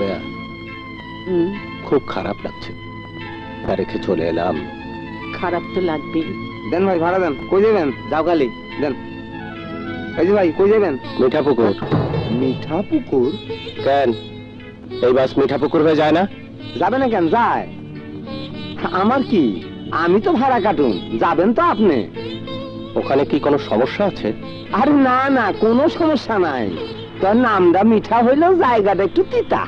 गया खूब खराब লাগছে তারিখে চলে এলাম खराब तो লাগবে দেন ভাই ভাড়া দেন কই যাবেন যাও খালি দেন এই যে ভাই কই যাবেন মিঠাপুকুর মিঠাপুকুর কেন এই বাস মিঠাপুকুর হয়ে যায় না যাবে না কেন যায় আমার কি আমি তো ভাড়া কাটুন যাবেন তো আপনি ওখানে কি কোনো সমস্যা আছে আরে না না কোনো সমস্যা নাই তোর নামটা মিঠা হইলো জায়গাটা একটু তিতা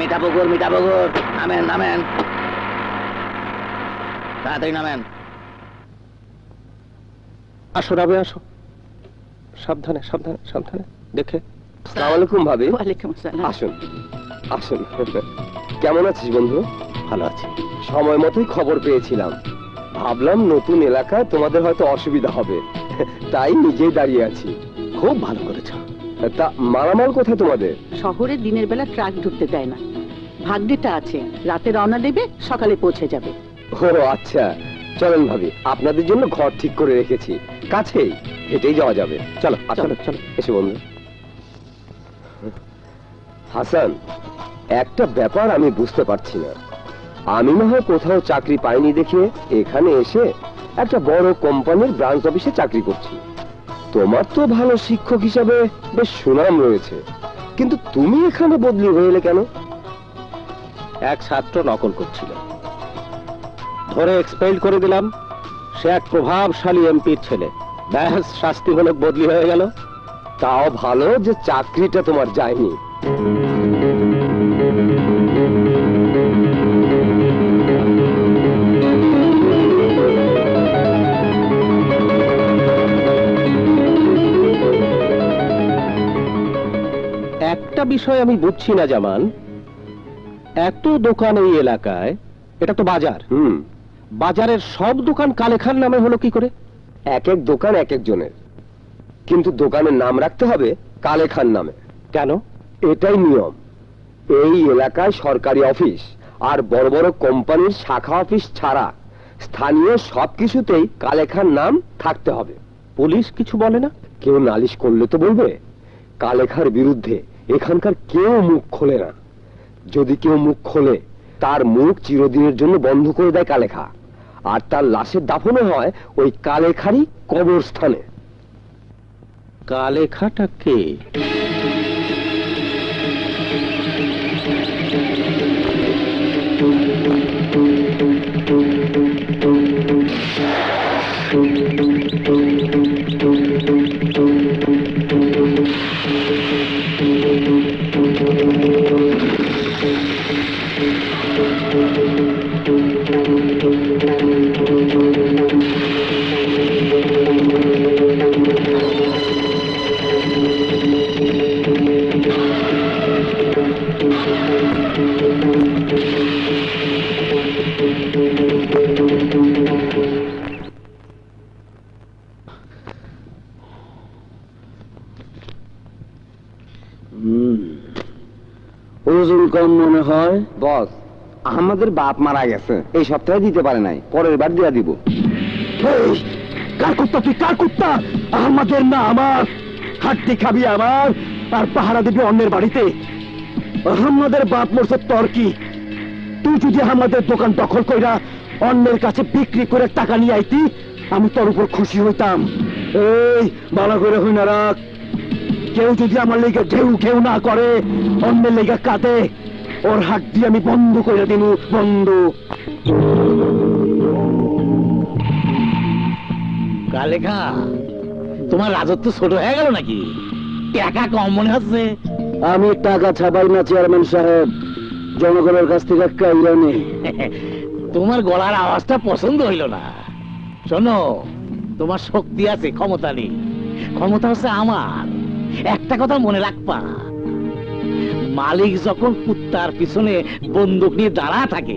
मीठा पुकुर नामें नामें ताड़ाताड़ी नामें आसो राबे आसो साबधाने साबधाने साबधाने देखे अस्सलामु आलैकुम भाभी वालेकुम सलाम आसुन आसुन केमन आछिस बंधु भालो आछि समय मतोई खबर पेयेछिलाम भाबलाम नतुन एलाकाय तोमादेर होयतो असुविधा होबे ताई निजेई दाड़िये आछि खूब भालो करेछो मारामाल कोथाय तोमादेर शहरे दिनेर बेला ट्रक ढुकते देय ना भाग्यटा आछे राते रওনা देबे सकाले पौঁছে যাবে ओहो अच्छा चलें भाभी आपनादेर जोन्नो घर ठीक करे रेखेछि काछेई हेटेई जाओया जाबे चलो चलो चलो एसे बंधु হাসান একটা ব্যাপার আমি বুঝতে পারছি না আমি না হয় কোথাও চাকরি পাইনি দেখে এখানে এসে একটা বড় কোম্পানির ব্রাঞ্চ অফিসে চাকরি করছি তোমার তো ভালো শিক্ষক হিসেবে বেশ সুনাম রয়েছে কিন্তু তুমি এখানে বদলি হয়েলে কেন এক ছাত্র নকল করছিল ধরে এক্সপেল করে দিলাম সে এক প্রভাবশালী এমপির ছেলে ব্যাস শাস্তি হলো বদলি হয়ে গেল তাও ভালো যে চাকরিটা তোমার যায়নি একটা বিষয় আমি বুঝছি না জামান এত দোকান এই এলাকায় এটা তো বাজার বাজারের সব দোকান কালেখার নামে হলো কি করে এক এক দোকান এক এক জনের কিন্তু দোকানের নাম রাখতে হবে কালেখার নামে কেন এটাই নিয়ম এই এলাকায় সরকারি অফিস আর বড় বড় কোম্পানির শাখা অফিস ছাড়া স্থানীয় সবকিছুতেই কালেখার নাম থাকতে হবে পুলিশ কিছু বলে না কেউ নালিশ করলে তো বলবে কালেখার বিরুদ্ধে এখানকার কেউ মুখ খোলে না যদি কেউ মুখ খোলে তার মুখ চিরদিনের জন্য বন্ধ করে দেয় কালেখা আর তার লাশের দাফনও হয় ওই কালেখারই কবরস্থানে কালেখাটা কে बाप मारा गया सप्ताह दीते पर दिया दीब कार कुत्ता ना हाथी खाबी पहाड़ा दीबी अन्नेर बाड़ीते बाप मरसे तर्की तू जो दोकान दखल कईरा अन्नेर काछे बिक्री करे टाका निये आईती आमी तोर उपर खुशी हईताम एई बाला करे हई ना राख केउ जोदि आमार लगे घेउ घेउ ना करे अन्नेर लगे काटे और हाथ दिए बंद कर दिन बंद कालेखा तुम्हार राजत्व छोट हो गल ना कि टाका कम मन हमें टाका छापाई ना चेयरमैन साहेब जनगणर का तुम्हार गलार आवाज़ पसंद हईल ना शोनो तुम्हार शक्ति आछे क्षमता नहीं क्षमता होच्छे आमार एकटा कथा मने राखबा मालिक जखन कुत्तार पिछने बंदूक निये दाड़ा थाके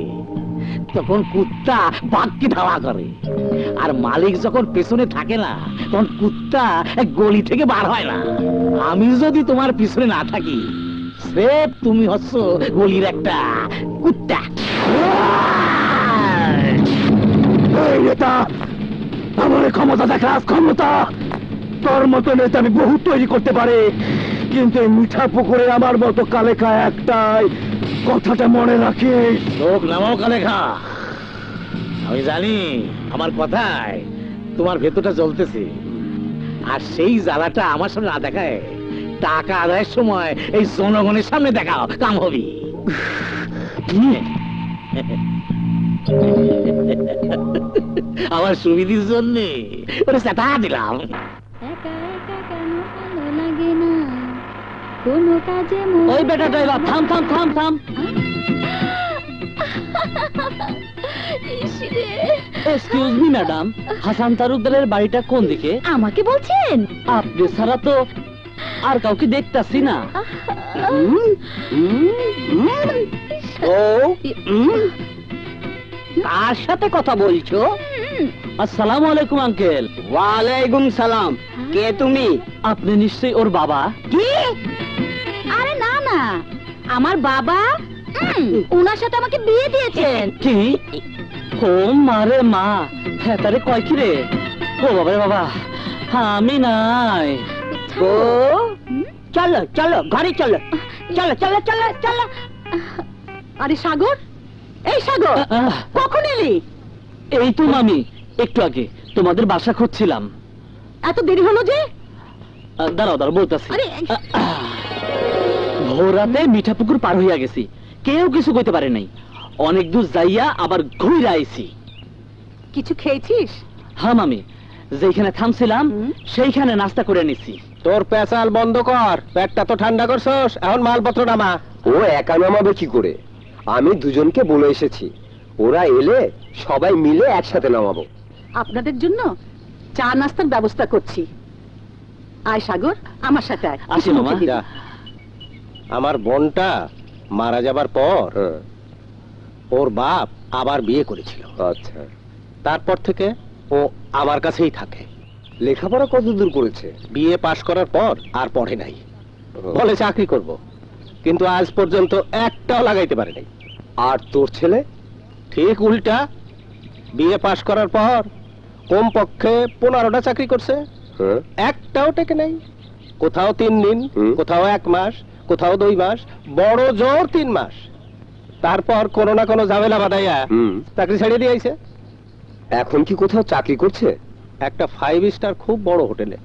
तखन कुत्ता बाकी धावा करे आर मालिक जखन पिछने थाके ना तखन कुत्ता गली थेके बार हय ना आमी जदि तोमार पिछने ना थाकी सेफ तुमी हच्छो गलिर एकटा कुत्ता हमारे क्षमता देखार क्षमता तोर मत नेता আমি বহুত তৈরি করতে পারে কিন্তু এই মিঠা পুকুরে আমার মত কালেখা একটাই কথাটা মনে রাখিস লোক নামাও কালেখা আমি জানি আমার কথায় তোমার ভেতরটা জ্বলতেছে আর সেই জ্বালাটা আমার সামনে না দেখায় টাকা আদায়ের সময় এই জনগণের সামনে দেখাও কাম হবে আমার সুবিধির জন্য ওরে সাটা দিলাম ओए बेटा ड्राइवर थाम थाम थाम थाम एक्सक्यूज मी मैडम हासान तारुकदारेर बाड़ीटा कोन दिके आमाके बोलछेन आपनि सारा तो आर काउके देखताछि ना ओ कार साथे कथा बोलछो अस्सलामु अलैकुम अंकेल वालेकुम सलाम के तुमी आपनि निश्चय ओर बाबा की अरे ना ना, आमार बाबा उनार साथे आमाके बिये दियेछेन कि ओ मारे मा हेतारे कय कि रे ओ बाबा बाबा आमी नाई ओ चलो चलो घरे चलो चलो चलो चलो चलो अरे सागर ए सागर कखन এলি এই তো মামি একটু আগে তোমাদের বাসা খুঁজছিলাম এত দেরি হলো যে দাঁড়াও দাঁড়াও বলতাছি আরে भोराते मीठा पुकुर पार हुई गेसि केउ किछु कइते पारे नाई अनेक दूर जाइया आबार घुइरा आइछि किछु खेयेछिस हाँ मामी जेइखाने थामछिलाम सेइखाने नास्ता करे निछि तोर पेचाल बंद कर पेटटा तो ठंडा करछस एखन मालपत्र नामा ओ एका नामाबे कि करे आमी दुजोनके बोले एसेछि ओरा एले सबाई मिले एकसाथे नामाबो आपनादेर जोन्नो चा नास्तार ब्यबस्था करछि आय सागर आमार साथे आय आसि मामा जा आमार बोनटा मारा जाबार पर ओर बाप आबार बिये करेछिलो अच्छा तारपर थेके ओ आमार काछेई थाके लेखापड़ा कतदूर करेछे बिए पास करार पर आर पढ़े नाई बोले चाकरी करबो किन्तु आज पर्यन्त एकटाओ लागाइते पारे नाई आर तोर छेले ठीक उल्टा बिए पास करार पर कमपक्षे 15टा चाकरी करछे एकटाओ टेके नाई कोथाओ 3 दिन कोथाओ 1 मास কোথাও 2 মাস বড় জোর 3 মাস তারপর কোন না কোন ঝামেলা বাদাইয়া চাকরি ছেড়ে দিয়ে আইছে এখন কি কোথাও চাকরি করছে একটা 5 স্টার খুব বড় হোটেলে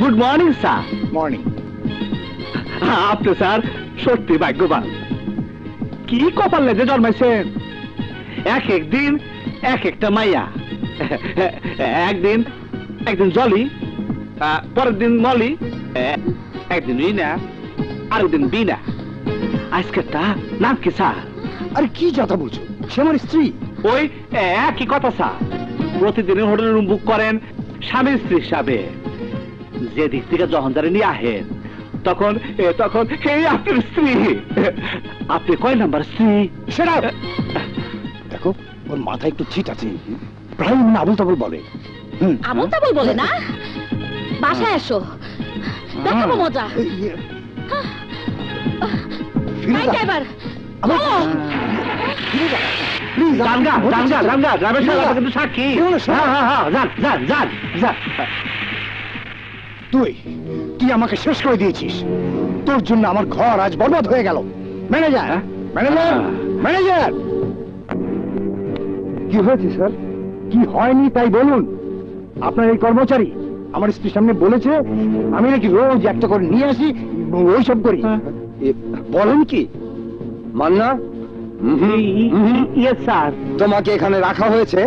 गुड मॉर्निंग सर मॉर्निंग आप तो सर सत्य भाग्यवान की कपाल लेके जन्माइছেন एक एक दिन एक एक माइया एक दिन जली पर दिन मली एक दिन रीना और एक दिन बीना आज के ता नाम की सर अरे की ज्यादा बोझो সে আমার স্ত্রী ওই একই কথা স্যার প্রতিদিন হোটেলে রুম বুক করেন স্বামী স্ত্রী হিসাবে যে দিক থেকে যখন ধরে নিয়ে আসেন তখন এই আপনার স্ত্রী আপনি কয় নাম্বার স্ত্রী সেটা দেখো ওর মাথা একটু চিট আছে প্রায় না আবল তাবল বলে না বাসায় এসো দেখাবো মজা এই ড্রাইভার शेष कर दिए तर घर आज बर्बाद हो गल मैनेजर मैनेजर मैनेजर की सर की तई बोलून आपनार कर्मचारी हमारे स्त्री सामने रोज एक नहीं आसि वो सब करी बोलें कि मान्ना यस सर তোমাকে এখানে রাখা হয়েছে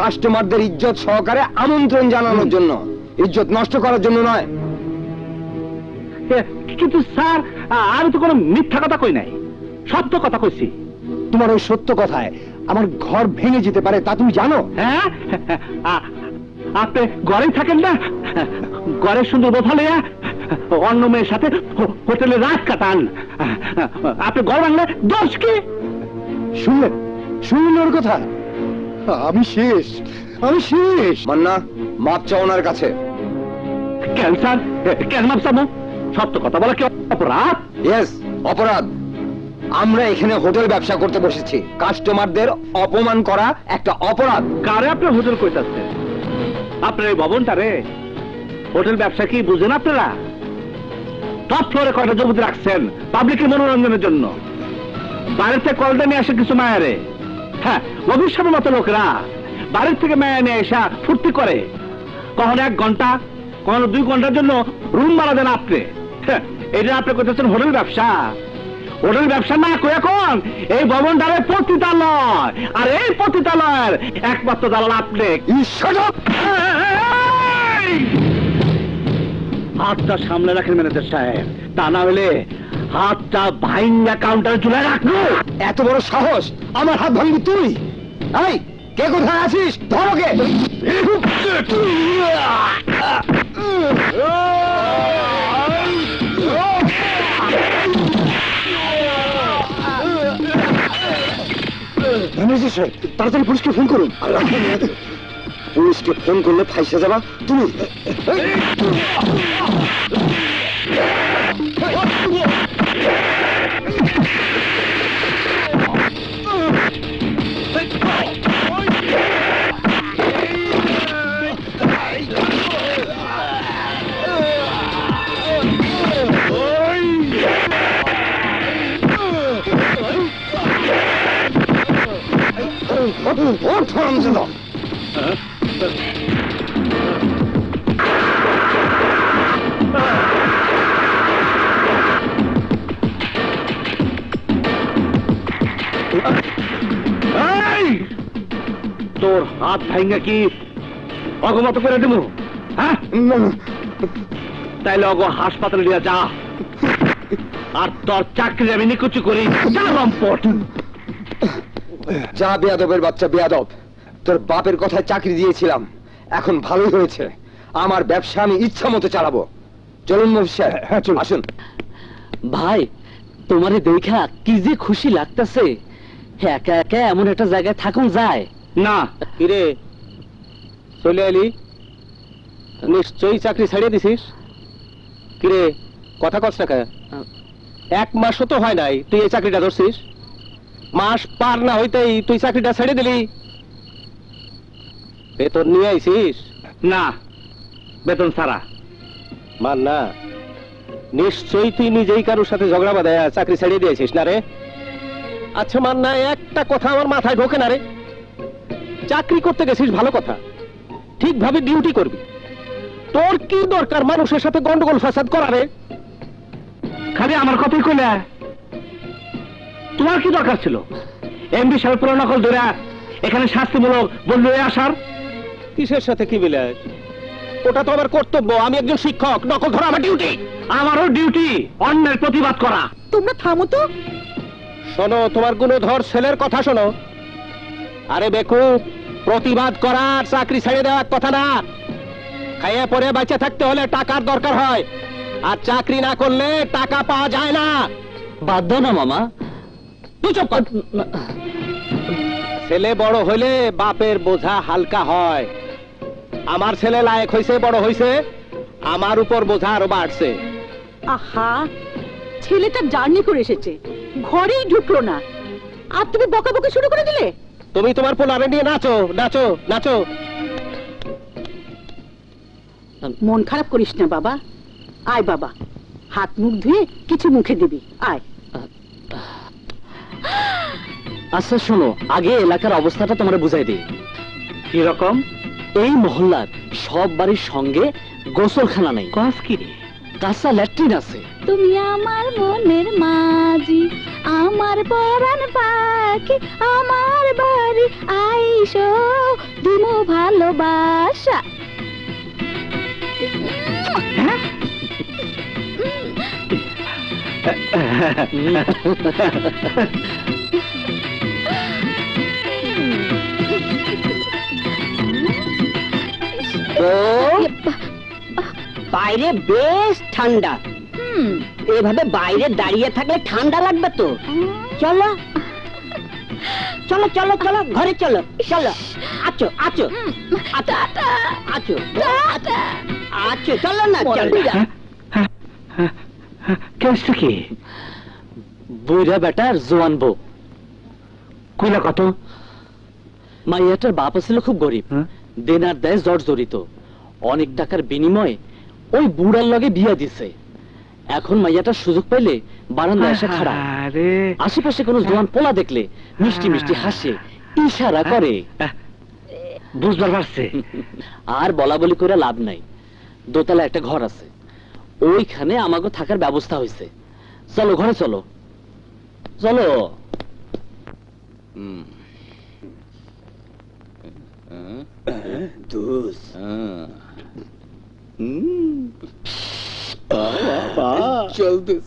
কাস্টমারদের इज्जत সহকারে আমন্ত্রণ জানানোর জন্য इज्जत নষ্ট করার জন্য নয় কিন্তু স্যার আমি তো কোনো মিথ্যা কথা কই নাই সত্য কথা কইছি তোমার ওই সত্য কথায় আমার ঘর ভেঙে যেতে পারে তা তুমি জানো হ্যাঁ আপনি ঘরেই থাকেন না ঘরে সুন্দর বোঝালেয়া অন্য মেয়ের সাথে হোটেলে রাত কাটান আপনি ঘর ভাঙলে দোষ কি? শুনলেন শুনলেন ওর কথা? আমি শেষ, আমি শেষ। মান্না মাপ চাও ওনার কাছে। কেন স্যার, কেন মাপ চাবো? সত্য কথা বলা কি অপরাধ? ইয়েস, অপরাধ। আমরা এখানে হোটেল ব্যবসা করতে বসেছি, কাস্টমারদের অপমান করা একটা অপরাধ। কারে আপনি হোটেল কইতাছেন? আপনার এই ভবনটারে হোটেল ব্যবসা কি বুঝেন আপনারা? টপ ফ্লোরে কয়টা জমিতে রাখছেন পাবলিকের মনোরঞ্জনের জন্য, বাইরে থেকে কলটা নিয়ে আসে কিছু মায়ারে। হ্যাঁ, ভবিষ্যতের মতো লোকরা বাইরের থেকে মায়া নিয়ে এসা ফুর্তি করে, কখনো 1 ঘন্টা কখনো 2 ঘন্টার জন্য রুম মারা দেন আপনি। এটা আপনি করতেছেন হোটেল ব্যবসা। হোটেল ব্যবসা না কয়ে এখন এই ভবনটারে পতিতালয়, আর এই পতিতালয়ের একমাত্র দালাল আপনি। হাতটা সামনে রাখেন ম্যানেজার সাহেব, তা না হলে হাতটা ভাইঙ্গা কাউন্টারে চলে রাখবো। এত বড় সাহস আমার হাত ভাঙবি তুই? এই কে কোথায় আছিস? ধরো কে। ম্যানেজার সাহেব তাড়াতাড়ি পুলিশকে ফোন করুন। পুলিশকে ফোন করলে ফাইসা যাবা তুমি। তোর হাত ভাঙা কি অগমত করে দেবো? হ্যাঁ, তাইলে অগ হাসপাতালে নিয়ে যা, আর তোর চাকরি আমি নিকুচি করি। যা বেয়াদবের বাচ্চা বেয়াদব, তোর বাপের কথা চাকরি দিয়েছিলাম, এখন ভালোই হয়েছে। আমার ব্যবসা আমি ইচ্ছা মতো চালাবো। চলুন আসুন। ভাই তোমারে দেখা কি যে খুশি লাগতেছে, একা একা এমন একটা জায়গায় থাকুন যায় না। কিরে চলে এলি, নিশ্চয়ই চাকরি ছাড়িয়ে দিছিস। কিরে কথা কস না, 1 মাসও তো হয় নাই তুই এই চাকরিটা ধরছিস, মাস পার না হইতেই তুই চাকরিটা ছেড়ে দিলি। বেতন নিয়ে আইছিস? না, বেতন ছাড়া। মান না, নিশ্চয়ই তুই নিজেই কারোর সাথে ঝগড়া বাঁধায় চাকরি ছেড়ে দিয়েছিস না রে? আচ্ছা মান না, একটা কথা আমার মাথায় ঢোকে না রে। চাকরি করতে গেছিস ভালো কথা, ঠিকভাবে ডিউটি করবি, তোর কি দরকার মানুষের সাথে গন্ডগোল ফাসাদ করা রে? খালি আমার কথাই কইলা, তোমার কি দরকার ছিল এমবি সাহেব পুরো নকল ধরে এখানে শাস্তিমূলক বললো আসার? কিসের সাথে কি মিলায়? ওটা তো আমার কর্তব্য, আমি একজন শিক্ষক, নকল ধরা আমার ডিউটি। আমারও ডিউটি অন্যের প্রতিবাদ করা। তোমরা থামো তো। শোনো, তোমার গুণধর ছেলের কথা শোনো। আরে বেকুব, প্রতিবাদ করার চাকরি ছেড়ে দেওয়ার কথা না। খাইয়ে পরে বাঁচে থাকতে হলে টাকার দরকার হয়, আর চাকরি না করলে টাকা পাওয়া যায় না। বাধ্য না মামা। ছেলে বড় হইলে বাপের বোঝা হালকা হয়। আমার ছেলে লায়েক হইছে, বড় হইছে, আমার উপর বোঝা আরো বাড়ছে। আহা, ছেলেটা জার্নি করে এসেছে, ঘরেই ঢুকলো না, আর তুমি বকাবকি শুরু করে দিলে। তুমি তোমার পোলারে নিয়ে নাচো নাচো নাচো। মন খারাপ করিস না বাবা, আয় বাবা, হাত মুখ ধুয়ে কিছু মুখে দিবি, আয়। আচ্ছা শোনো, আগে এলাকার অবস্থাটা তোমার বুঝাই দিই। কিরকম? এই মহল্লার সব বাড়ির সঙ্গে গোসলখানা নেই, কাঁচা ল্যাট্রিন আছে। তুমি আমার মনের মাঝি, আমার পরাণ পাখি, আমার বাড়ি আইসো দিমু ভালোবাসা। বাইরে বেশ ঠান্ডা, এভাবে বাইরে দাঁড়িয়ে থাকলে ঠান্ডা লাগবে তো। চলো চলো চলো চলো ঘরে চলো চলো। আচ্ছা আচ্ছা আচ্ছা আচ্ছা আচ্ছা চলো না চলো। কেষ্ট কি বুড়া বেটার জোয়ান বউ কইলা কত? মাইয়াটার বাপ ছিল খুব গরিব, দেনার দেয় জর্জরিত। অনেক টাকার বিনিময়ে ওই বুড়ার লগে বিয়া দিছে। এখন মাইয়াটা সুযোগ পাইলে বারান্দায় এসে খাড়া, আশেপাশে কোনো জোয়ান পোলা দেখলে মিষ্টি মিষ্টি হাসে, ইশারা করে। বুঝবার পারছে আর বলা বলি করে লাভ নাই। দোতলা একটা ঘর আছে, ওইখানে আমাকে থাকার ব্যবস্থা হয়েছে। চলো ঘরে চলো চলো। चल दूस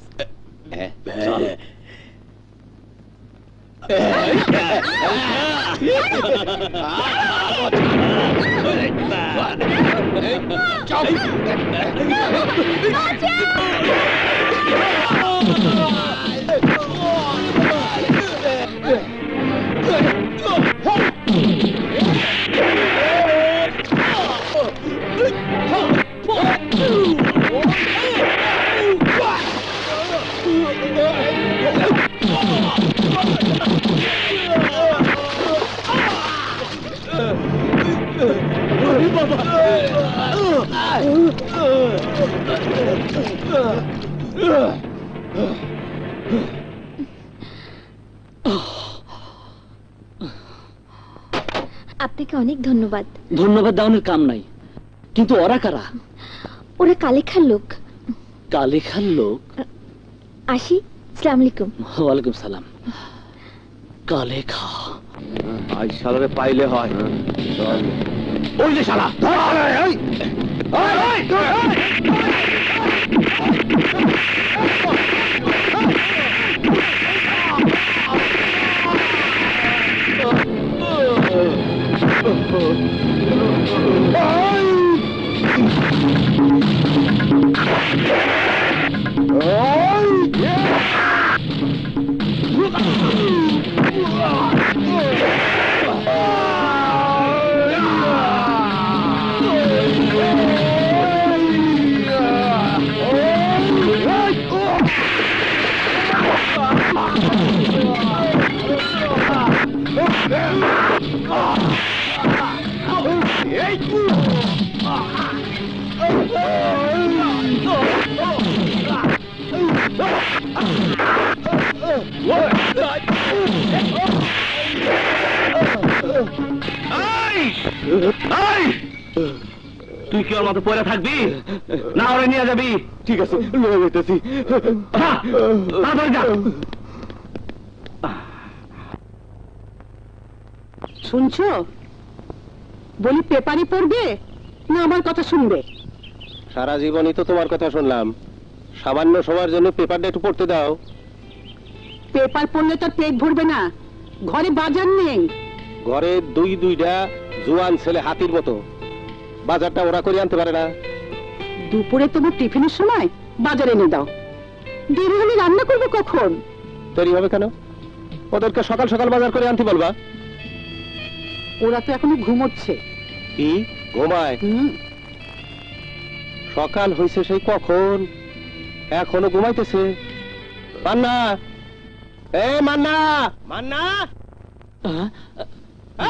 আপনাকে অনেক ধন্যবাদ। ধন্যবাদ দাওনের কাম নাই। কিন্তু ওরা কারা? ওরা কালেখার লোক। কালেখার লোক? আসি, আসসালামু আলাইকুম। ওয়া আলাইকুম সালাম। কালেখা আই শালারে পাইলে হয়। ওই যে শালা ওই ওই তুই কি ওর মতো পড়ে থাকবি না ওরে নিয়ে যাবি? ঠিক আছে নিয়ে যেতেছি। শুনছো বলি, পেপারই পড়বে না আমার কথা শুনবে? সারা জীবনই তো তোমার কথা শুনলাম, সামান্য সময়ের জন্য পেপারটা একটু পড়তে দাও। পেপার পড়লে তো পেট ভরবে না, ঘরে বাজার নেই। ঘরে দুই দুইটা জোয়ান ছেলে হাতির মতো, বাজারটা ওরা করে আনতে পারে না। দুপুরে তোমার টিফিনের সময় বাজার এনে দাও, দেরি হলে রান্না করবে কখন? দেরি হবে কেন? ওদেরকে সকাল সকাল বাজার করে আনতে বলবা। ওরা তো এখনো ঘুমোচ্ছে। কি ঘুমায়? সকাল হয়েছে সেই কখন, এখনো ঘুমাইতেছে। মান্না, এ মান্না, মান্না,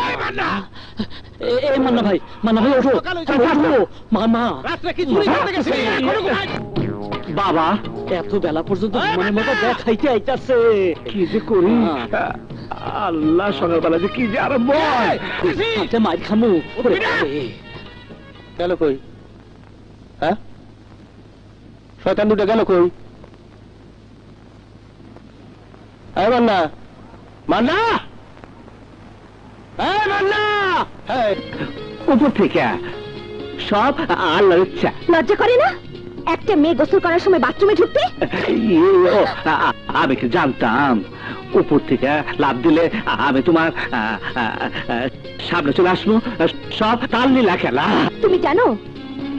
এই মান্না, এই মান্না ভাই, মান্না ভাই ওঠো, ওঠো, মান্না। রাতে কি চুরি করতে গেছে? এখনো ঘুমায়। বাবা এত বেলা পর্যন্ত ঘুমানোর মতো দেখাইতে আইতাছে, কি যে করি। আল্লাহ, সকালবেলা যে কি যে আরম্ভ হয়। আচ্ছা মাইর খামু, গেল কই? হ্যাঁ, শয়তান দুটো গেল কই? এই মান্না, মান্না, এই মান্না, উপর থেকে সব আল্লাহর ইচ্ছা। লজ্জা করে না একটা মেয়ে গোসল করার সময় বাথরুমে ঢুকতে? আমি কি জানতাম উপর থেকে লাভ দিলে আমি তোমার সামনে চলে আসবো, সব তাল লীলা খেলা। তুমি জানো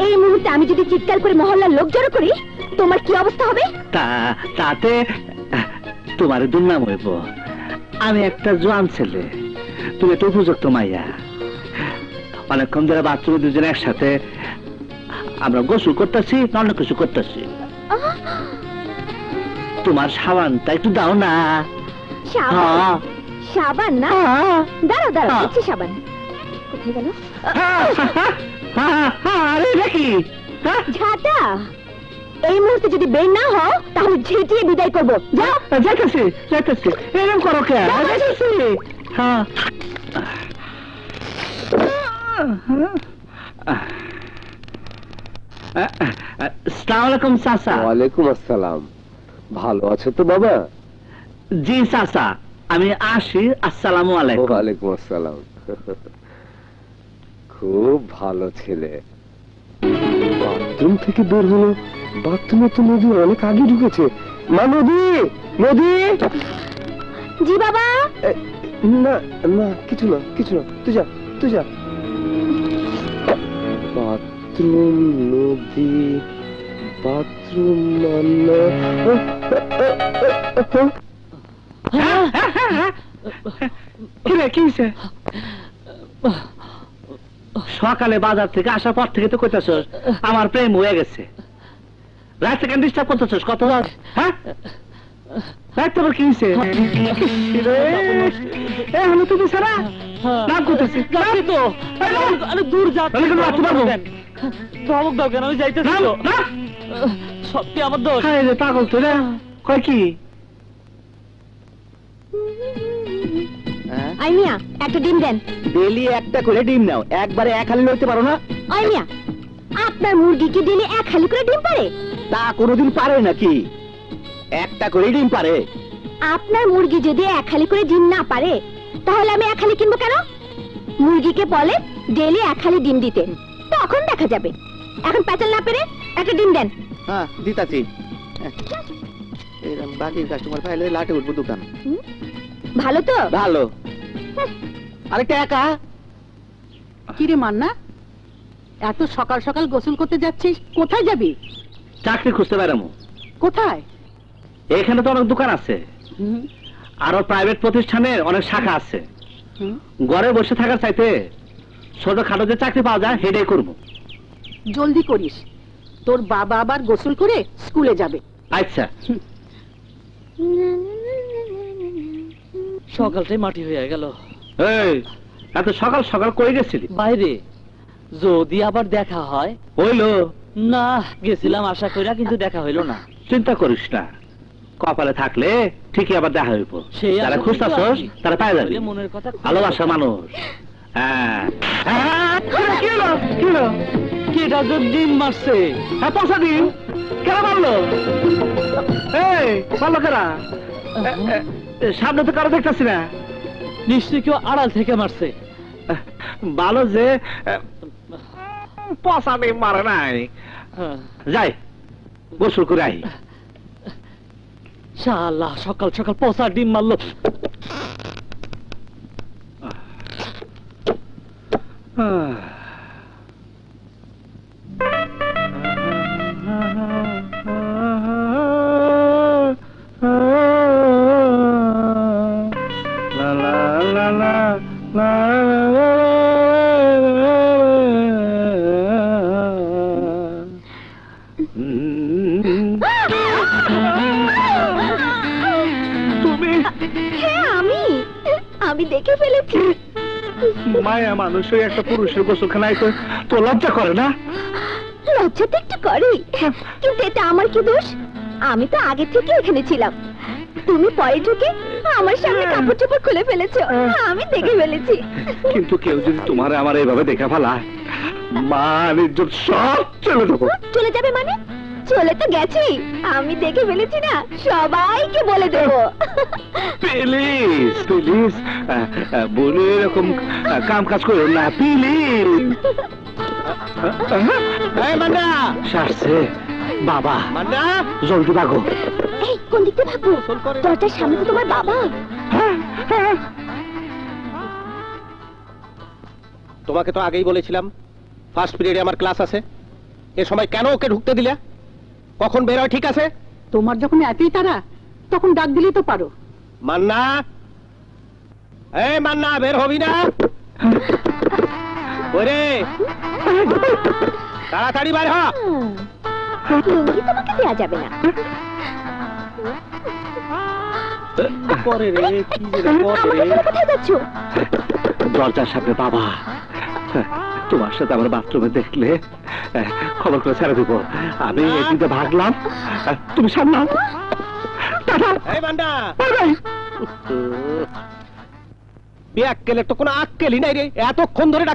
এই মুহূর্তে আমি যদি চিৎকার করে মহল্লার লোক জড়ো করি, তোমার কি অবস্থা হবে তা তাতে তোমার দুর্নাম হইব আমি একটা জোয়ান ছেলে তুমি তো উপযুক্ত মাইয়া অনেকক্ষণ ধরে বাথরুমে দুজন একসাথে আমরা গোসল করতেছি অন্য কিছু করতেছি তোমার সাবানটা একটু দাও না সাবান সাবান না দাঁড়াও দাঁড়াও কিছু সাবান কোথায় গেল আরে দেখি ঝাঁটা এই মুহূর্তে যদি বের না হও তাহলে ঝেঁটিয়ে বিদায় করব যাও যাইতেছি যাইতেছি এরকম করো কেন যাইতেছি হ্যাঁ আসসালামু আলাইকুম চাচা ওয়ালাইকুম আসসালাম ভালো আছো তো বাবা জি চাচা আমি আসি আসসালামু আলাইকুম ওয়ালাইকুম আসসালাম খুব ভালো ছেলে বাথরুম থেকে বের হলো বাথরুমে তো নদী অনেক আগে ঢুকেছে মা নদী নদী জি বাবা না না কিছু না তুই যা বাথরুম নদী বাথরুম সকালে বাজার থেকে আসার পর থেকে তো কইতাছ আমার প্রেম হয়ে গেছে রাতে কেন ডিস্টার্ব করতেছস কত রাত হ্যাঁ রাত তো কি হইছে এ হলো তুমি সারা নাম করতেছিস গাড়ি তো আরে দূর যা তাহলে কেন রাখতে পারবো ধমক দাও কেন আমি যাইতেছি তো না সত্যি আমার দোষ আরে রে পাগল তুই না কই কি আই মিয়া একটা ডিম দেন ডেইলি একটা করে ডিম নাও একবারে এক হালি লইতে পারো না আই মিয়া আপনার মুরগি কি দিলে এক হালি করে ডিম পারে তা কোনোদিন পারে নাকি একটা করে ডিম পারে আপনার মুরগি যদি এক হালি করে ডিম না পারে তাহলে আমি এক হালি কিনবো কেন মুরগিকে বলে ডেইলি এক হালি ডিম দিতে তখন দেখা যাবে এখন পেঁচাল না পেরে একটা ডিম দেন হ্যাঁ দিতাছি এরকম বাকি কাস্টমার পাইলে লাটে উঠবো দোকান ভালো তো ভালো আরে টাকা কি রে মান্না এত সকাল সকাল গোসল করতে যাচ্ছিস কোথায় যাবি চাকরি খুঁজতে পারমু কোথায় এখানে তো অনেক দোকান আছে আর প্রাইভেট প্রতিষ্ঠানের অনেক শাখা আছে ঘরে বসে থাকার চাইতে ছোটখাটো যে চাকরি পাওয়া যায় হেডে করব জলদি করিস তোর বাবা আবার গোসল করে স্কুলে যাবে আচ্ছা সকালটাই মাটি হয়ে গেল এই এত সকাল সকাল কই গেছিলি বাইরে যদি আবার দেখা হয় হইলো না গেছিলাম আশা কইরা কিন্তু দেখা হইলো না চিন্তা করিস না কপালে থাকলে ঠিকই আবার দেখা হইব যারা খুশতাছস তারা পায় যাবে মনের কথা ভালোবাসা মানুষ হ্যাঁ কি হলো কেডা যত ডিম মারছে হ্যাঁ পয়সা দিন কেন মারলো এই ভালো করা সামনে তো কারো দেখতাছি না নিশ্চয়ই কেউ আড়াল থেকে মারছে ভালো যে পচা ডিম মারে নাই যাই গোসল করে আই শালা সকাল সকাল পচা ডিম মারলো মায়া মানুষ ওই একটা পুরুষের গোসলখানায় তো লজ্জা করে না লজ্জা তো একটু করে কিন্তু এটা আমার কি দোষ আমি তো আগে থেকে এখানে ছিলাম তুমি পরে ঢুকে আমার সামনে কাপড় চোপড় খুলে ফেলেছো আমি দেখে ফেলেছি কিন্তু কেউ যদি তোমার আমার এইভাবে দেখা ফেলায় মা ইজ্জত সব চলে যাবো চলে যাবে মানে চলে তো গেছি আমি দেখে ফেলেছি না সবাইকে বলে দেবো প্লিজ প্লিজ বলে এরকম কাম কাজ করো না প্লিজ মান্না শাস্তে বাবা মান্না জলদি ভাগো এই কোন দিকে ভাগো দরজার সামনে তো তোমার বাবা তোমাকে তো আগেই বলেছিলাম ফার্স্ট পিরিয়ডে আমার ক্লাস আছে এই সময় কেন ওকে ঢুকতে দিলা कौन बेर ठीक है तुम्हार जो एत तक डाक दिल तो पारो मान्ना मान्ना बेर होबी ना ताड़ी बार हो दरजार सामने बाबा तुम्हार साथ बाथरूमे देखले खबर कर छाड़ा देव हमें भागल तुम सामना ব্যাপারটা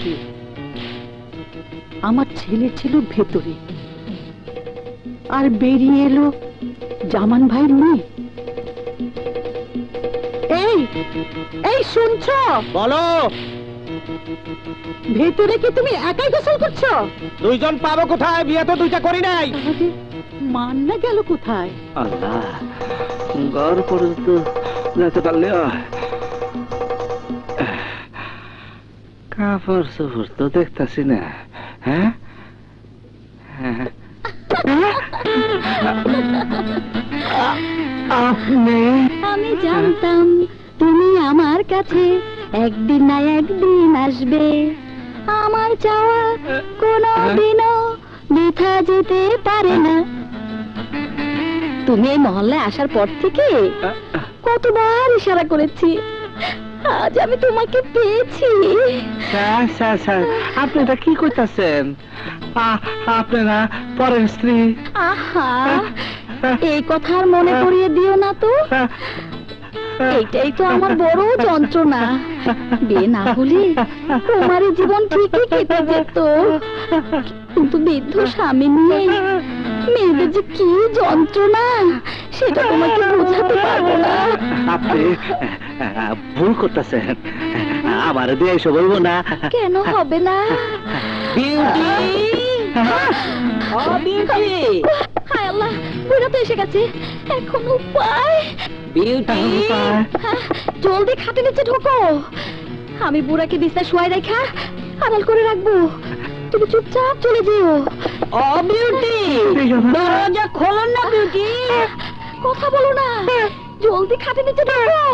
কি আমার ছেলে ছিল ভেতরে আর বেরিয়ে এলো জামান ভাইয়ের মেয়ে। এই এই শুনছো? বলো। ভেতরে কি তুমি একাই গোসল করছো? দুইজন পাবো কোথায়? বিয়ে তো দুইটা করি নাই। মান্না গেল কোথায়? আল্লাহ ঘর পর্যন্ত যেতে পারলে কাপড় চোপড় তো দেখতাছি না। হ্যাঁ হ্যাঁ तुम्हें महल्ला आसार पर कत बार इशारा करेছি आज আমি তোমাকে পেয়েছি আপনারা কি করতেছেন আপনারা পরের স্ত্রী আহা এই কথার মনে করিয়ে দিও না তো এইটাই তো আমার বড় যন্ত্রণা বিয়ে না হলে তোমার জীবন ঠিকই কেটে যেত কিন্তু বৃদ্ধ স্বামী নিয়ে মেয়েদের যে কি যন্ত্রণা সেটা তোমাকে বোঝাতে পারবো না আপনি ভুল করতেছেন আমার দিয়ে এসব বলবো না কেন হবে না বিউটি जल्दी खाते नीचे ढोको हमें बुरा के बिस्तर शुआई रेखा आड़ाल करे रखबो तुम चुपचाप चले जाओ दरवाजा खोलो ना बिउटी कथा बोलो ना जल्दी खाते नीचे ढोको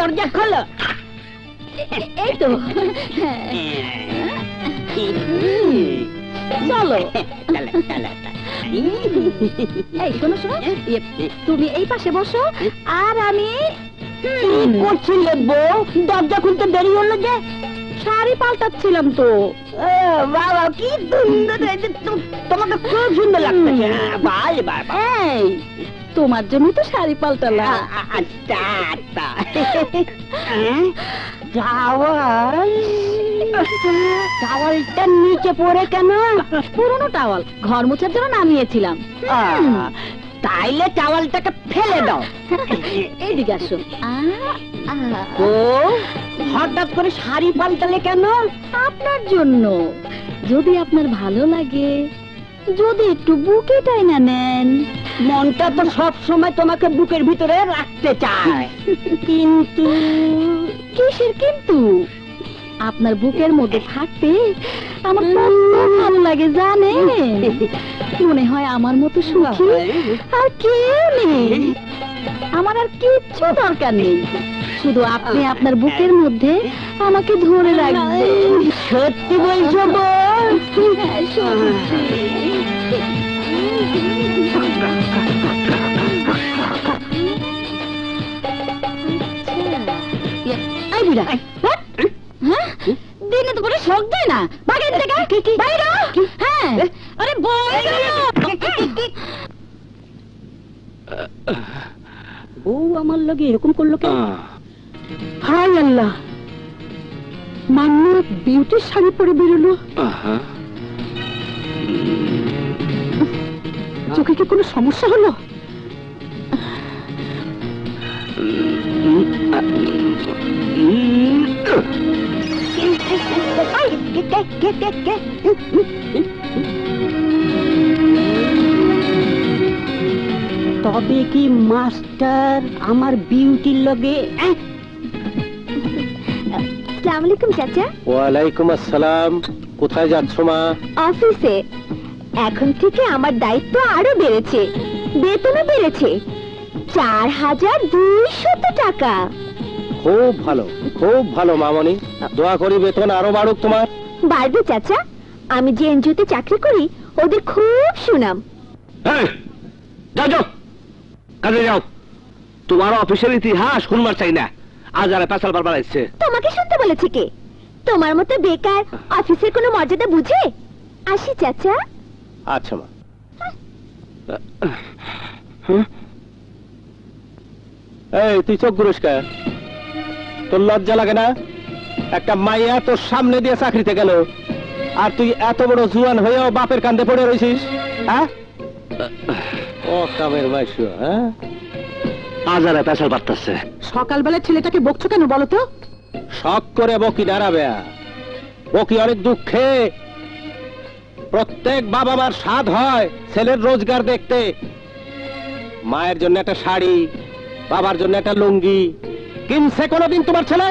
दरवाजा खोलो दरजा खुलते देरी हलो जे शाड़ी पाल्टाच्छिलाम तो बाबा कि तुम्हें खूब सुंदर लगता তোমার জন্য তো শাড়ি পাল্টালাম আচ্ছা আচ্ছা টাওয়াল টাওয়ালটা নিচে পড়ে কেন পুরনো টাওয়াল ঘর মোছার জন্য নামিয়েছিলাম তাইলে টাওয়ালটাকে ফেলে দাও এইদিকে আসো ও হঠাৎ করে শাড়ি পাল্টালে কেন আপনার জন্য যদি আপনার ভালো লাগে যদি একটু বুকে টাইনা নেন মনটা তো সব সময় তোমাকে বুকের ভিতরে রাখতে চায় কিন্তু কিসের কিন্তু আপনার বুকের মধ্যে থাকতে আমার কত ভালো লাগে জানেন মনে হয় আমার মতো সুখী আর কেউ নেই আমার আর কিচ্ছু দরকার নেই শুধু আপনি আপনার বুকের মধ্যে আমাকে ধরে রাখবেন সত্যি বলছো বল मान्ना ब्यूटी शाड़ी पड़े बेरोलो चोखे की कोनो समस्या हलो तबे कि मास्टर आमार ब्यूटी लगे अस्सलाम वालेकुम चाचा। वालेकुम अस्सलाम। কোথায় যাচ্ছ মা? অফিসে। এখন থেকে আমার দায়িত্ব আরো বেড়েছে, বেতনও বেড়েছে 4200 টাকা। খুব ভালো মামনি, দোয়া করি বেতন আরো বাড়ুক তোমার। বাড়বে চাচা, আমি যে এনজিওতে চাকরি করি ওদের খুব সুনাম। এই যাও যাও কাজে যাও, তোমার অফিসের ইতিহাস শুনবার চাই না। আজ আর পেশাল বারবার আসছে। তোমাকে শুনতে বলেছে কে? তোমার মতো বেকার অফিসের কোনো মর্যাদা বুঝে? আসি চাচা। আচ্ছা মা। এই তুই চোখ গুরুস্কা, তোর লজ্জা লাগে না? একটা মাইয়া তোর সামনে দিয়ে চাকরিতে গেল, আর তুই এত বড় জুয়ান হয়েও বাপের কাঁধে পড়ে রয়েছিস। হ্যাঁ ও কামের বাইশু। হ্যাঁ আজ আর পেশাল বাড়তেছে। সকালবেলা ছেলেটাকে বকছো কেন বলো তো? শখ করে বকি দাঁড়াবে, বকি অনেক দুঃখে। প্রত্যেক বাবা মার স্বাদ হয় ছেলের রোজগার দেখতে। মায়ের জন্য একটা শাড়ি, বাবার জন্য একটা লুঙ্গি কিনছে কোনোদিন তোমার ছেলে?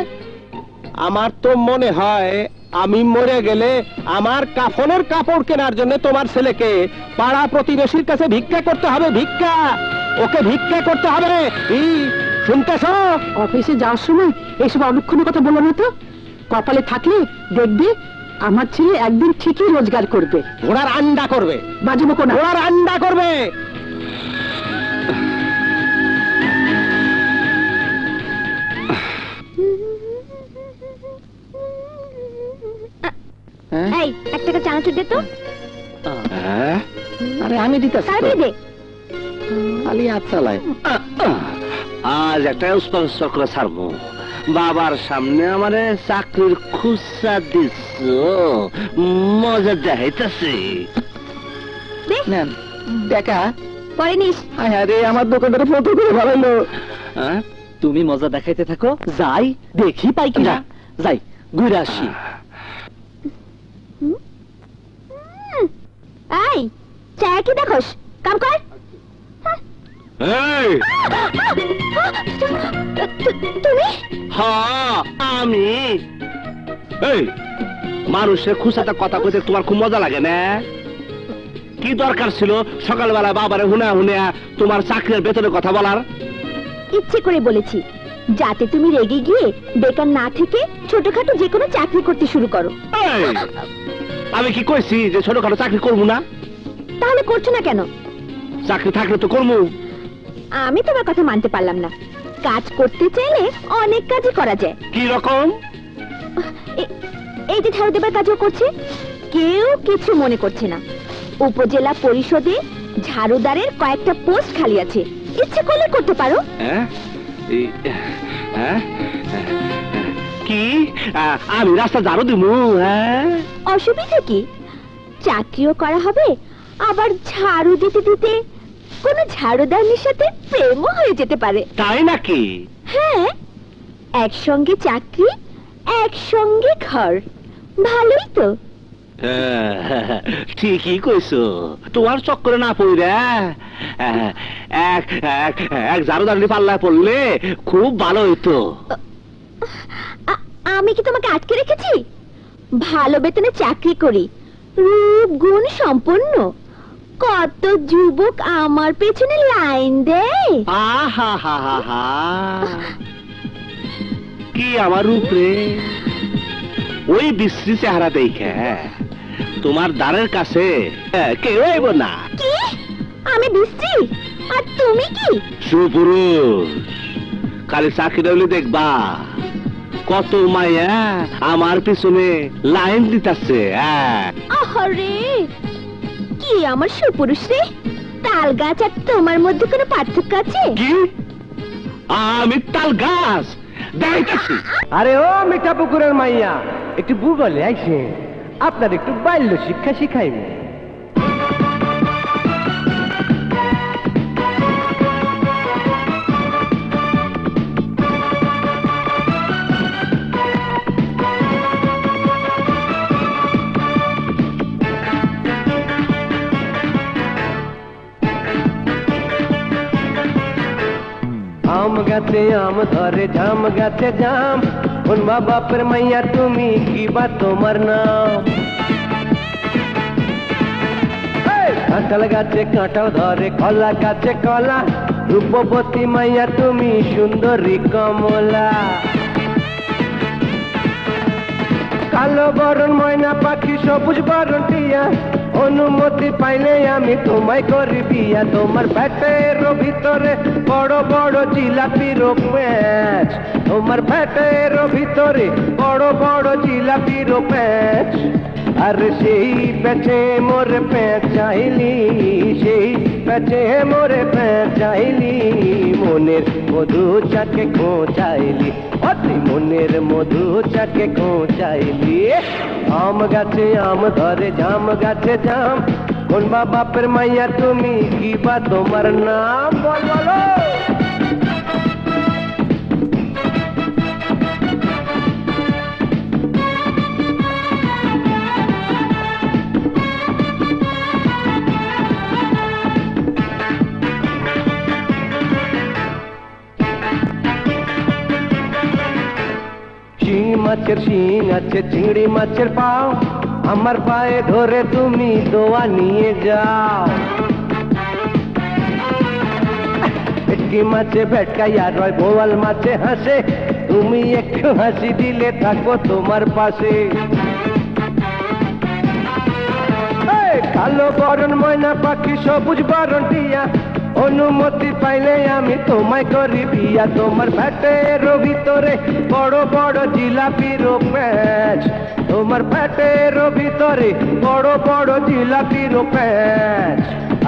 আমার তো মনে হয় আমি মরে গেলে আমার কাফনের কাপড় কেনার জন্য তোমার ছেলেকে পাড়া প্রতিবেশীর কাছে ভিক্ষা করতে হবে। ভিক্ষা, ওকে ভিক্ষা করতে হবে। শুনতেছ? অফিসে যাওয়ার সময় এইসব অলক্ষণের কথা বলো না তো। কপালে থাকলে দেখবে আমার ছেলে একদিন ঠিকই রোজগার করবে, ঘোড়ার আন্ডা করবে। বাজবো কোনা ঘোড়ার আন্ডা করবে। এই এক টাকা চানাচুর দে তো। আরে আমি দিতাছি, তাড়াতাড়ি দে। খালি হাত চালাই। আজ একটা স্পন্সর করে ছাড়বো। বাবার সামনে আমার চাকরির খুচা দিছো, মজা দেখাইতেছি। নেন টাকা, পরে নিস। আরে আমার দোকানদার ফটো করে ভালো। তুমি মজা দেখাইতে থাকো, যাই দেখি পাই কিনা। যাই ঘুরে আসি। এই চা কি দেখোস? কাম কর। মানুষের খুশাটা কথা কইতে তোমার খুব মজা লাগে না? কি দরকার ছিল সকালবেলা বাবারে হুনা হুনিয়া তোমার চাকরির বেতনের কথা বলার? ইচ্ছে করে বলেছি যাতে তুমি রেগে গিয়ে বেকার না থেকে ছোটখাটো যে কোনো চাকরি করতে শুরু করো। আমি কি কইছি যে ছোটখাটো চাকরি করবো না? তাহলে করছো না কেন? চাকরি থাকলে তো করবো। আমি তোমার কথা মানতে পারলাম না। কাজ করতে চাইলে অনেক কাজই করা যায়। কি রকম? এই যে ঝাড়ু দেবার কাজও করছে। কেউ কিছু মনে করছে না। উপজেলা পরিষদে ঝাড়ুদারের কয়েকটা পোস্ট খালি আছে, ইচ্ছে করলে করতে পারো। কি আমি রাস্তা ঝাড়ু দিব? অসুবিধা কি? চাকরিও করা হবে, আবার ঝাড়ু দিতে দিতে কোন ঝাড়ুদারনির সাথে প্রেমও হয়ে যেতে পারে। তাই নাকি? হ্যাঁ, একসঙ্গে চাকরি একসঙ্গে ঘর। ভালোই তো। ঠিকই কইছো, তোমার চক্করে না পড়া এক এক ঝাড়ুদারনি পাল্লায় পড়লে খুব ভালো হইতো। আমি কি তোমাকে আটকে রেখেছি? ভালো বেতনে চাকরি করি, রূপ গুণ সম্পন্ন। কত যুবক আমার পেছনে লাইন দেয়। আহাহাহাহা, কি আমার উপরে ওই বিশ্রী চেহারা দেখে তোমার দ্বারের কাছে কেউ আইব না। কি আমি বিশ্রী আর তুমি কি সুপুরুষ? খালি চাকরি হলে দেখবা কত মায়া আমার পিছনে লাইন দিতেছে। আরে কি আমার সুপুরুষ রে, তাল গাছ আর তোমার মধ্যে কোনো পার্থক্য আছে? কি আমি তাল গাছ দেখাইতেছি? আরে ও মিঠা পুকুরের মাইয়া, একটু বুবলে আইছে, আপনার একটু বাল্য শিক্ষা শিখাইবে। গাছে আম ধরে জাম গাছে জাম উন মা বাপের মাইয়া তুমি কি বা তোমার নাম কাঁঠাল গাছে কাঁঠাল ধরে কলা গাছে কলা রূপবতী মাইয়া তুমি সুন্দরী কমলা কালো বরণ ময়না পাখি সবুজ বরণ টিয়া अनुमति पाइले आमी तुम्हाई करी बिया तुम्हार पेटेर भितरे बड़ो बड़ो जिलापी रोग पैच तुम्हार पेटेर भितरे बड़ो बड़ो जिलापी रोग पैच अरे सेई पैचे मोरे पैचाइली सेई पैचे मोरे पैचाइली मोनेर मधु चाके खोचाइली अति मोनेर मधु चाके खोचाइली आम गाचे आम धरे जाम गाचे जाम कौन बाबा पर मैया तुमी की बात तुम्हार नाम बोल बोलो মাছের শিং আছে চিংড়ি মাছের পাও আমার পায়ে ধরে তুমি দোয়া নিয়ে যাও পেটকি মাছে ভেটকাই আর রয় বোয়াল মাছে হাসে তুমি একটু হাসি দিলে থাকবো তোমার পাশে কালো বরণ ময়না পাখি সবুজ বরণ টিয়া अनुमति पाइले आमी तुम्हाई करी बिया तुम्हार पेटेर भितरे बड़ो बड़ो जिलापी रोग पैच तुम्हार पेटेर भितरे बड़ो बड़ो जिलापी रोग पैच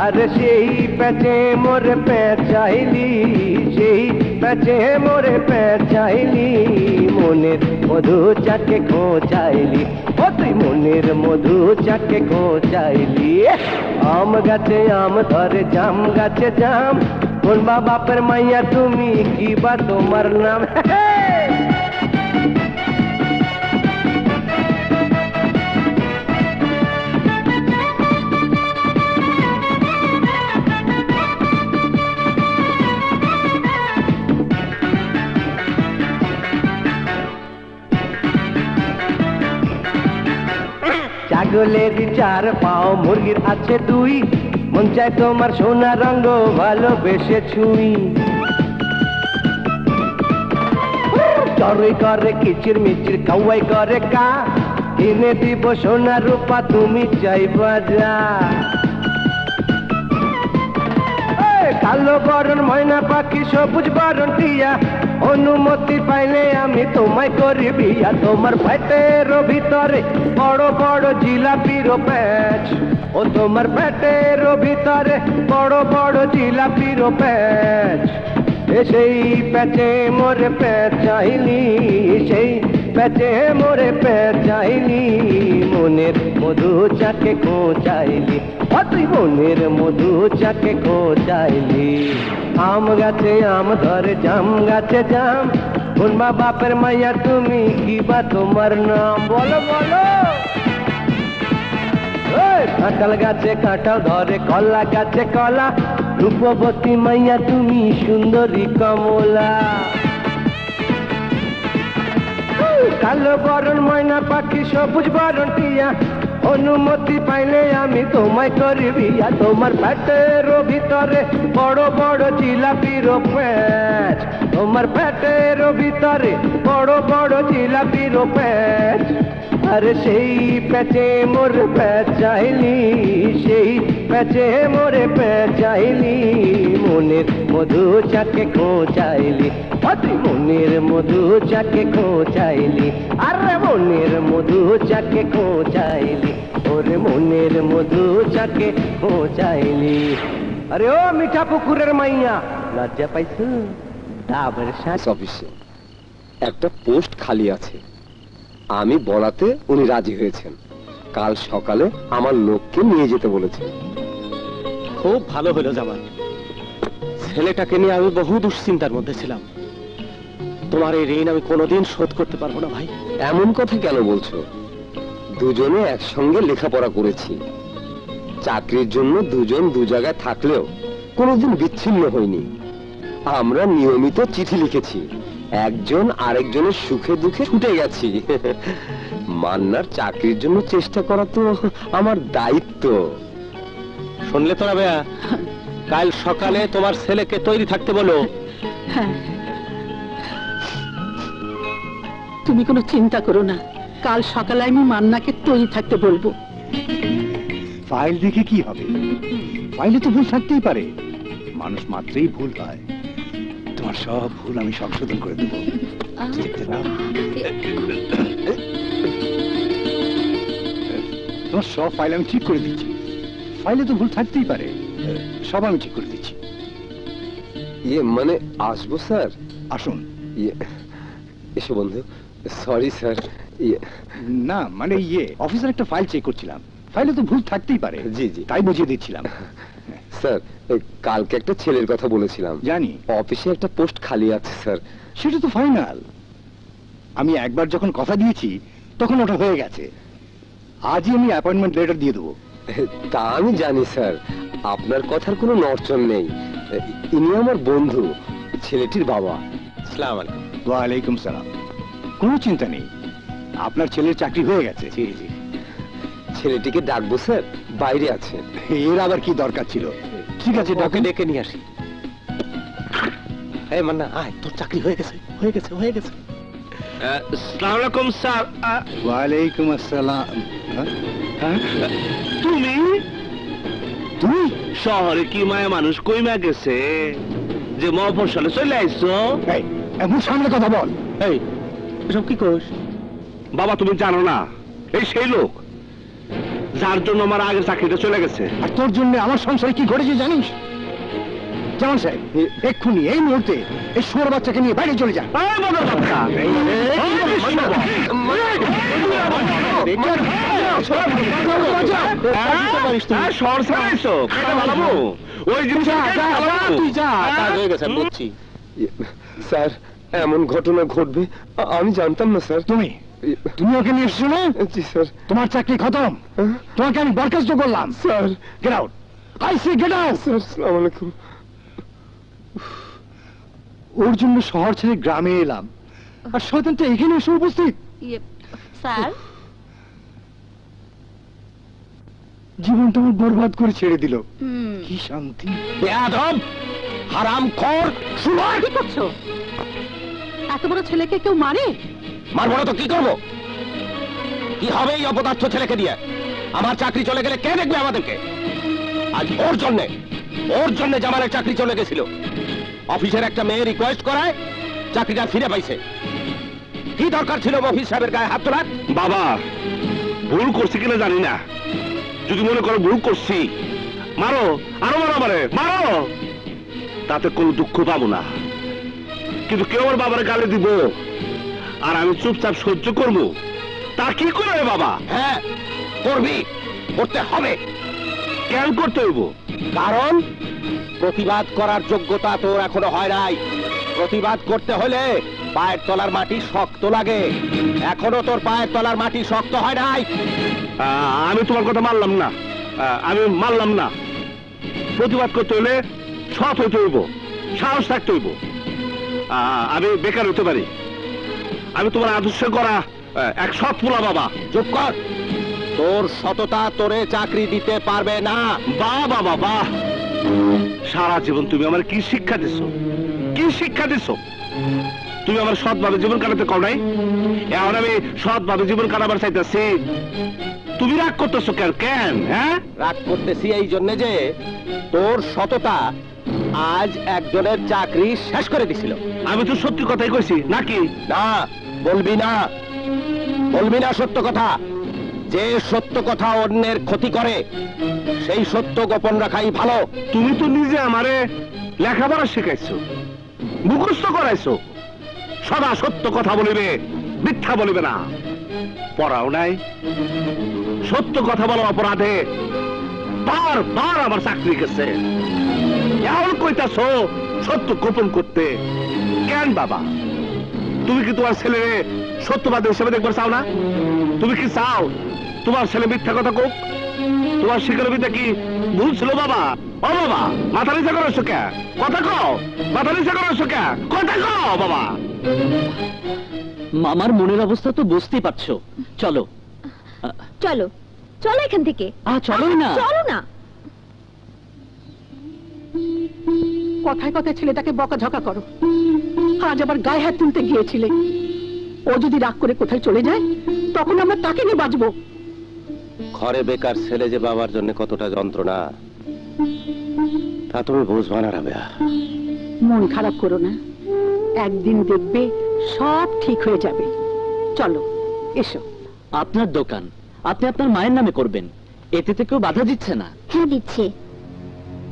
अरे सेई पैचे मोरे पैचाइली सेई पैचे मोरे पैचाइली मोनेर मधु चाके खोचाइली ओ तुई मोनेर मधु चाके खोचाइली आम गाचे आम धरे जाम गाचे जाम कौन बाबा पर मैया तुमी की बा तोमार नाम गोलेर चार पाओ मुर्गिर आछे दुई मन चाय तोमार सोना रंग भालोबेशे छुई चरुई करे किचिर मिचिर कौवाई करे का इने दीब सोना रूपा तुमी चाइबा जा कालो बरण मयना पाखी सबुज बरण टिया अनुमति पाइले आमी तुम्हाई करी बिया तोमार पेटेर भितरे बड़ो बड़ो जिलापिर पैच ओ तोमार पेटेर भितरे बड़ो बड़ो जिलापिर पैच सेई पैचे मोरे पैचाइली सेई पैचे मोरे पैचाइली मोनेर मधु चाके खोचाइली अति मोनेर मधु चाके खोचाइली आम गाचे आम धरे जाम गाचे जाम उन माँ बापेर मैया तुमी की बा तोमार नाम बोलो बोलो काँटाल गाचे काँटाल धरे कला गाचे कला रूपवती मैया तुमी सुंदरी कमला कालो बरण मयना पाखी सबुज बरण टिया अनुमति पाइले आमी तुम्हाई करी बिया तोमार पेटेर भितरे बड़ो बड़ो जिलापी रोग पैच तोमार पेटेर भितरे बड़ो बड़ो जिलापी रोग पैच अरे सेई पैचे मोरे पैचाइली सेई पैचे मोरे पैचाइली मोनेर मधु चाके खोचाइली अति मोनेर मधु चाके खोचाइली अरे मोनेर मधु चाके खोचाइली ओरे मोनेर मधु चाके खोचाइली अरे ओ मीठा पुकुरेर माइया लज्जा पाइছো ডাবের সাথে অফিসে একটা পোস্ট খালি আছে আমি বলাতে উনি রাজি হয়েছেন কাল সকালে আমার লোককে নিয়ে যেতে বলেছে খুব ভালো হলো জামান ছেলেটাকে নিয়ে আমি বহু দুশ্চিন্তার মধ্যে ছিলাম তোমার এই ঋণ আমি কোনোদিন শোধ করতে পারবো না ভাই এমন কথা কেন বলছো দুজনে একসঙ্গে লেখাপড়া করেছি চাকরির জন্য দুজন দু জায়গায় থাকলেও কোনোদিন বিচ্ছিন্ন হইনি আমরা নিয়মিত চিঠি লিখেছি, একজন আরেকজনের সুখে দুঃখে ছুটে গেছি। মান্নার চাকরির জন্য চেষ্টা করা তো আমার দায়িত্ব। শুনলে তোরা বেয়া, কাল সকালে তোমার ছেলেকে তৈরি থাকতে বলো। তুমি কোনো চিন্তা করো না, কাল সকালে আমি মান্নাকে তৈরি থাকতে বলবো। ফাইল দেখে কি হবে, ফাইলে তো ভুল থাকতেই পারে, মানুষ মাত্রই ভুল হয়। তোমার সব ভুল আমি সংশোধন করে দেবো। তোমার সব ফাইল আমি ঠিক করে দিচ্ছি, ফাইলে তো ভুল থাকতেই পারে, সব আমি ঠিক করে দিচ্ছি। ইয়ে মানে আসবো স্যার? আসুন। এসো বন্ধু। Sorry sir. না মানে ইয়ে অফিসের একটা ফাইল চেক করছিলাম, ফাইলে তো ভুল থাকতেই পারে। জি জি, তাই বুঝিয়ে দিচ্ছিলাম। স্যার কালকে একটা ছেলের কথা বলেছিলাম, জানি অফিসে একটা পোস্ট খালি আছে স্যার। সেটা তো ফাইনাল, আমি একবার যখন কথা দিয়েছি তখন ওটা হয়ে গেছে। আজই আমি অ্যাপয়েন্টমেন্ট লেটার দিয়ে দেবো। তা আমি জানি স্যার, আপনার কথার কোনো নড়চড় নেই। ইনি আমার বন্ধু, ছেলেটির বাবা। আসসালামু আলাইকুম। ওয়ালাইকুম সালাম। কোনো চিন্তা নেই, আপনার ছেলের চাকরি হয়ে গেছে। জি জি। ছেলেটিকে ডাকবো স্যার? বাইরে আছে। এর আবার কি দরকার ছিল? ঠিক আছে ডাকে ডেকে নিয়ে আসি। এই মান্না আয়, তোর চাকরি হয়ে গেছে। হয়ে গেছে, হয়ে গেছে। আসসালামু আলাইকুম স্যার। ওয়ালাইকুম আসসালাম। তুমি তুই শহরে কি মায়া মানুষ কইমা গেছে যে মফসলে চলে আইছো? এই এমন সামনে কথা বল। এই এসব কি কইস বাবা, তুমি জানো না এই সেই লোক যার জন্য আমার আগে চাকরিটা চলে গেছে। আর তোর জন্য আমার সংসারে কি ঘটেছে জানিস? জামান সাহেব এক্ষুনি এই মুহূর্তে এই শুয়োর বাচ্চাকে নিয়ে বাইরে চলে যান। স্যার এমন ঘটনা ঘটবে আমি জানতাম না স্যার। তুমি ওকে নিয়ে এসেছো না? জি স্যার। তোমার চাকরি খতম, তোমাকে আমি বরখাস্ত করলাম। Sir get out. I say get out. Sir আসসালামু আলাইকুম। ওর জন্য শহর ছেড়ে গ্রামে এলাম আর শয়তানটা এখানে এসে উপস্থিত। স্যার জীবনটা আমার বরবাদ করে ছেড়ে দিল। কি শান্তি। বেয়াদব, হারামখোর, সুমার। কি করছো? এত বড় ছেলেকে কেউ মারে? মারবো না তো কি করবো? কি হবে এই অপদার্থ ছেলেকে দিয়ে? আমার চাকরি চলে গেলে কে দেখবে আমাদেরকে? আজ ওর জন্য জামালের চাকরি চলে গেছিল। অফিসের একটা মেয়ে রিকোয়েস্ট করায় চাকরিটা ফিরে পাইছে। কি দরকার ছিল অফিস সাহেবের গায়ে হাত তোলার? বাবা ভুল করছি কিনা জানি না, যদি মনে করো ভুল করছি মারো, আরো মারো, মারো, তাতে কোনো দুঃখ পাবো না। কিন্তু কেউ আমার বাবার গালে দিব আর আমি চুপচাপ সহ্য করবো? তা কি করবে বাবা? হ্যাঁ করবি, করতে হবে। কেন করতে হইব? কারণ প্রতিবাদ করার যোগ্যতা তোর এখনো হয় নাই। প্রতিবাদ করতে হলে পায়ের তলার মাটি শক্ত লাগে, এখনো তোর পায়ের তলার মাটি শক্ত হয় নাই। আমি তোমার কথা মানলাম না, প্রতিবাদ করতে হলে সৎ হইতে হইব, সাহস থাকতে হইব। আমি বেকার হতে পারি, আমি তোমার আদর্শ করা এক সৎ পোলা। বাবা চুপ কর, তোর সততা তোরে চাকরি দিতে পারবে না। বাবা বাবা সারা জীবন তুমি আমার কি শিক্ষা দিছো, তুমি আমার সৎভাবে জীবন কাটাতে কও নাই। এখন আমি সৎভাবে জীবন কাটাবার চাইতেছি, তুমি রাগ করতেছো কেন? হ্যাঁ রাগ করতেছি এই জন্য যে তোর সততা আজ একজনের চাকরি শেষ করে দিছিল। আমি তো সত্যি কথাই কইছি নাকি? না বলবি না, সত্য কথা। যে সত্য কথা অন্যের ক্ষতি করে সেই সত্য গোপন রাখাই ভালো। তুমি তো নিজে আমারে লেখাপড়া শিখাইছো, মুখস্থ করাইছো, সদা সত্য কথা বলিবে, মিথ্যা বলিবে না। পড়াও নাই, সত্য কথা বলো অপরাধে বারবার আমার চাকরি গেছে। এখন কইতাছো সত্য গোপন করতে, কেন বাবা? তুমি কি তোমার ছেলে সত্যবাদী হিসেবে দেখবার চাও না? তুমি কি চাও তোমার ছেলে মিথ্যা কথা কোক? তোমার শিক্ষার বিদ্যা কি ভুল ছিল বাবা? बाबा माथा नीचा करो क्या कथा कहो माथा नीचा करो क्या कथा कहो बाबा मामार मन अवस्था तो बुझते ही चलो चलो चलो एखान चलो ना चलो ना कथाय कथाय छेलेटाके बकाझका करो आज आबार गाये हाथ तुलते गिएछिले ओ जोदि राग करे कोथाय चले जाय तखन आमरा ताके निये बाजबो घरे बेकार छेले जे बाबार जन्य कतटा जंत्रणा ता तुमि बुझबा ना राबिया मन खराब करो ना एकदिन देखबे सब ठीक हये जाबे चलो एसो आपनार दोकान आपनि आपनार मायेर नामे करबेन एतेते केउ बाधा दिच्छे ना हाँ दिच्छे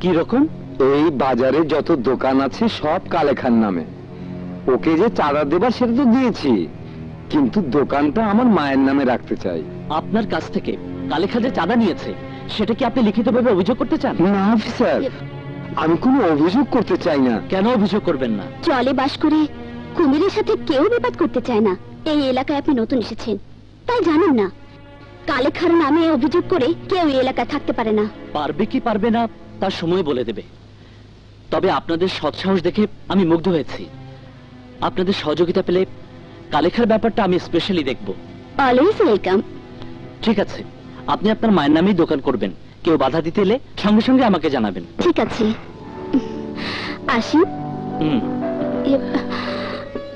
कि रकम এই বাজারে যত দোকান আছে সব কালেখার নামে ওকে যে চাঁদা দেবার সেটা তো দিয়েছি কিন্তু দোকানটা আমার মায়ের নামে রাখতে চাই আপনার কাছ থেকে কালেখা যে চাঁদা নিয়েছে সেটা কি আপনি লিখিতভাবে অভিযোগ করতে চান না অফিসার আমি কোনো অভিযোগ করতে চাই না কেন অভিযোগ করবেন না চলে বাস করে কুমিরের সাথে কেউ বিবাদ করতে চায় না এই এলাকায় আপনি নতুন এসেছেন তাই জানেন না কালেখার নামে অভিযোগ করে কেউ এই এলাকায় থাকতে পারে না পারবে কি পারবে না তা সময় বলে দেবে तबे आपनादेर सत्साहस देखे आमी मुग्ध हयेछि आपनादेर सहयोगिता पेले कालेखार ब्यापारटा आमी स्पेशाली देखबो अलवेज वेलकाम ठीक आछे आपनि आपनार मायेर नामेई दोकान करबेन केउ बाधा दिते एले संगे संगे आमाके जानाबेन ठीक आछे आशी आशी ভালোবাসা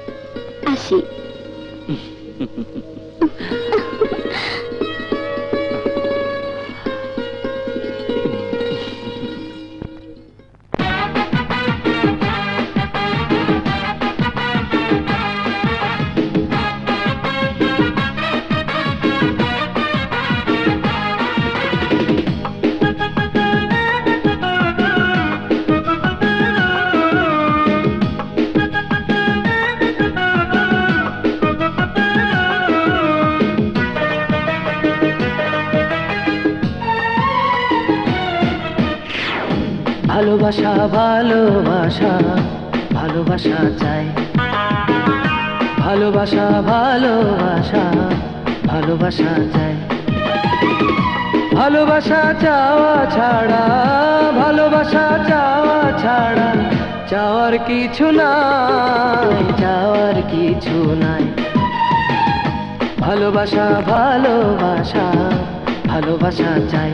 ভালোবাসা ভালোবাসা চাই ভালোবাসা ভালোবাসা ভালোবাসা চাই ভালোবাসা চাওয়া ছাড়া ভালোবাসা চাওয়া ছাড়া চাওয়ার কিছু নাই চাওয়ার কিছু নাই ভালোবাসা ভালোবাসা ভালোবাসা চাই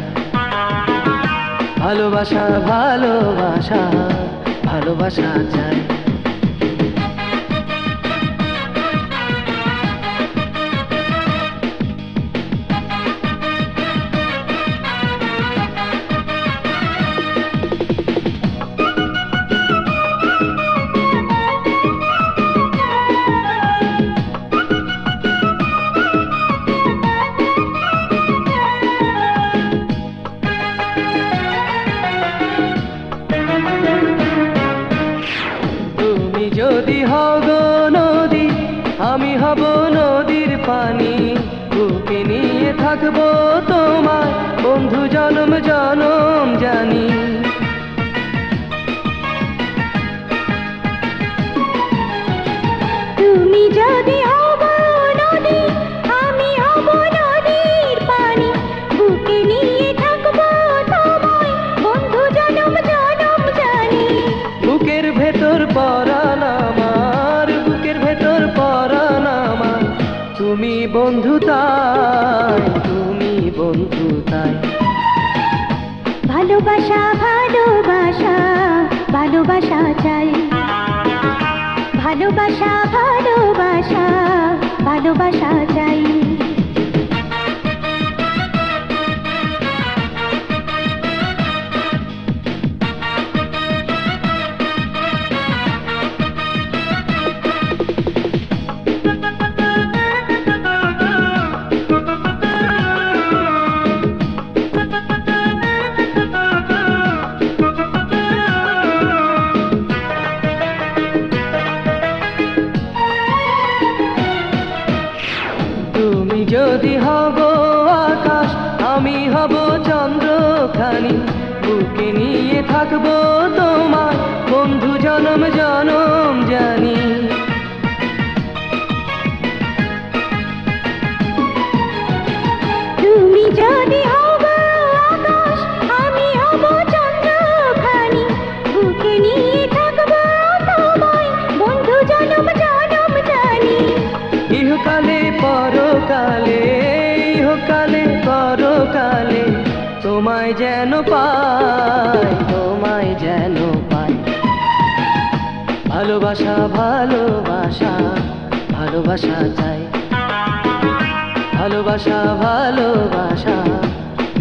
ভালোবাসা ভালোবাসা ভালোবাসা চাই पाई তোমায় যেন পাই ভালোবাসা ভালোবাসা ভালোবাসা চাই ভালোবাসা ভালোবাসা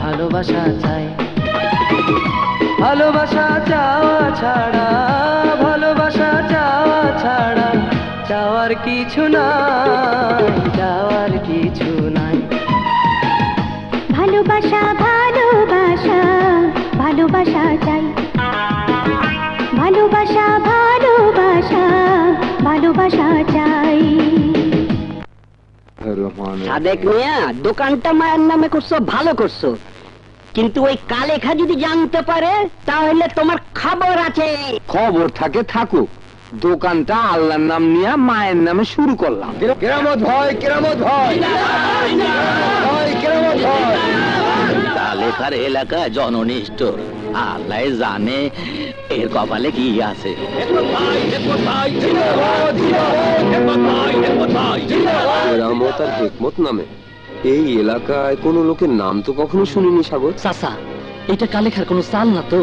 ভালোবাসা চাই ভালোবাসা চাওয়া ছাড়া ভালোবাসা চাওয়া ছাড়া চাওয়ার কিছু নাই চাওয়ার কিছু নাই ভালোবাসা ভালোবাসা ভালোবাসা চাই ভালোবাসা ভালোবাসা ভালোবাসা চাই সাদেক মিয়া দোকানটা মায়ের নামে করছো ভালো করছো কিন্তু ওই কালেখা যদি জানতে পারে তাহলে তোমার খবর আছে খবর থাকে থাকুক দোকানটা আল্লাহর নাম নিয়ে মায়ের নামে শুরু করলাম কেরামত হয় কেরামত হয় হয় কেরামত হয় কালেখার এলাকা জননিষ্ঠ আল্লাহ জানে এর কপালে কি আছে কেরামত আর হিকমত নামে এই এলাকায় কোন লোকের নাম তো কখনো শুনিনি সাগর চাচা এটা কালেখার কোন চাল না তো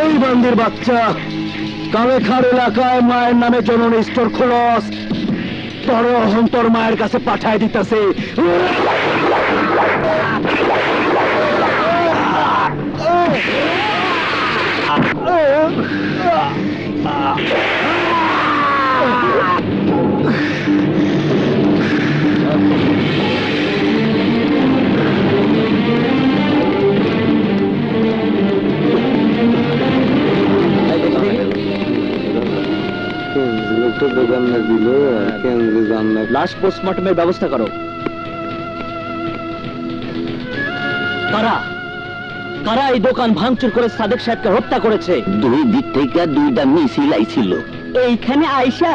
এই বান্দির বাচ্চা কালেখার এলাকায় মায়ের নামে জননী স্টোর খোলস তোর অহন্তর মায়ের কাছে পাঠায় দিতেছে तो बेगम ने दिलो केंद्र जानना लाश पोस्टमार्टम में व्यवस्था करो करा करा ये दुकान भांगचुर करे सादेक साहेब के हत्या করেছে দুই দিক থেকে দুইটা মিছিল আইছিল এইখানে আয়শা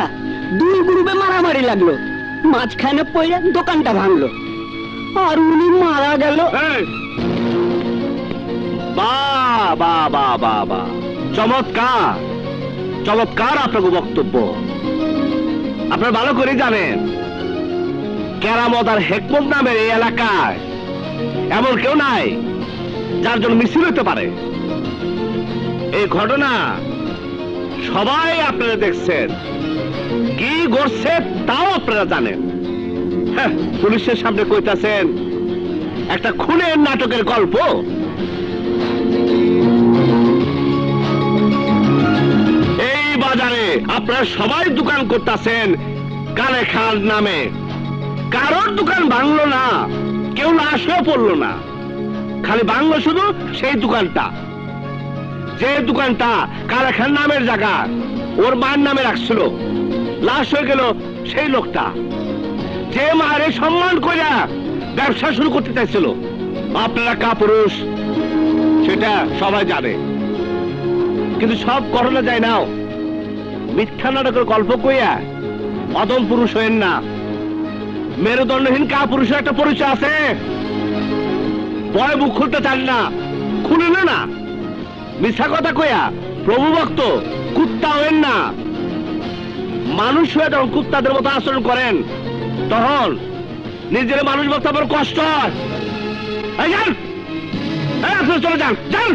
দুই গ্রুপে মারামারি লাগলো মাঝখানে পইরা দোকানটা ভাঙলো আর উনি মারা গেল বাহ বাহ বাহ বাহ চমৎকার চমৎকার আপনাদের বক্তব্য আপনারা ভালো করে জানেন কেরামত আর হেকমত নামের এই এলাকায় এমন কেউ নাই যার জন্য মিছিল হতে পারে এই ঘটনা সবাই আপনারা দেখছেন কি ঘটছে তাও আপনারা জানেন হ্যাঁ পুলিশের সামনে কইতাছেন একটা খুনের নাটকের গল্প এই বাজারে আপনারা সবাই দোকান করতেছেন কালেখার নামে কারোর দোকান ভাঙলো না কেউ লাশও পড়লো না খালি ভাঙলো শুধু সেই দোকানটা যে দোকানটা কালেখার নামের জায়গা ওর মার নামে রাখছিল লাশ হয়ে গেল সেই লোকটা যে মারে সম্মান করে ব্যবসা শুরু করতে চাইছিল আপনারা কাপুরুষ সেটা সবাই জানে কিন্তু সব করোনা যায় নাও মিথ্যা নাটকের গল্প কইয়া অদম পুরুষ হয়েন না মেরুদণ্ডহীন কাপুরুষের একটা পরিচয় আছে ভয় মুখ খুলতে চান না খুলিল না মিথ্যা কথা কইয়া প্রভু ভক্ত কুত্তা হয়েন না মানুষ হয়ে যখন কুত্তাদের মতো আচরণ করেন তখন নিজের মানুষ ভক্ত আবার কষ্ট হয় চলে যান যান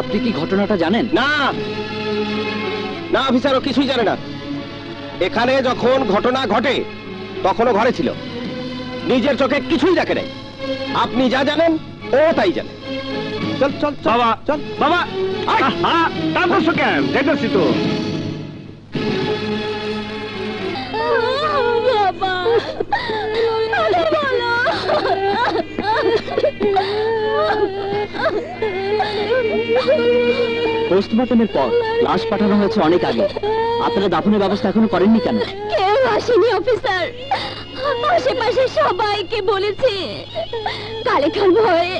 আপনি কি ঘটনাটা জানেন না না অফিসারও কিছুই জানে না এখানে যখন ঘটনা ঘটে তখনও ঘরে ছিল নিজের চোখে কিছুই দেখে নাই আপনি যা জানেন ও তাই জানে চল চল বাবা চল বাবা দেখেছি তো পোস্টমর্টমের পর লাশ পাঠানো হয়েছে অনেক আগে আপনারা দাফনের ব্যবস্থা এখনো করেননি কেন কেউ আসেনি অফিসার আশেপাশে সবাইকে বলেছে কালেখার ভয়ে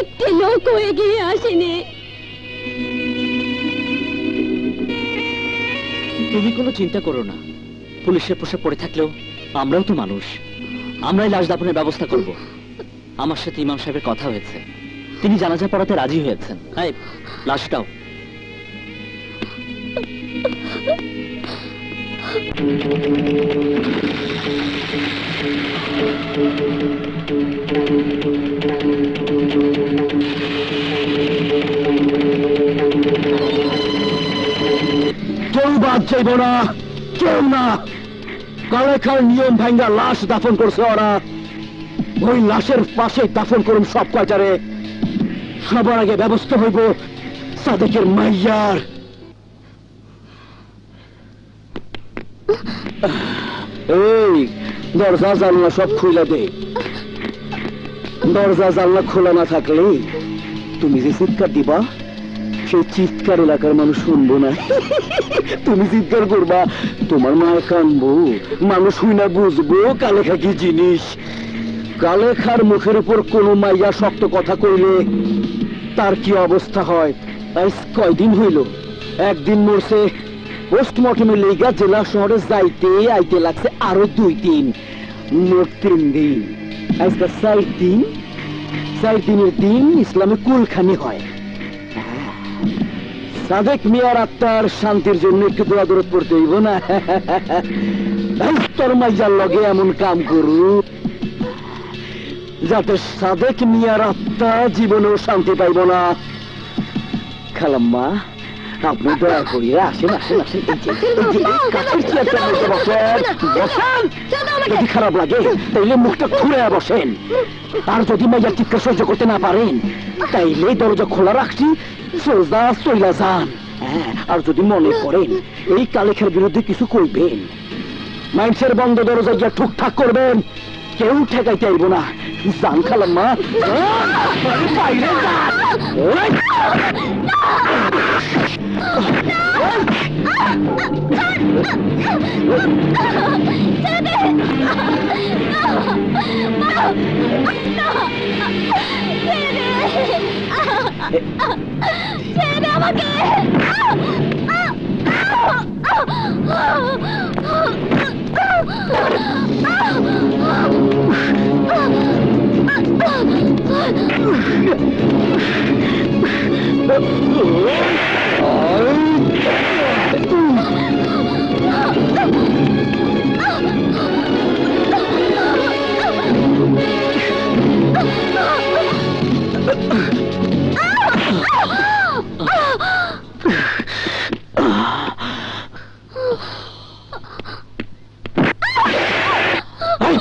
একটি লোক হয়ে গিয়ে আসেনি তুমি কোনো চিন্তা করো না পুলিশের পোশাক পরে থাকলেও আমরাও তো মানুষ আমরাই লাশ দাফনের ব্যবস্থা করব। আমার সাথে ইমাম সাহেবের কথা হয়েছে, তিনি জানাজা পড়াতে রাজি হয়েছেন। এই লাশটাও কেউ বাদ চাইব না, কেউ না। কালেখার নিয়ম ভাঙ্গা লাশ দাফন করছে ওরা, ওই লাশের পাশে দাফন করুন সব কয়টারে। সবার আগে ব্যবস্থা হইব সাদেকের মাইয়ার। এই দরজা জানলা সব খুলে দে। দরজা জানলা খোলা না থাকলে তুমি যে চিৎকার দিবা, সেই চিৎকার এলাকার মানুষ শুনবো না। তুমি চিৎকার করবা, তোমার মা কানবো, মানুষ শুনা বুঝবো কালেখা কি জিনিস। কালেখার মুখের উপর কোন মাইয়া শক্ত কথা কইলে তার কি অবস্থা হয়। কয়দিন হইল, একদিন মরছে, পোস্টমর্টমের লেগা জেলা শহরে যাইতে আইতে লাগছে আরো 2-3 মোট 3 দিন। আজকে 4 দিন, 4 দিনের দিন ইসলামে কুলখানি হয়। সাদেক মিয়ার আত্মার শান্তির জন্য একটু দোয়া দরদ পড়তে হইব না? তোর মাইয়ার লগে এমন কাম করু যাতে সাদেক মিয়ার আত্মা জীবনেও শান্তি পাইব না। খালাম্মা আপনি দয়া করিয়া আসেন, আসেন, আসেন। যদি খারাপ লাগে তাইলে মুখটা খুলে বসেন, আর যদি মাইয়ার চিৎকার সহ্য করতে না পারেন তাইলে দরজা খোলা রাখছি, সোজা চইলা যান। আর যদি মনে করেন এই কালেখার বিরুদ্ধে কিছু করবেন, মানুষের বন্ধ দরজা গিয়া ঠুকঠাক করবেন, কেউ ঠেকাইতে আইব না। জান খালাম্মা, বাইরে যান।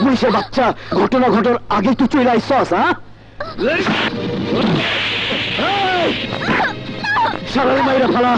পুলিশের বাচ্চা, ঘটনা ঘটার আগে তুই চলে আইছস। সারাই মাইরা ফালা।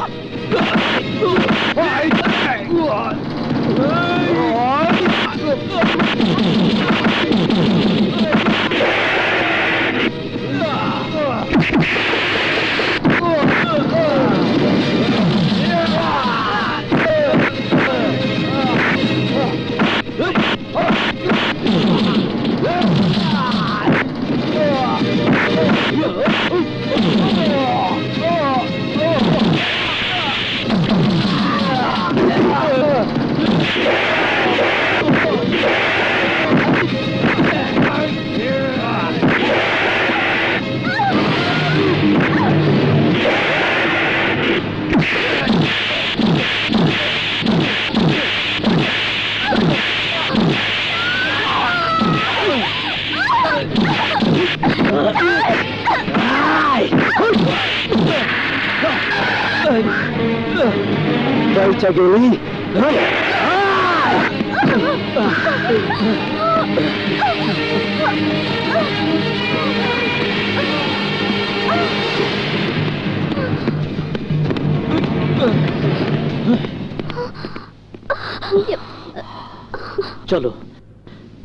চলো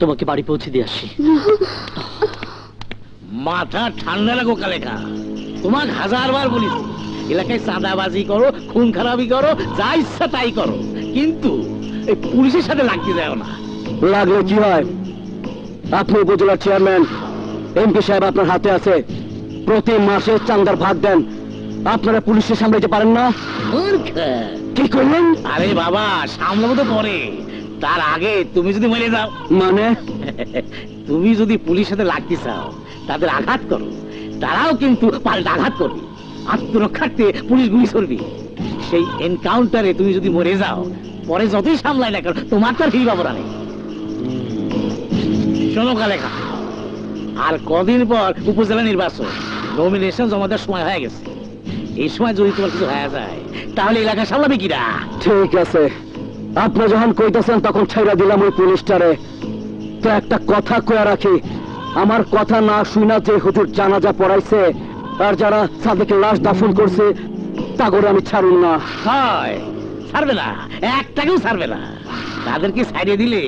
তোমাকে বাড়ি পৌঁছে দিয়ে আসি। মাথা ঠান্ডা লাগো কালেখা, তোমাকে 1000 বার বলি এলাকায় চাঁদাবাজি করো, খুন খারাপি করো, যা ইচ্ছা তাই করো, কিন্তু এই পুলিশের সাথে লাগতে যাও না। লাগলে কি হয়? আপনি উপজেলার চেয়ারম্যান, এমপি সাহেব আপনার হাতে আছে, প্রতি মাসে চাঁদার ভাগ দেন, আপনারা পুলিশকে সামলাতে পারেন না। কি করলেন? আরে বাবা, সামলাবো তো পরে, তার আগে তুমি যদি মরে যাও। মানে तुम्हें जो पुलिस लागते चाओ तर आघात करो ताओ क्योंकि पाल्ट आघात कर आत्मरक्षार्थे पुलिस गुली चलबी से एनकाउंटारे तुम्हें जो मरे जाओ पर जत ही सामलाय ना करो तुम्हार तो फिर बाबरा नहीं शोनो कालेखा और कदिन पर उपजेला निर्वाचन नमिनेशन जमा देर समय हो गए এই সময় যদি তোমার কিছু হয়ে যায় তাহলে এলাকা সামলাবে কিরা? ঠিক আছে আপনি যখন কইতাছেন তখন ছাইরা দিলাম ওই পুলিশটারে। তো একটা কথা কইয়া রাখি, আমার কথা না শুনা যে হুজুর জানাজা পড়াইছে আর যারা সাদেকের লাশ দাফন করছে তাগরে আমি ছাড়ুন না। হয় ছাড়বে না, একটাকেও ছাড়বে না। তাদেরকে ছাইরে দিলে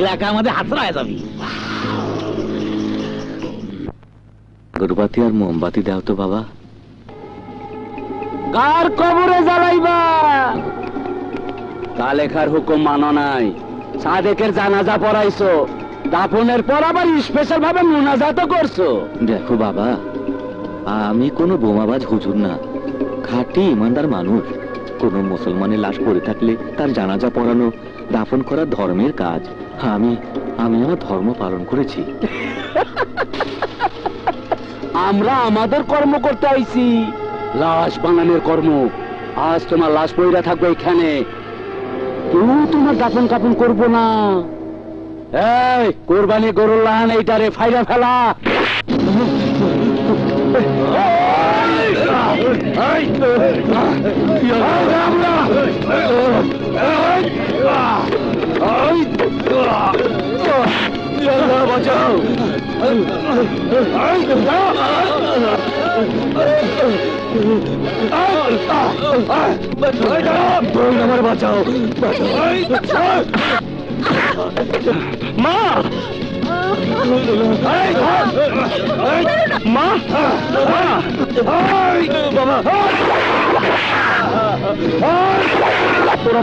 এলাকা আমাদের হাতছাড়া হয়ে যাবে। গুরবাতি আর মোমবাতি দাও তো বাবা। कार कबरे जलाइबा कालेखार हुकुम मानो नाई सादेकेर जानाजा पड़ाइछो दाफनेर पर आबार स्पेशल भावे मुनाजातो करछो। देखो बाबा आमी कोनो बोमाबाज हुजुर ना, खाटी ईमानदार मानुष। कोनो मुसलमानेर लाश पड़े थाकले तार जानाजा पड़ानो दाफन करा धर्मेर काज। आमी आमी आमार धर्म पालन करेछि। आमरा आमादेर कर्म करते आइछि, লাশ বানানোর কর্ম। আজ তোমার লাশ পইরা থাকবে এখানে, তুমি তোমার দাফন কাফন করব না। এই কুরবানি গরুর লাহান এইটারে ফাইরা ফেলা। তোরা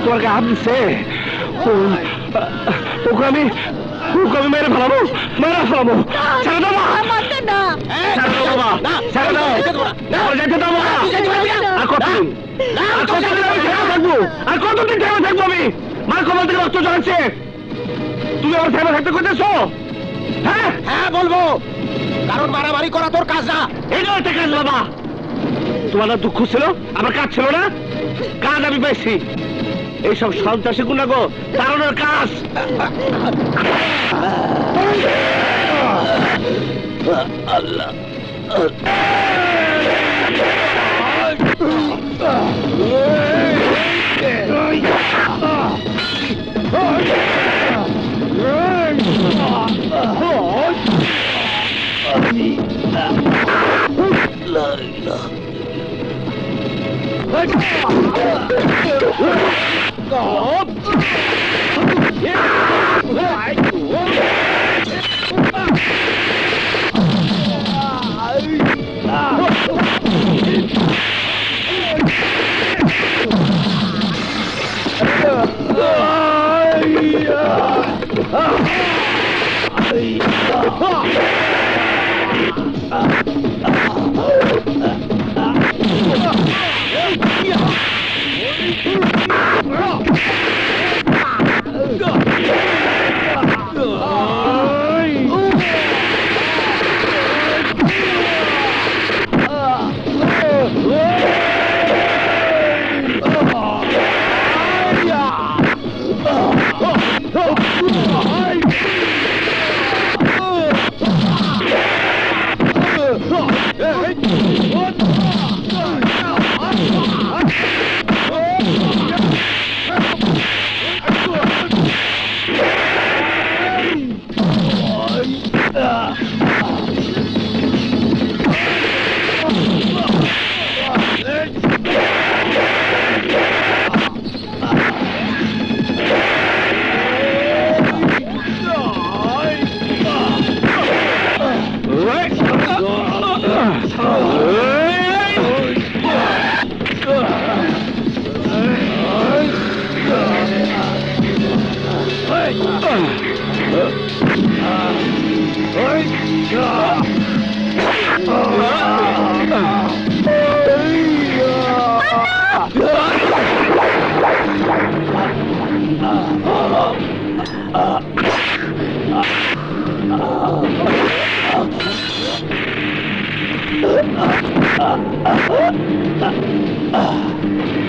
তোর গায়ে হাত দিছে, ওকে আমি मेरे फलाबो मेरा फलाबो चल दो मां मत ना चल दो बाबा चल दो ना जग दो बाबा आको दिन ठेका থাকবো আর কত দিন ठेका থাকবো আমি মার কবল থেকে রক্ত ঝরছে তুমি আমার ঠেকা থাকতে কইতেছো? হ্যাঁ হ্যাঁ বলবো, কারণ মারামারি করা তোর কাজ না। এই যে টাকা বাবা, তোমার দুঃখ ছিল আমার কাজ ছিল না, কাজ আমি পাইছি। এইসব সন্ত্রাসী গুণা গো তাড়ানোর কাজ। আল্লাহ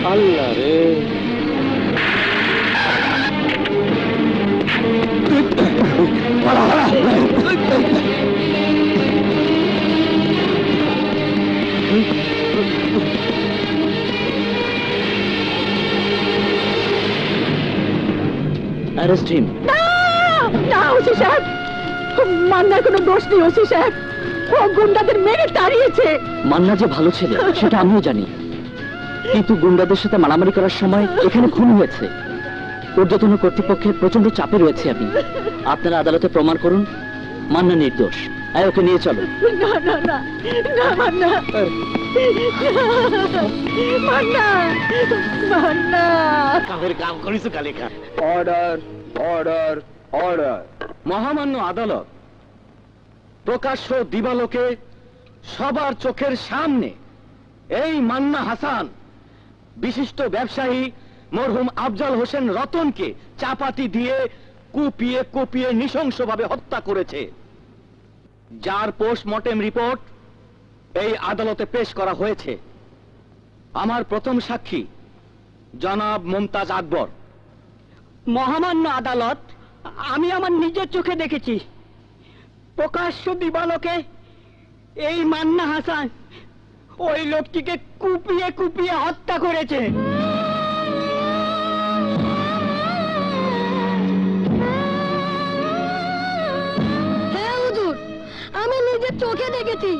अल्लाह रे, अरेस्ट हिम। ना ना ओसी साहेब, मान्नार कोनो दोष नहीं ओसी साहेब, वो गुंडाদের মেরে তাড়িয়েছে। মান্না যে ভালো ছেলে সেটা আমিও জানি, কিন্তু গুন্ডাদের সাথে মারামারি করার সময় এখানে খুন হয়েছে। উর্ধ্বতন কর্তৃপক্ষের প্রচন্ড চাপে রয়েছে আমি। আপনারা আদালতে প্রমাণ করুন মান্না নির্দোষ, আর ওকে নিয়ে চলো। না না না না, মান্না মান্না মান্না, কামের কাম করিস কালেখা। Order order order. মহামান্য আদালত প্রকাশ্য দিবালোকে সবার চোখের সামনে এই মান্না হাসান বিশিষ্ট ব্যবসায়ী মরহুম আফজাল হোসেন রতনকে চাপাতি দিয়ে কুপিয়ে কুপিয়ে নৃশংসভাবে হত্যা করেছে, যার পোস্টমর্টেম রিপোর্ট এই আদালতে পেশ করা হয়েছে। আমার প্রথম সাক্ষী জনাব মুমতাজ আকবর। মহামান্য আদালত, আমি আমার নিজের চোখে দেখেছি প্রকাশ্য দিবালোকে এই মান্না হাসান ওই লোকটিকে কুপিয়ে কুপিয়ে হত্যা করেছে। হ্যাঁ হুজুর, আমি নিজের চোখে দেখেছি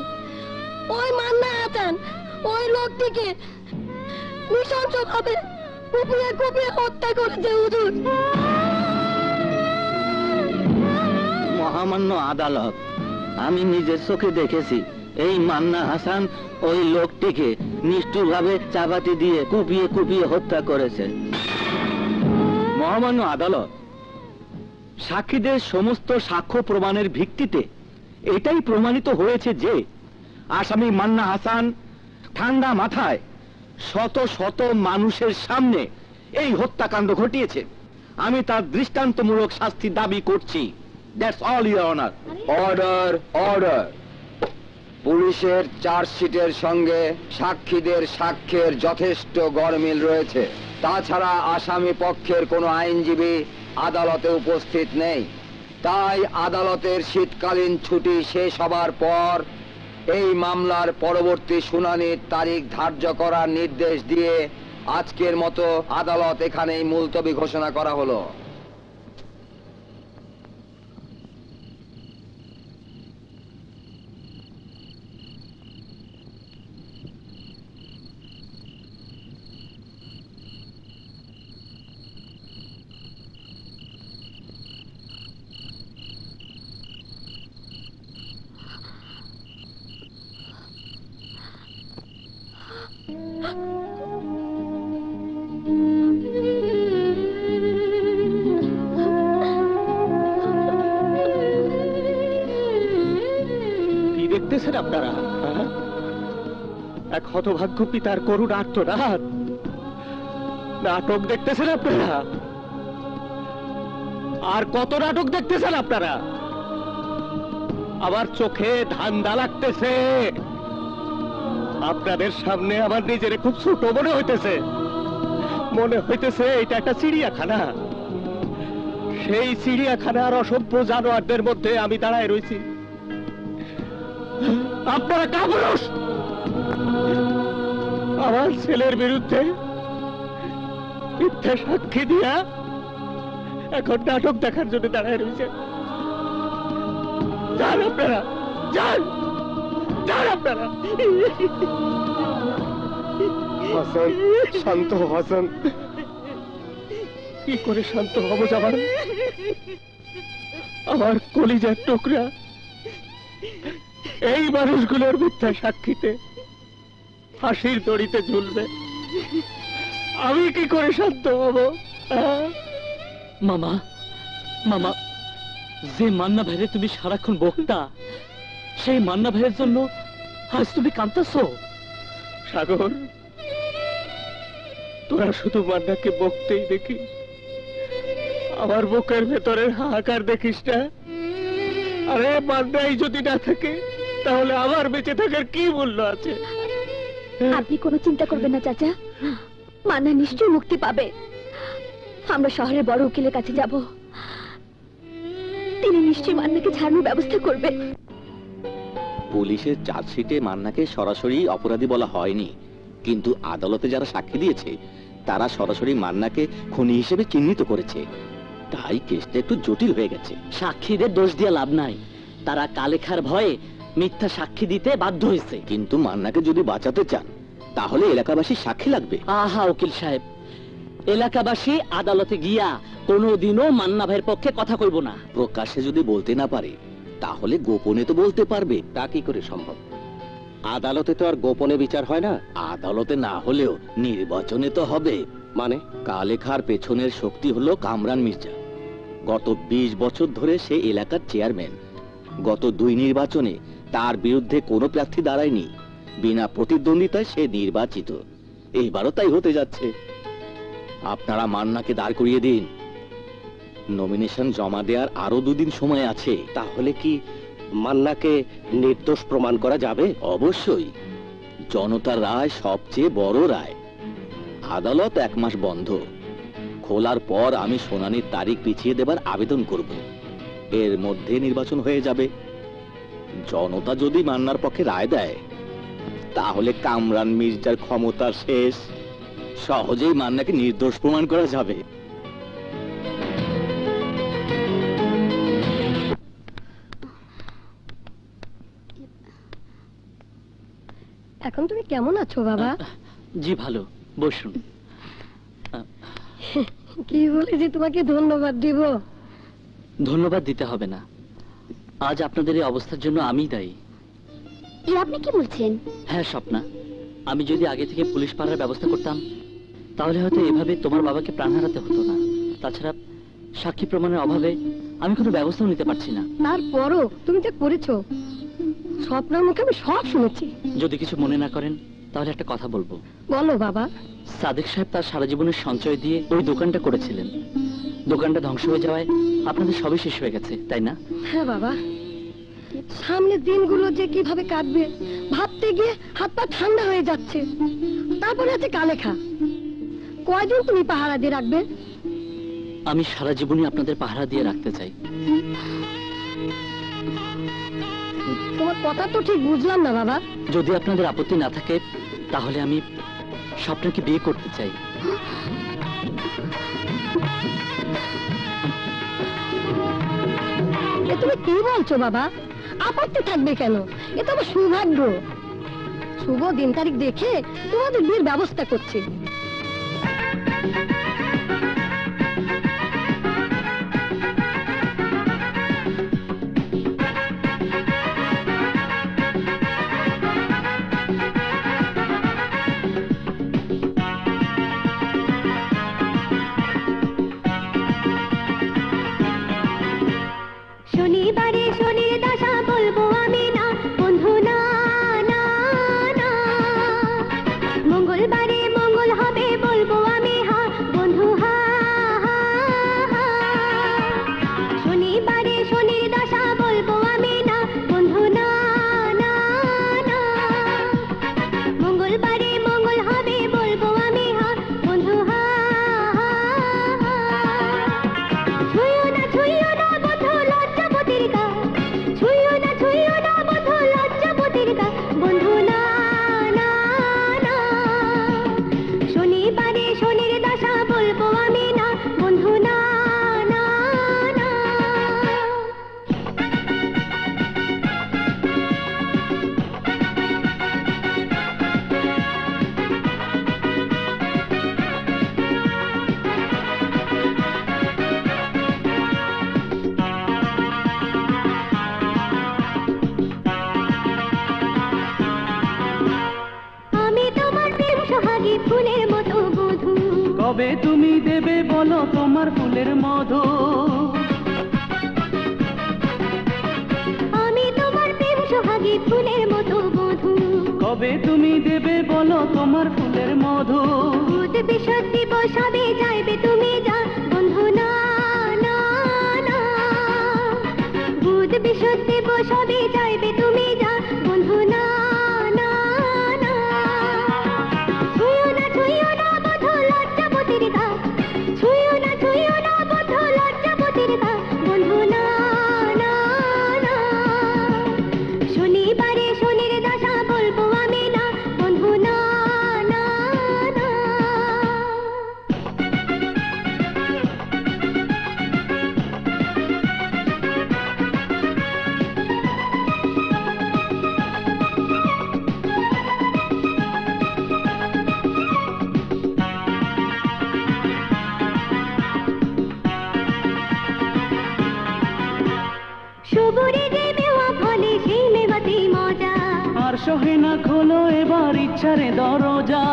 ওই মান্না হাসান ওই লোকটিকে নৃশংসভাবে কুপিয়ে কুপিয়ে হত্যা করেছে হুজুর। মহামান্য আদালত, আমি নিজের চোখে দেখেছি এই মান্না হাসান ওই লোকটিকে নিষ্ঠুরভাবে চাপাতি দিয়ে কুপিয়ে কুপিয়ে হত্যা করেছে। মহামান্য আদালত, সাক্ষীদের সমস্ত সাক্ষ্য প্রমাণের ভিত্তিতে এটাই প্রমাণিত হয়েছে যে আসামি মান্না হাসান ঠান্ডা মাথায় শত শত মানুষের সামনে এই হত্যাকাণ্ড ঘটিয়েছে। আমি তার দৃষ্টান্তমূলক শাস্তি দাবি করছি। That's all, Your Honor. Order, order. পুলিশের চার্জশিটের সঙ্গে সাক্ষীদের সাক্ষ্যের যথেষ্ট গরমিল রয়েছে। তাছাড়া আসামি পক্ষের কোনো আইনজীবী আদালতে উপস্থিত নেই, তাই আদালতের শীতকালীন ছুটি শেষ হবার পর এই মামলার পরবর্তী শুনানির তারিখ ধার্য করার নির্দেশ দিয়ে আজকের মতো আদালত এখানেই মুলতবি ঘোষণা করা হলো। আপনারা এক হতভাগ্য পিতার করুণ আর্তনাদ নাটক দেখতেছেন আপনারা। আর কত নাটক দেখতেছেন আপনারা? আমার চোখে ধান্দা লাগতেছে, আপনাদের সামনে আমার নিজের খুব ছোট মনে হইতেছে। মনে হইতেছে এটা একটা চিড়িয়াখানা, সেই চিড়িয়াখানার অসভ্য জানোয়ারদের মধ্যে আমি দাঁড়ায় রয়েছি। আপনারা কাপুরুষ! আমার ছেলের বিরুদ্ধে মিথ্যা সাক্ষী দিয়া এখন নাটক দেখার জন্য দাঁড়ায় রয়েছে। যান আপনারা, যান যান আপনারা। হাসান, শান্ত হ হাসান। কি করে শান্ত হব যাবার? আমার কলিজার টুকরা এই মানুষগুলোর মিথ্যা সাক্ষীতে ফাঁসির দড়িতে ঝুলবে, আমি কি করে শান্ত হব? মামা মামা, যে মান্না ভাইয়ের তুমি সারাক্ষণ বকতা, সেই মান্না ভাইয়ের জন্য আজ তুমি কাঁদতেছো? সাগর, তোরা শুধু মান্নাকে বকতেই দেখি, আমার বুকের ভেতরের হাহাকার দেখিস না। আরে মান্নাই যদি না থাকে তাহলে আমার বেঁচে থাকার কি মূল্য আছে? আপনি কোনো চিন্তা করবেন না চাচা, माना निश्चय मुक्ति पाबे। आमरा शहरेर बड़ उकिलेर काछे जाबो, तिनि निश्चय मान्नाके छाड़ाনোর ব্যবস্থা করবে। পুলিশের চার্জশিটে মান্নাকে সরাসরি অপরাধী বলা হয়নি, কিন্তু আদালতে যারা সাক্ষী দিয়েছে তারা সরাসরি মান্নাকে খুনি হিসেবে চিহ্নিত করেছে, তাই কেসটা একটু জটিল হয়ে গেছে। সাক্ষীদের দোষ দিয়ে লাভ নাই, তারা কালেখার ভয়ে মিথ্যা সাক্ষী দিতে বাধ্য হয়েছে। কিন্তু মান্নাকে যদি বাঁচাতে চান তাহলে এলাকাবাসী সাক্ষী লাগবে। আহা উকিল সাহেব, এলাকাবাসী আদালতে গিয়া কোনোদিনও মান্না ভাইয়ের পক্ষে কথা কইব না। প্রকাশ্যে যদি বলতে না পারে তাহলে গোপনে তো বলতে পারবে, তা কি করে সম্ভব? আদালতে তো আর গোপনে বিচার হয় না। আদালতে না হলেও নির্বাচনে তো হবে। মানে কালেখার পেছনের শক্তি হলো কামরান মির্জা। গত ২০ বছর ধরে সে এলাকার চেয়ারম্যান। গত ২ নির্বাচনে তার বিরুদ্ধে কোনো প্রার্থী দাঁড়ায়নি, বিনা প্রতিদ্বন্দ্বিতায় সে নির্বাচিত। এইবারও তাই হতে যাচ্ছে। আপনারা মান্নাকে দাঁড় করিয়ে দিন। নমিনেশন জমা দেওয়ার আরো ২ দিন সময় আছে। তাহলে কি মান্নাকে নির্দোষ প্রমাণ করা যাবে? অবশ্যই, জনতার রায় সবচেয়ে বড় রায়। আদালত 1 মাস বন্ধ, খোলার পর আমি শুনানির তারিখ পিছিয়ে দেবার আবেদন করব। এর মধ্যে নির্বাচন হয়ে যাবে। জনতা যদি মান্নার পক্ষে রায় দেয় তাহলে কামরান মির্জার ক্ষমতা শেষ, সহজেই মান্নাকে নির্দোষ প্রমাণ করা যাবে। এখন তুমি কেমন আছো বাবা? জি ভালো, বসুন। কি বলে যে তোমাকে ধন্যবাদ দিব? ধন্যবাদ দিতে হবে না, আজ আপনাদের এই অবস্থার জন্য আমি দায়ী। আপনি কি বলছেন? হ্যাঁ স্বপ্না, আমি যদি আগে থেকে পুলিশ পাহারার ব্যবস্থা করতাম তাহলে হয়তো এভাবে তোমার বাবাকে প্রাণ হারাতে হতো না। তাছাড়া সাক্ষী প্রমাণের অভাবে আমি কোনো ব্যবস্থা নিতে পারছি না। তারপরও তুমি যা করেছো স্বপ্নার মুখে আমি সব শুনেছি। যদি কিছু মনে না করেন তাহলে একটা কথা বলবো। বলো বাবা। সাদেক সাহেব তার সারা জীবনের সঞ্চয় দিয়ে ওই দোকানটা করেছিলেন। দোকানটা ধ্বংস হয়ে যাওয়ায় আপনাদের সবই শেষ হয়ে গেছে, তাই না? হ্যাঁ বাবা, সামনে দিনগুলো যে কিভাবে কাটবে ভাবতে গিয়ে হাত পা ঠান্ডা হয়ে যাচ্ছে। তারপরে আছে কালেখা, কয়দিন তুমি পাহারা দিয়ে রাখবে? আমি সারা জীবনই আপনাদের পাহারা দিয়ে রাখতে চাই। তোমার কথা তো ঠিক বুঝলাম না বাবা। যদি আপনাদের আপত্তি না থাকে তাহলে আমি স্বপ্নকে বিয়ে করতে চাই। তুমি কি বলছো বাবা? আপত্তি থাকবে কেন? এটা আমার সৌভাগ্য। শুভ দিন তারিখ দেখে তোমাদের বিয়ের ব্যবস্থা করছি। আমার ইচ্ছারে দরজা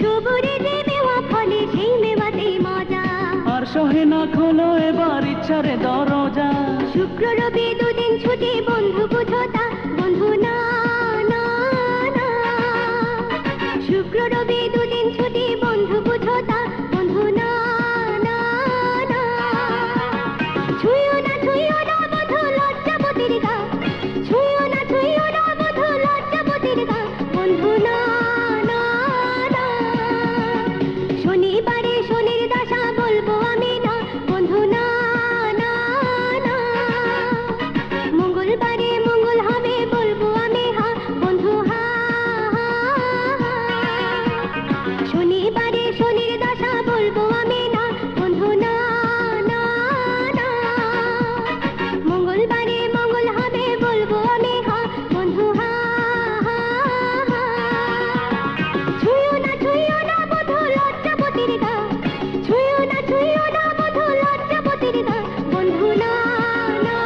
সবুরে দেওয়া ফলে সেই মেওয়াতেই মজা আর সহে না খোলো এবার ইচ্ছারে দরজা শুক্র রবি দুদিন ছুটি বন্ধু বুঝোতা বন্ধু না না না শুক্র রবি দুদিন ছুটি বন্ধু বুঝোতা বন্ধু না না না ছুঁয়ো না বধু লজ্জা পতির গা ছুঁয়ো না বধু লজ্জা পতির গা বন্ধু না না না শনিবারে শনির দশা বলবো আমি না বন্ধু না না না মঙ্গলবারে মঙ্গল হবে বলবো আমি হা বন্ধু হা হা শনিবারে শনির দশা বলবো আমি না বন্ধু না না না মঙ্গলবারে মঙ্গল হবে বলবো আমি হা বন্ধু হা হা হা ছুঁয়ো না বধু লজ্জা পতির গা ছুঁয়ো না বধু লজ্জা পতির গা বন্ধু না না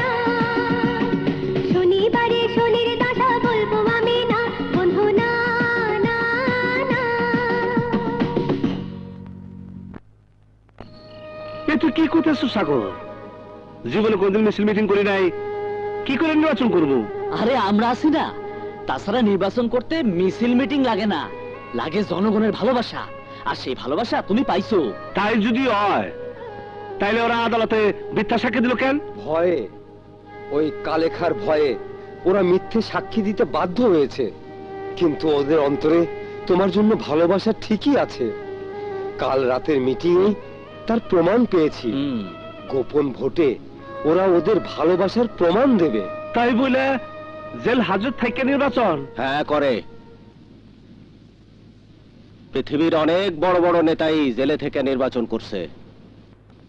না শনিবারে শনির দশা বলবো আমি না বন্ধু না না না এ তুই কি করতেছ সাগর? জীবনে কোনদিন মিছিল মিটিং করি নাই, কি করে নির্বাচন করব? আরে আমরা আছি না, তাছাড়া নির্বাচন করতে মিছিল মিটিং লাগে না, লাগে জনগণের ভালোবাসা, আর সেই ভালোবাসা তুমি পাইছো। তাই যদি হয় তাইলে ওরা আদালতে মিথ্যা সাক্ষী দিল কেন? ভয়ে, ওই কালেখার ভয়ে ওরা মিথ্যে সাক্ষী দিতে বাধ্য হয়েছে, কিন্তু ওদের অন্তরে তোমার জন্য ভালোবাসা ঠিকই আছে। কাল রাতের মিটিংয়ে তার প্রমাণ পেয়েছি। হুম, গোপন ভোটে ওরা ওদের ভালোবাসার প্রমাণ দেবে। তাই বলে জেল হাজত থেকে নির্বাচন? হ্যাঁ করে। পৃথিবীর অনেক বড় বড় নেতাই জেলে থেকে নির্বাচন করছে,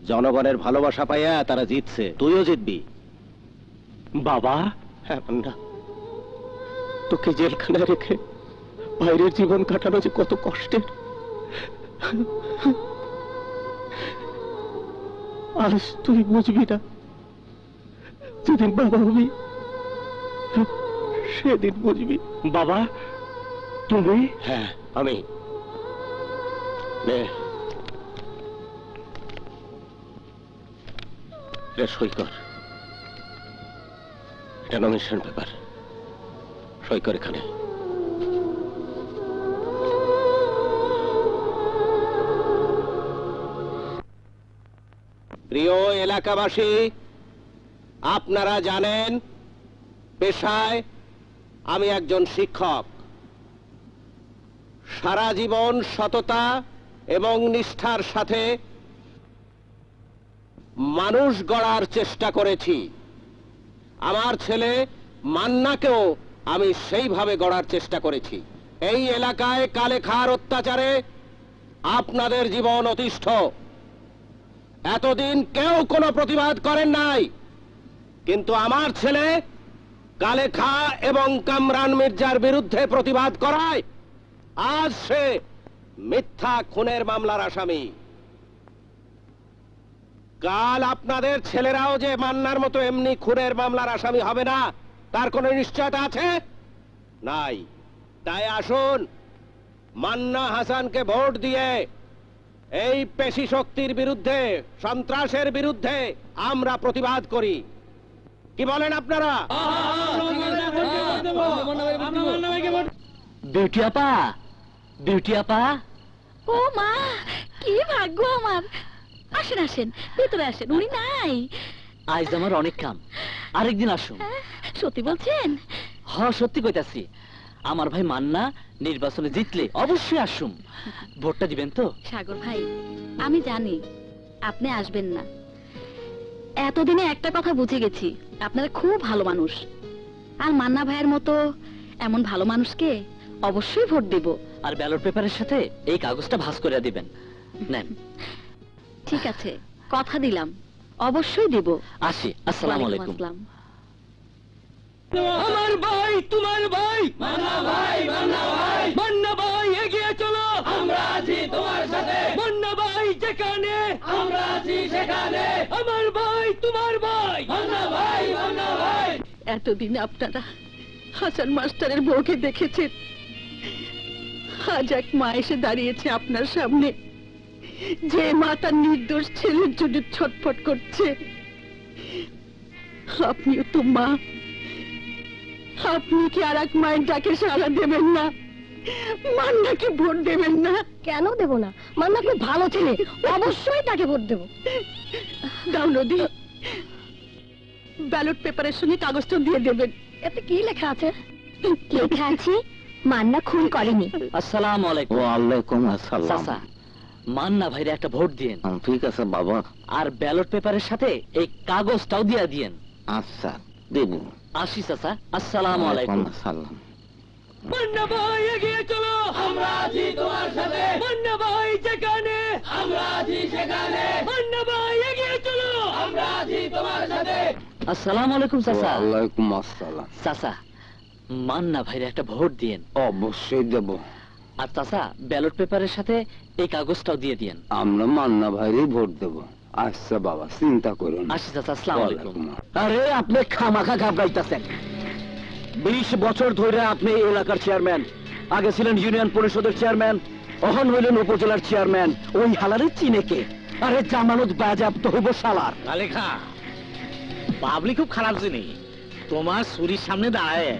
জনগণের ভালোবাসা পাইয়া তারা জিতছে, তুইও জিতবি। বাবা, হ্যাঁ মান্না, তোকে জেলখানায় রেখে বাইরের জীবন কাটানো যে কত কষ্টের, আজ তুই বুঝবি না। যেদিন বাবা হবি সেদিন বুঝবি। বাবা তুমি? হ্যাঁ আমি। নে, এটা সই কর, এটা নমিনেশন পেপার, সই কর এখানে। প্রিয় এলাকাবাসী, আপনারা জানেন পেশায় আমি একজন শিক্ষক। সারা জীবন সততা এবং নিষ্ঠার সাথে মানুষ গড়ার চেষ্টা করেছি। আমার ছেলে মান্নাকেও আমি সেইভাবে গড়ার চেষ্টা করেছি। এই এলাকায় কালেখার অত্যাচারে আপনাদের জীবন অতিষ্ঠ। এতদিন কেউ কোনো প্রতিবাদ করেন নাই, কিন্তু আমার ছেলে কালেখা এবং কামরান মির্জার বিরুদ্ধে প্রতিবাদ করায় আজ সে মিথ্যা খুনের মামলার আসামি। কাল আপনাদের ছেলেরাও যে মান্নার মতো এমনি খুনের মামলার আসামি হবে না, তার কোনো নিশ্চয়তা আছে? নাই। তাই আসুন মান্না হাসানকে ভোট দিয়ে এই পেশি শক্তির বিরুদ্ধে, সন্ত্রাসের বিরুদ্ধে আমরা প্রতিবাদ করি। কি বলেন আপনারা? ডিউটি আপা, ডিউটি আপা। ও মা, কি ভাগ্য আমার! আসেন আসেন, ভিতরে আসেন। উনি নাই। আজ আমার অনেক কাম, আরেকদিন আসুন। সত্যি বলছেন? হ্যাঁ সত্যি কইতাছি। আমার ভাই মান্না নির্বাচনে জিতলে অবশ্যই আসুন। ভোটটা দিবেন তো? সাগর ভাই, আমি জানি আপনি আসবেন না। এতদিনে একটা কথা বুঝে গেছি, আপনারা খুব ভালো মানুষ, আর মান্না ভাইয়ের মতো এমন ভালো মানুষকে অবশ্যই ভোট দেব। আর ব্যালট পেপারের সাথে এই কাগজটা ভাঁজ করে দিবেন। নেন। ঠিক আছে, কথা দিলাম, অবশ্যই দেব। আসি, আসসালামু আলাইকুম। আমার ভাই, তোমার ভাই মান্না ভাই, মান্না ভাই, মান্না ভাই এগিয়ে চলো, আমরা আছি তোমার সাথে। মান্না ভাই যেখানে, আমরা আছি সেখানে। আমার ভাই, তোমার ভাই মান্না ভাই, মান্না ভাই। এতদিন আপনারা হাসান মাস্টারের বউকে দেখেছেন, আজ এক মা এসে দাঁড়িয়েছে আপনার সামনে, যে মা তার নির্দোষ ছেলের জন্য ছটফট করছে। আপনিও তো মা, আপনি কি আর এক মায়ের ডাকে সাড়া দেবেন না? মান্নাকে ভোট দেবেন না? কেন দেব না, মান্না খুব ভালো ছেলে, অবশ্যই তাকে ভোট দেব। দাও নদী, ব্যালট পেপারের সঙ্গে কাগজটা দিয়ে দেবেন। এতে কি লেখা আছে? লেখা আছে মান্না খুন করেনি। আসসালামু আলাইকুম। ওয়া আলাইকুম আসসালাম। মান্না ভাইরে একটা ভোট দিয়েন। ঠিক আছে বাবা। আর ব্যালট পেপারের সাথে এই কাগজটাও দিয়ে দিয়েন। আচ্ছা দেব। আসি চাচা, আসসালামু আলাইকুম। ওয়া আলাইকুম আসসালাম। মান্না ভাই এগিয়ে চলো, আমরা আছি তোমার সাথে। মান্না ভাই যেখানে, আমরা আছি সেখানে। মান্না ভাই এগিয়ে চলো, আমরা আছি তোমার সাথে। আসসালামু আলাইকুম চাচা। ওয়া আলাইকুম আসসালাম। চাচা মান্না ভাইরে একটা ভোট দিয়েন। অবশ্যই দেব। আর চাচা ব্যালট পেপারের সাথে এই কাগজটাও দিয়ে দিয়েন। আমরা মান্না ভাইরে ভোট দেব। আচ্ছা বাবা চিন্তা করুন। আসি চাচা, আসসালামু আলাইকুম। আরে আপনি খামাখা গাইতাছেন, ২০ বছর ধরে আপনি এলাকার চেয়ারম্যান, আগে ছিলেন ইউনিয়ন পরিষদের চেয়ারম্যান, অহন হইলেন উপজেলার চেয়ারম্যান, ওই হালারে চিনেকে। আরে জামানত বাজেয়াপ্ত হইব শালার। কালেখা পাবলিক খুব খারাপ জিনিস, তোমার চুরির সামনে দাঁড়ায়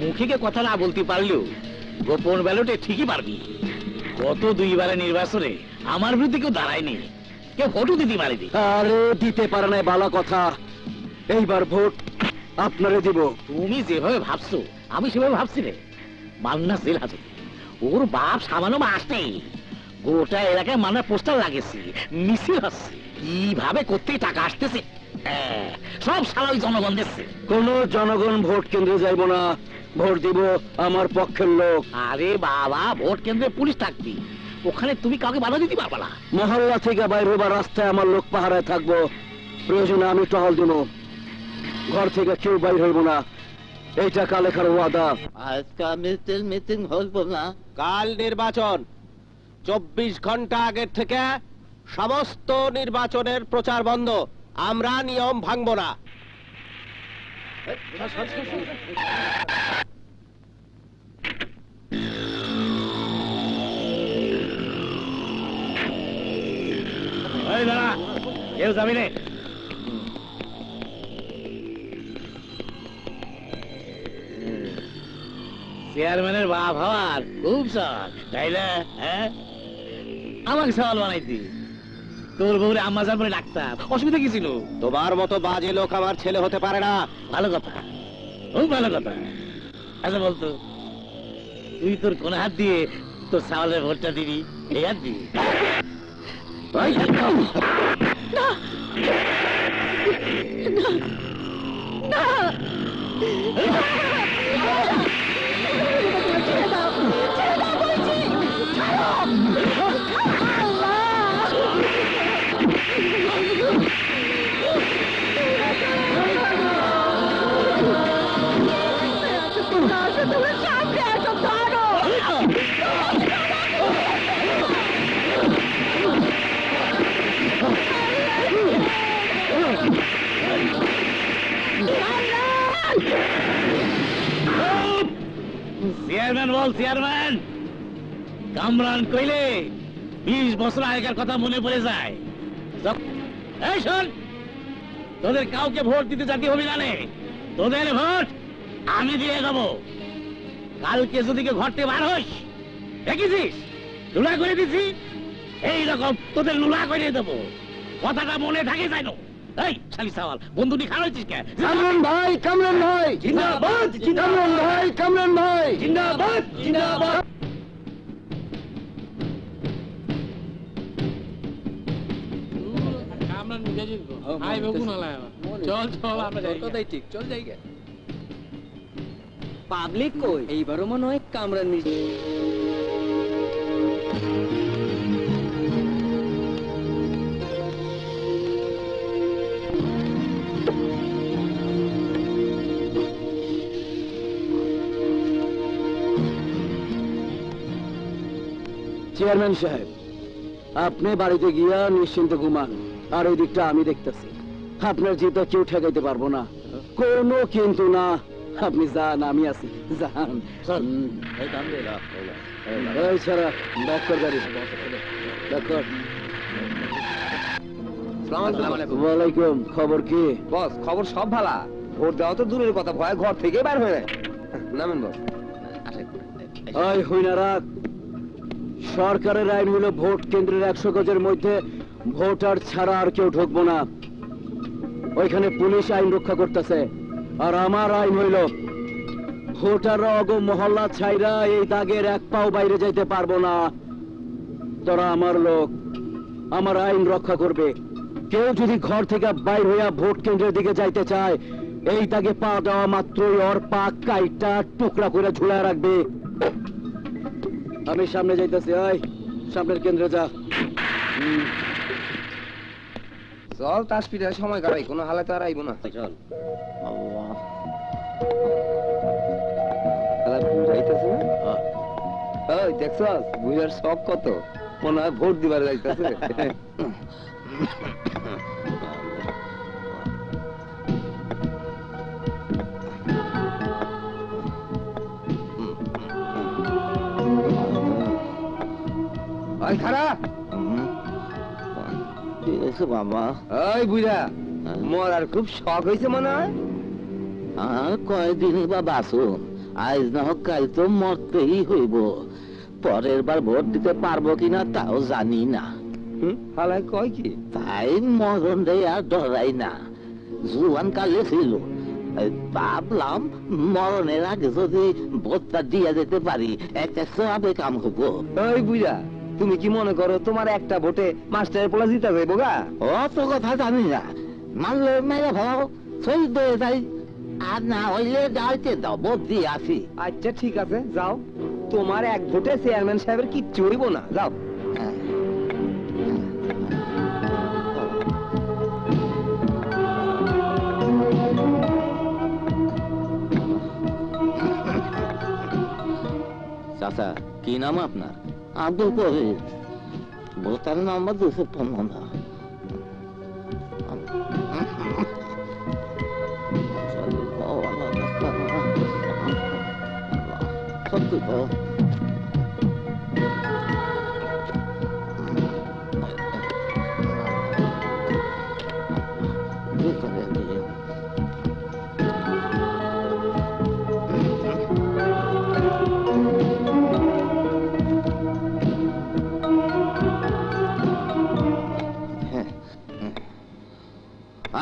মুখে কে কথা না বলতে পারলেও গোপন ব্যালটে ঠিকই পারবি। গত দুইবারে নির্বাচনে আমার বিরুদ্ধে কেউ দাঁড়ায়নি, কেউ ভোটও দিতে পারেনি। আরে দিতে পারে নাই ভালো কথা, এইবার ভোট আপনারে দিব। তুমি যেভাবে ভাবছো আমি সেভাবে ভাবছি রে। মান্না জেল হাজত, ওর বাপ সামানো মাস নেই, গোটা এলাকায় মান্না পোস্টার লাগিয়েছি, মিছিল হচ্ছে, কিভাবে করতে টাকা আসতেছে সব সারা ওই জনগণ দেখছে। কোন জনগণ ভোট কেন্দ্রে যাইব না, ভোট দিব আমার পক্ষের লোক। আরে বাবা ভোট কেন্দ্রে পুলিশ থাকবি, ওখানে তুমি কাউকে বাধা দিতে পারবা না। মহল্লা থেকে বাইরে বা রাস্তায় আমার লোক পাহারায় থাকবো, প্রয়োজনে আমি টহল দিব, ঘর থেকে কেউ বাইর হইব না। এইটা কালেখার ওয়াদা। আজকা মিছিল মিটিং হইব না। কাল নির্বাচন, 24 ঘন্টা আগের থেকে সমস্ত নির্বাচনের প্রচার বন্ধ। আমরা নিয়ম ভাঙব না। কেউ যাবি না। চেয়ারম্যানের বাপ হওয়ার খুব শখ, তাই না? আমাকে সওয়াল বানাইতি, তোর বউরে আম্মাজান বলে ডাকতাম, অসুবিধা কি ছিল? তোমার মতো বাজে লোক আমার ছেলে হতে পারে না। ভালো কথা, খুব ভালো কথা। আচ্ছা বলতো, তুই তোর কোন হাত দিয়ে তোর সওয়ালের ভোটটা দিবি? এই হাত দিয়ে? চেয়ারম্যান বল, চেয়ারম্যান। কামরান কইলে ২০ বছর আগের কথা মনে পড়ে যায়। এই শোন, তোদের কাউকে ভোট দিতে জাতি হবি না রে, তোদের ভোট আমি দিয়ে যাবো। কালকে যদি কেউ ঘর থেকে বার হস, দেখেছিস লুলা করে দিছি, এইরকম তোদের লুলা করে দেবো। কথাটা মনে থাকে যেন। এই শালি সওয়াল বন্ধুটি খাড়াইছিস কেন? কামরান ভাই, কামরান ভাই জিন্দাবাদ, কামরান ভাই, কামরান ভাই জিন্দাবাদ, জিন্দাবাদ। কামরান মির্জা ভাই বেগুন আলায়া, চল চল আমরা যাই। কথাই ঠিক, চল যাই। পাবলিক কই? এইবারও মনে হয় কামরান মির্জা। চেয়ারম্যান সাহেব আপনি বাড়িতে গিয়া নিশ্চিন্তে ঘুমান, আর ওই দিকটা আমি দেখতেছি। আপনার জিতা কেউ ঠেকাইতে পারবো না। कोनो किंतु ना मिर्जा नामिया सी जहान सर है काम दे रहा है बेचारा डॉक्टर का डॉक्टर अस्सलाम वालेकुम खबर की बस खबर सब भला ভোট দাও তো দূরের কথা ভয় ঘর থেকে বের হয়ে নামেন বস আই হইনারাত সরকারের আইন হলো ভোট কেন্দ্রের 100 গজের মধ্যে ভোটার ছাড়া আর কেউ ঢুকবো না ওইখানে পুলিশ আইন রক্ষা করতেছে আর আমার আইন হইলো ভোটার অগো মহল্লা ছাইরা এই দাগের এক পাও বাইরে যাইতে পারবো না তোরা আমার লোক আমার আইন রক্ষা করবে কেউ যদি ঘর থেকে বাইর হইয়া ভোট কেন্দ্রের দিকে যাইতে চায় এই তাকে পা দেওয়া মাত্রই ওর পা কাইটা টুকরা করে ঝুলায় রাখবে আমি সামনে যাইতেছি ওই সামনের কেন্দ্রে যা চল তাসপিরে সময় কাটাই কোনো হালাতে আর আইব না চল আল্লাহ তাহলে যাইতেছি ওই দেখছস বুইয়ার শখ কত মনে হয় ভোট দিবার যাইতেছে जुवान काले भावलाम मरणेर आगे जदि भोटटा दिया जेते पारी एकटा सबाबे काम हबो ओई बुइरा तुम कि मन करो तुम्हारे एक भोटे मास्टर पोला जीता जाबा अत कथा जानी ना मान लो मेरा भाव सही दे जाए আর না হইলে যাইতে দাও বুদ্ধি আসি আচ্ছা ঠিক আছে যাও তোমার এক ভোটে চেয়ারম্যান সাহেবের কিচ্ছু হইব না যাও চাচা কি নাম আপনার আব্দুল কবির ভোটার নাম্বার 255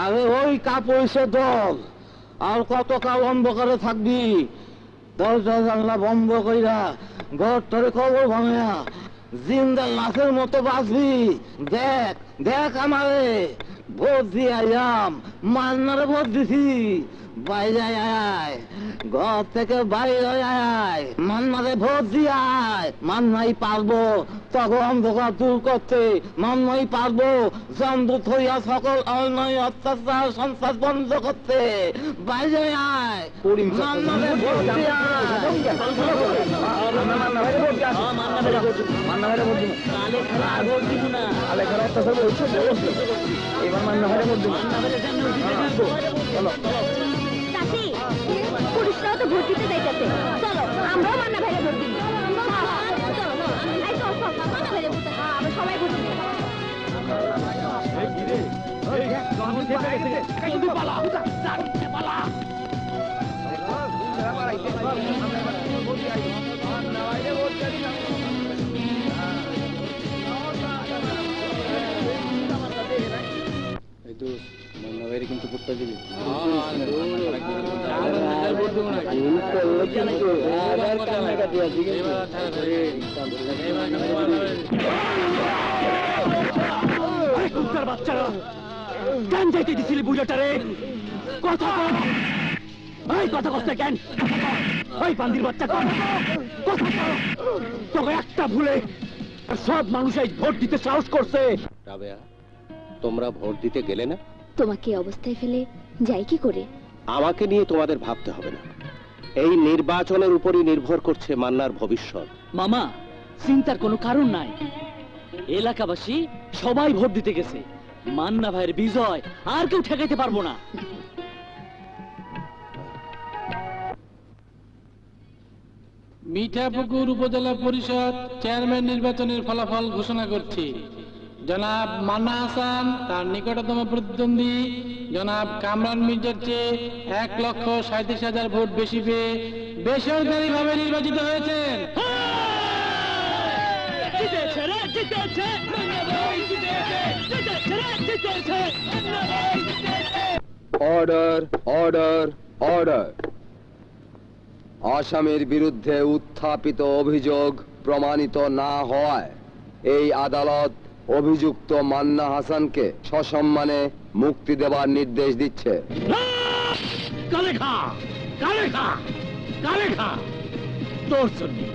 আরে ওই কাপড়ের দল আর কতকাল অন্ধকারে থাকবি দরজা জানলা বন্ধ কইরা ঘর তোরে কবর ভাঙা জিন্দা লাশের মতো বাঁচবি দেখ দেখ আমারে ভোট দিয়ে আইলাম মান্নারে ভোট দিছি বাইরে আয় ঘর থেকে বাইরে আয় মান্নারে ভোট দিয়ে আয় মান্নাই পারবো তখন অন্ধকার দূর করতে মান্নাই পারবো জমদূত হইয়া সকল অন্যায় অত্যাচার সন্ত্রাস বন্ধ করতে বাইরে আয় মান্নারে ভোট দিয়ে আয় पुलिसरा तो भोट दिते जाइतेछे चलो आमराओ मान्ना भाइरे भोट दिबो चलो आई चल मान्ना भाइरे भोट दिबो आमरा सबाई भोट दिबो ए कि रे ए कामो चेपे गेছে कइदु पाला जाते पाला बुंदरा माराइते आमरा भोट दिआइ मान्ना भाइरे भोट दिबो तो मान्ना भाइरे किंतु भोट दिबो सब मानुष भोट दिते साहस करছে তোমরা ভোট দিতে গেলে না তোমাকে অবস্থায় ফেলে যাই কি করে আমাকে নিয়ে তোমাদের ভাবতে হবে না এই নির্বাচনের উপরই নির্ভর করছে মান্নার ভবিষ্যৎ মামা চিন্তার কোনো কারণ নাই এলাকাবাসী সবাই ভোট দিতে গেছে মান্না ভাইয়ের বিজয় আর কেউ ঠেকাইতে পারবো না মিঠাপুকুর উপজেলা পরিষদ চেয়ারম্যান নির্বাচনের ফলাফল ঘোষণা করছি। জনাব মান্না হাসান তার নিকটতম প্রতিদ্বন্দ্বী জনাব কামরান মির্জার চেয়ে 1,37,000 ভোট বেশি পেয়ে বেসরকারিভাবে নির্বাচিত হয়েছেন। Order order order. আসামের বিরুদ্ধে উত্থাপিত অভিযোগ প্রমাণিত না হওয়ায় এই আদালত অভিযুক্ত মান্না হাসানকে সসম্মানে মুক্তি দেবার নির্দেশ দিচ্ছে। কালেখা কালেখা কালেখা তোর সন্নি,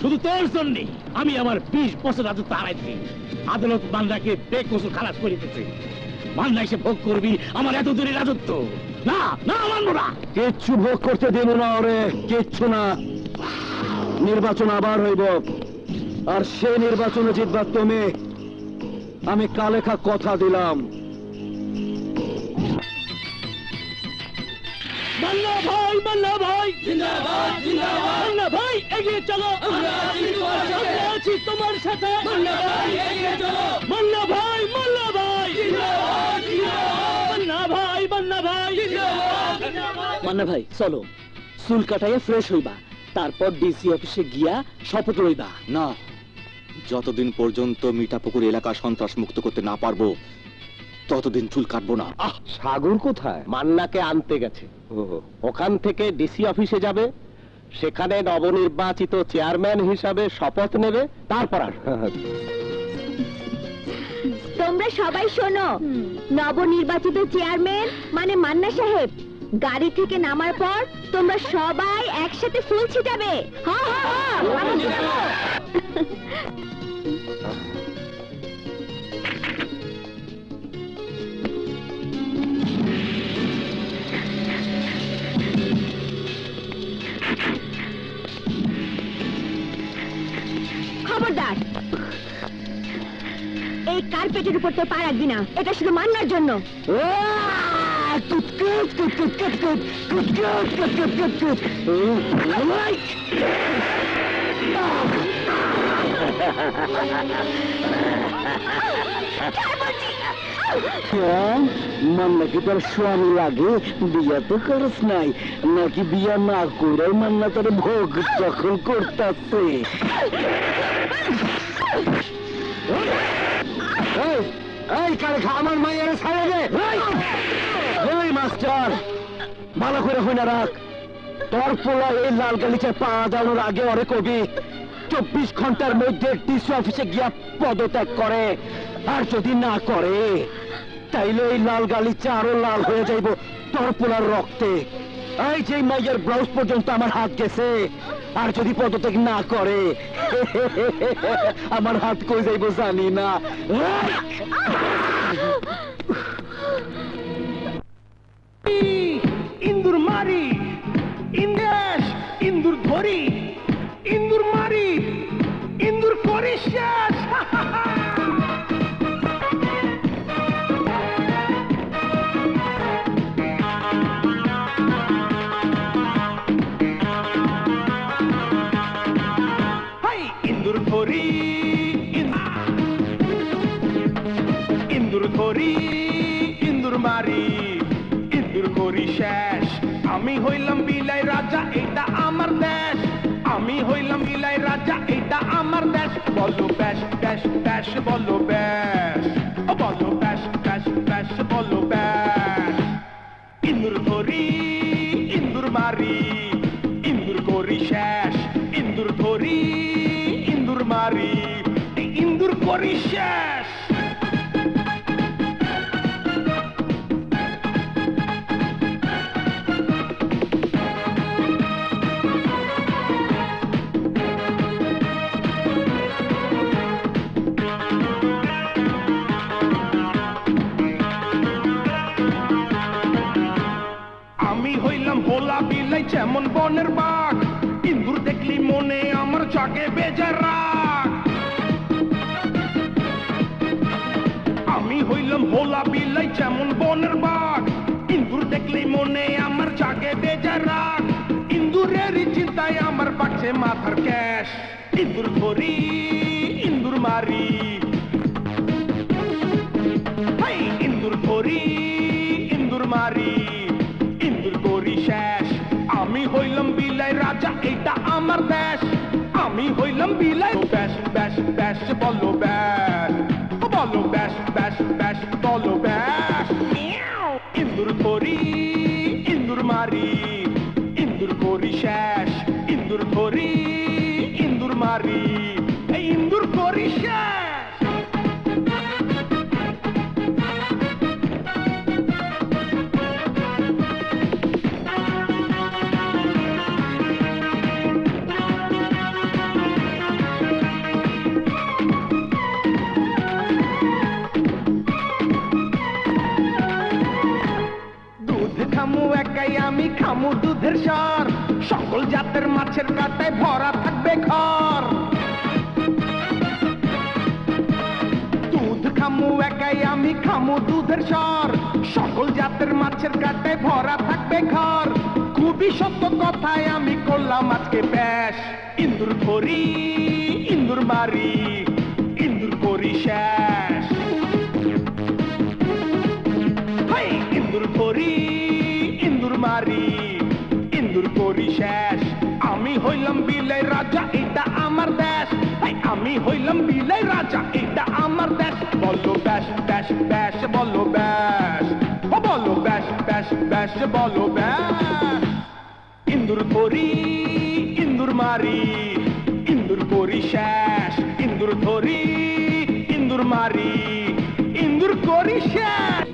শুধু তোর সন্নি। আমি আমার 20 বছর রাজত্ব হারাইছি। আদালত মান্নাকে বেকসুর খালাস করে দিয়েছে। মান্না এসে ভোগ করবি আমার এতদিনের রাজত্ব। না না মানবো না, কিচ্ছু ভোগ করতে দেব না ওরে, কিচ্ছু না। নির্বাচন আবার হইব, আর সেই নির্বাচনে জিতবা তুমি। আমি কালেখা কথা দিলাম। মান্না ভাই, মান্না ভাই জিন্দাবাদ, জিন্দাবাদ। মান্না ভাই এগিয়ে চলো, আমরা আছি তোমার সাথে। মান্না ভাই এগিয়ে চলো, মান্না ভাই, মান্না ভাই জিন্দাবাদ, জিন্দাবাদ। মান্না ভাই, মান্না ভাই জিন্দাবাদ, জিন্দাবাদ। মান্না ভাই চলো, চুল কাটাইয়া ফ্রেশ হইবা, তারপর ডিসি অফিসে গিয়া শপথ লইবা। না, যতদিন পর্যন্ত মিঠাপুকুর এলাকা সন্ত্রাস মুক্ত করতে না পারবো ততদিন চুল কাটবো না। সাগর কোথায়? মান্নাকে আনতে গেছে। ওখান থেকে ডিসি অফিসে যাবে, সেখানে নবনির্বাচিত চেয়ারম্যান হিসাবে শপথ নেবে, তারপর তোমরা সবাই শোনো। নবনির্বাচিত চেয়ারম্যান মানে মান্না সাহেব গাড়ি থেকে নামার পর তোমরা সবাই একসাথে ফুল ছিটাবে। খবরদার, এই কার্পেটের উপর তো পা রাখবি না, এটা শুধু মান্নার জন্য। মান্নাকে তোর স্বামী লাগে, বিয়া তো করস নাই নাকি? বিয়া না করে মান্না তোর ভোগ দখল করতেছে। আমার মায়ের ছাড়ে দে মাস্টার, ভালো করে হই না রাখ। তোর পোলা এই লাল গালিচে পা দানোর আগে ওরে কবি 24 ঘন্টার মধ্যে ডিসি অফিসে গিয়া পদত্যাগ করে। আর যদি না করে তাইলে এই লাল গালিচা আরো লাল হয়ে যাইব তোর পোলার রক্তে। এই যে মাইয়ার ব্লাউজ পর্যন্ত আমার হাত গেছে, আর যদি পদত্যাগ না করে আমার হাত কই যাইব জানি না। ইন্দুর মারি ইন্দাস, ইন্দুর ধরি, ইন্দুর মারি, ইন্দুর করিস। আমি হইলাম বিলাই রাজা, এটা আমার দেশ। আমি হইলাম বিলাই রাজা, এটা আমার দেশ। বলো ব্যাস ব্যাস ব্যাস, বলো ব্যাস, বলো ব্যাস ব্যাস ব্যাস, বলো ব্যাস। ইন্দুর ধরি ইন্দুর মারি, ইন্দুর করি শেষ। ইন্দুর ধরি ইন্দুর মারি, ইন্দুর করি শেষ। যেমন বনের বাঘ, ইন্দুর দেখলি মনে আমার জাগে বেজার রাগ। আমি হইলাম ভোলা বিলাই, যেমন বনের বাঘ, ইন্দুর দেখলি মনে আমার জাগে বেজার রাগ। ইন্দুর इंदुरेरी चिंताया मर पक्षे माथर कैश इंदुर थोरी इंदुर मारी हाय इंदुर थोरी इंदुर मारी इंदुर गोरी शेष आमी होइलम बिलाई राजा एटा आमर देश आमी होइलम बिलाई बैश बैश बैश बोलो बैश बैश बैश बोलो बैश इंदुर थोरी इंदुर मारी इंदुर गोरी शेष इंदुर थोरी इंदुर मारी इंदुर गोरी शेष खामू दूधर शार सकल जातेर माछेर काटाय भरा थाकबे घर दूध खामू एकाई आमी खामू दूधर शार सकल जातेर माछेर काटाय भरा थाकबे घर खुबी सत्य कथाय आमी करलाम आजके पेश इंदुर थोरी इंदुर मारी इंदुर करी शेष हाय इंदुर थोरी मारी इंदुर कोरी शेष आमी होइलाम बिलाई राजा एटा आमार देश हाय आमी होइलाम बिलाई राजा एटा आमार देश बोलो बैश बैश बैश बोलो बैश बैश बैश बोलो बैश इंदुर थोरी इंदुर मारी इंदुर कोरी शेष इंदुर थोरी इंदुर मारी इंदुर कोरी शेष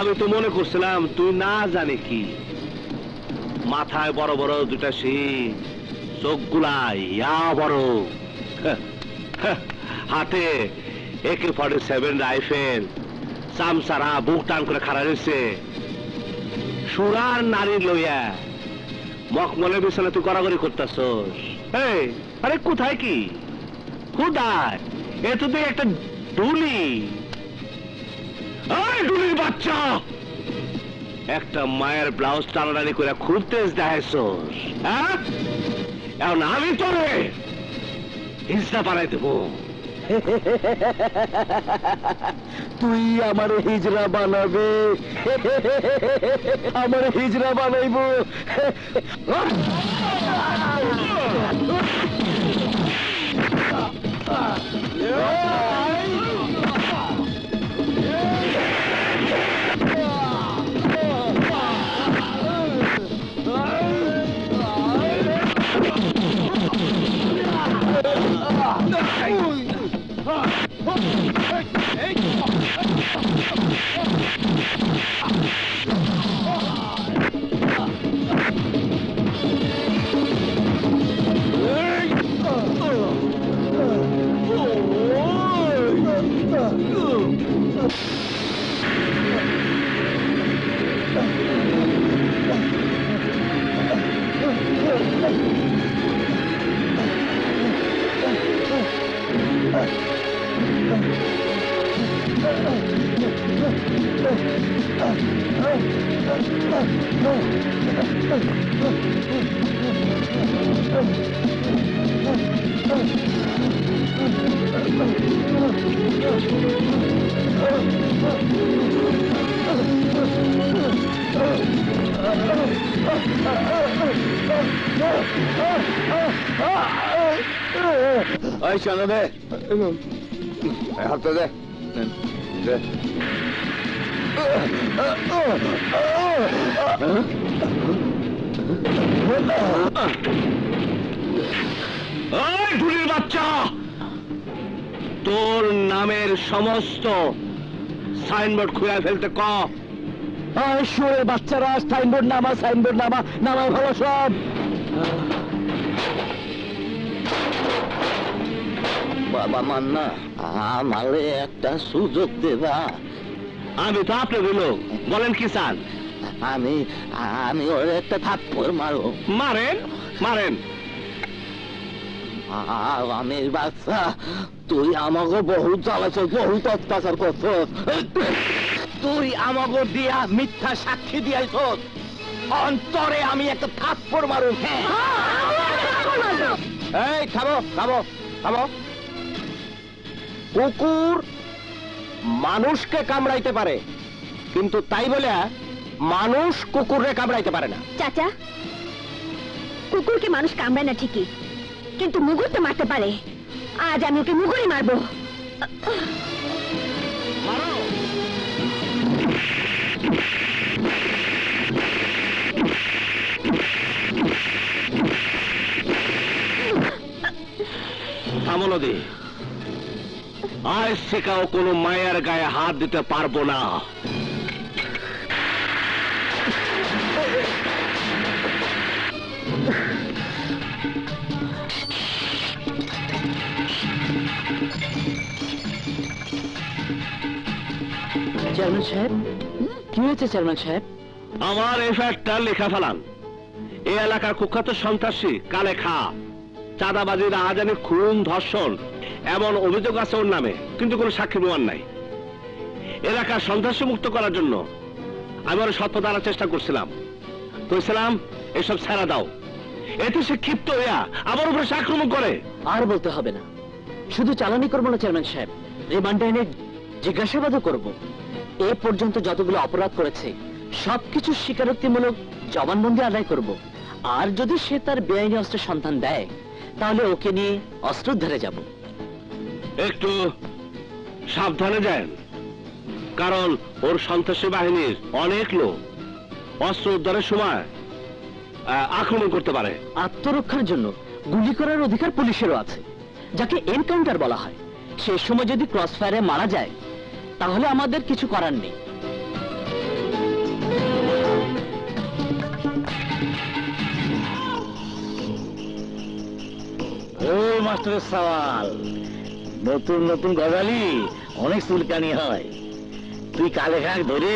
আমি তো মনে করছিলাম তুই না জানি কি মাথায় বড় বড় দুটা শিং চোখগুলাই ইয়া বড় হাতে AK-47 রাইফেল সামসারা বুক টান করে খাড়া রয়েছে সুরার নারী লইয়া মকমলে বিছানা তুই গড়াগড়ি করতাছস এই আরে কোথায় কি কোথায় এ তো তুই একটা मायर ब्लाउज टानी खूब तेज हिस्सा बनाई देव तुई हिजरा बनाबी हिजरा बनाईब Ayşan'a be! Hatta de! De! ওই ঢুলির বাচ্চা তোর নামের সমস্ত সাইনবোর্ড খুলে ফেলতে ক ওই শুয়োরের বাচ্চারা সাইনবোর্ড নামা নামায় ভালো সব बाबा मान्ना हमारे एक सूझक देवा आमी तो आपने बोलो बोलें किसान आमी आमी और एक थाप्पड़ मारो मारें मारें आमी बच्चा तू आमाको बहुत ज़्यादा से बहुत अत्याचार करते तू आमाको दिया मिथ्या साक्षी दिया इस अंतरे आमी एक थाप्पड़ मारूं ऐ खाबो खाबो खाबो कुकुर मानुष के कामड़ाइते पारे किन्तु ताई बोले मानुष कुकुर रे कामड़ाइते पारे ना चाचा कुकुर के मानुष कामड़ाय ना ठीक किन्तु मुगुर तो मारते पारे आज आमी के मुगुर ही मारबो मारो थामलो दे आज से काओ कोनो मायर गाए हाथ दिते पारबो ना चेयरमैन साहेब की होयेछे चेयरमैन साहेब आमार ए फैक्टर लेखा फेलान ए एलाकार कुख्यात सन्त्रासी कालेखा चाँदाबाजी राहाजानी खून धर्षण एमन अभियोग आछे ओर नामे किन्तु कोनो साक्षी प्रमाण नाई एलाका सन्त्रासी मुक्त करार जन्य आमि ओर शपथ आनार चेष्टा करछिलाम कइछिलाम एसब छाड़ा दाओ एते से क्षिप्त हइया आमार उपरे आक्रमण करे आर बोलते हबे ना शुधु चालानी करब ना चेयरमैन साहेब रिमांडे एने जिज्ञासाबादो करब ए पर्यन्त जतगुलो अपराध करेछे सबकिछु स्वीकारोक्तिमूलक जबानबंदी आदाय करब आर जदि से तार बेआइनी अस्त्र सन्धान देय ताहले ओके निये अस्त्र उद्धारे जाब একটু সাবধানে যান কারণ ওর সন্ত্রাসী বাহিনীর অনেক লোক অস্ত্র উদ্ধারের সময় আক্রমণ করতে পারে আত্মরক্ষার জন্য গুলি করার অধিকার পুলিশেরও আছে যাকে এনকাউন্টার বলা হয় সেই সময় যদি ক্রস ফায়ারে মারা যায় তাহলে আমাদের কিছু করার নেই ও মাস্টারের সওয়াল নতুন নতুন গজালি অনেক চুলকানি হয় তুই কালেখাকে ধরে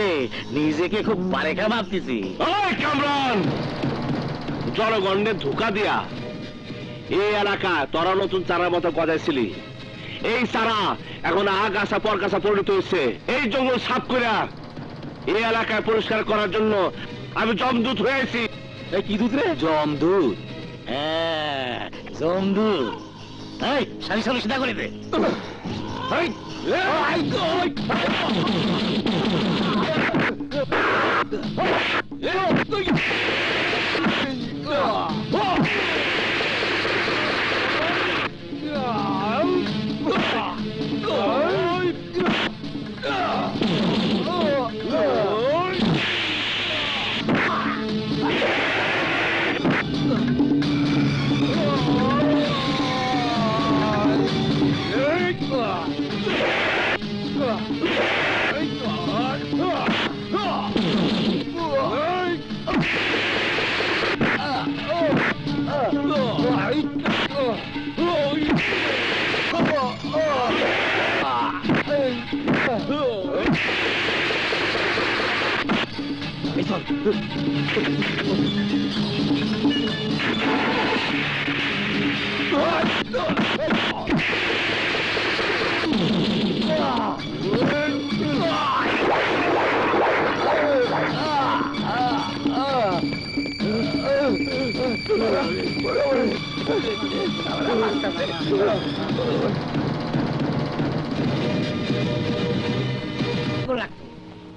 নিজেকে খুব পারেখা ভাবতেছিস ওই কামরান জনগণকে ধোঁকা দিয়া এই এলাকা তোরা নতুন চারার মতো গজাইছিলি এই চারা এখন আগাছা পরগাছা পরিণত হয়েছে এই জঙ্গল সাফ কইরা এই এলাকা পরিষ্কার করার জন্য আমি জমদূত হয়েছি এই কি দূত রে জমদূত হ্যাঁ জমদূত এই শালি শালি সিধা করে দে এই আই গড এই তুই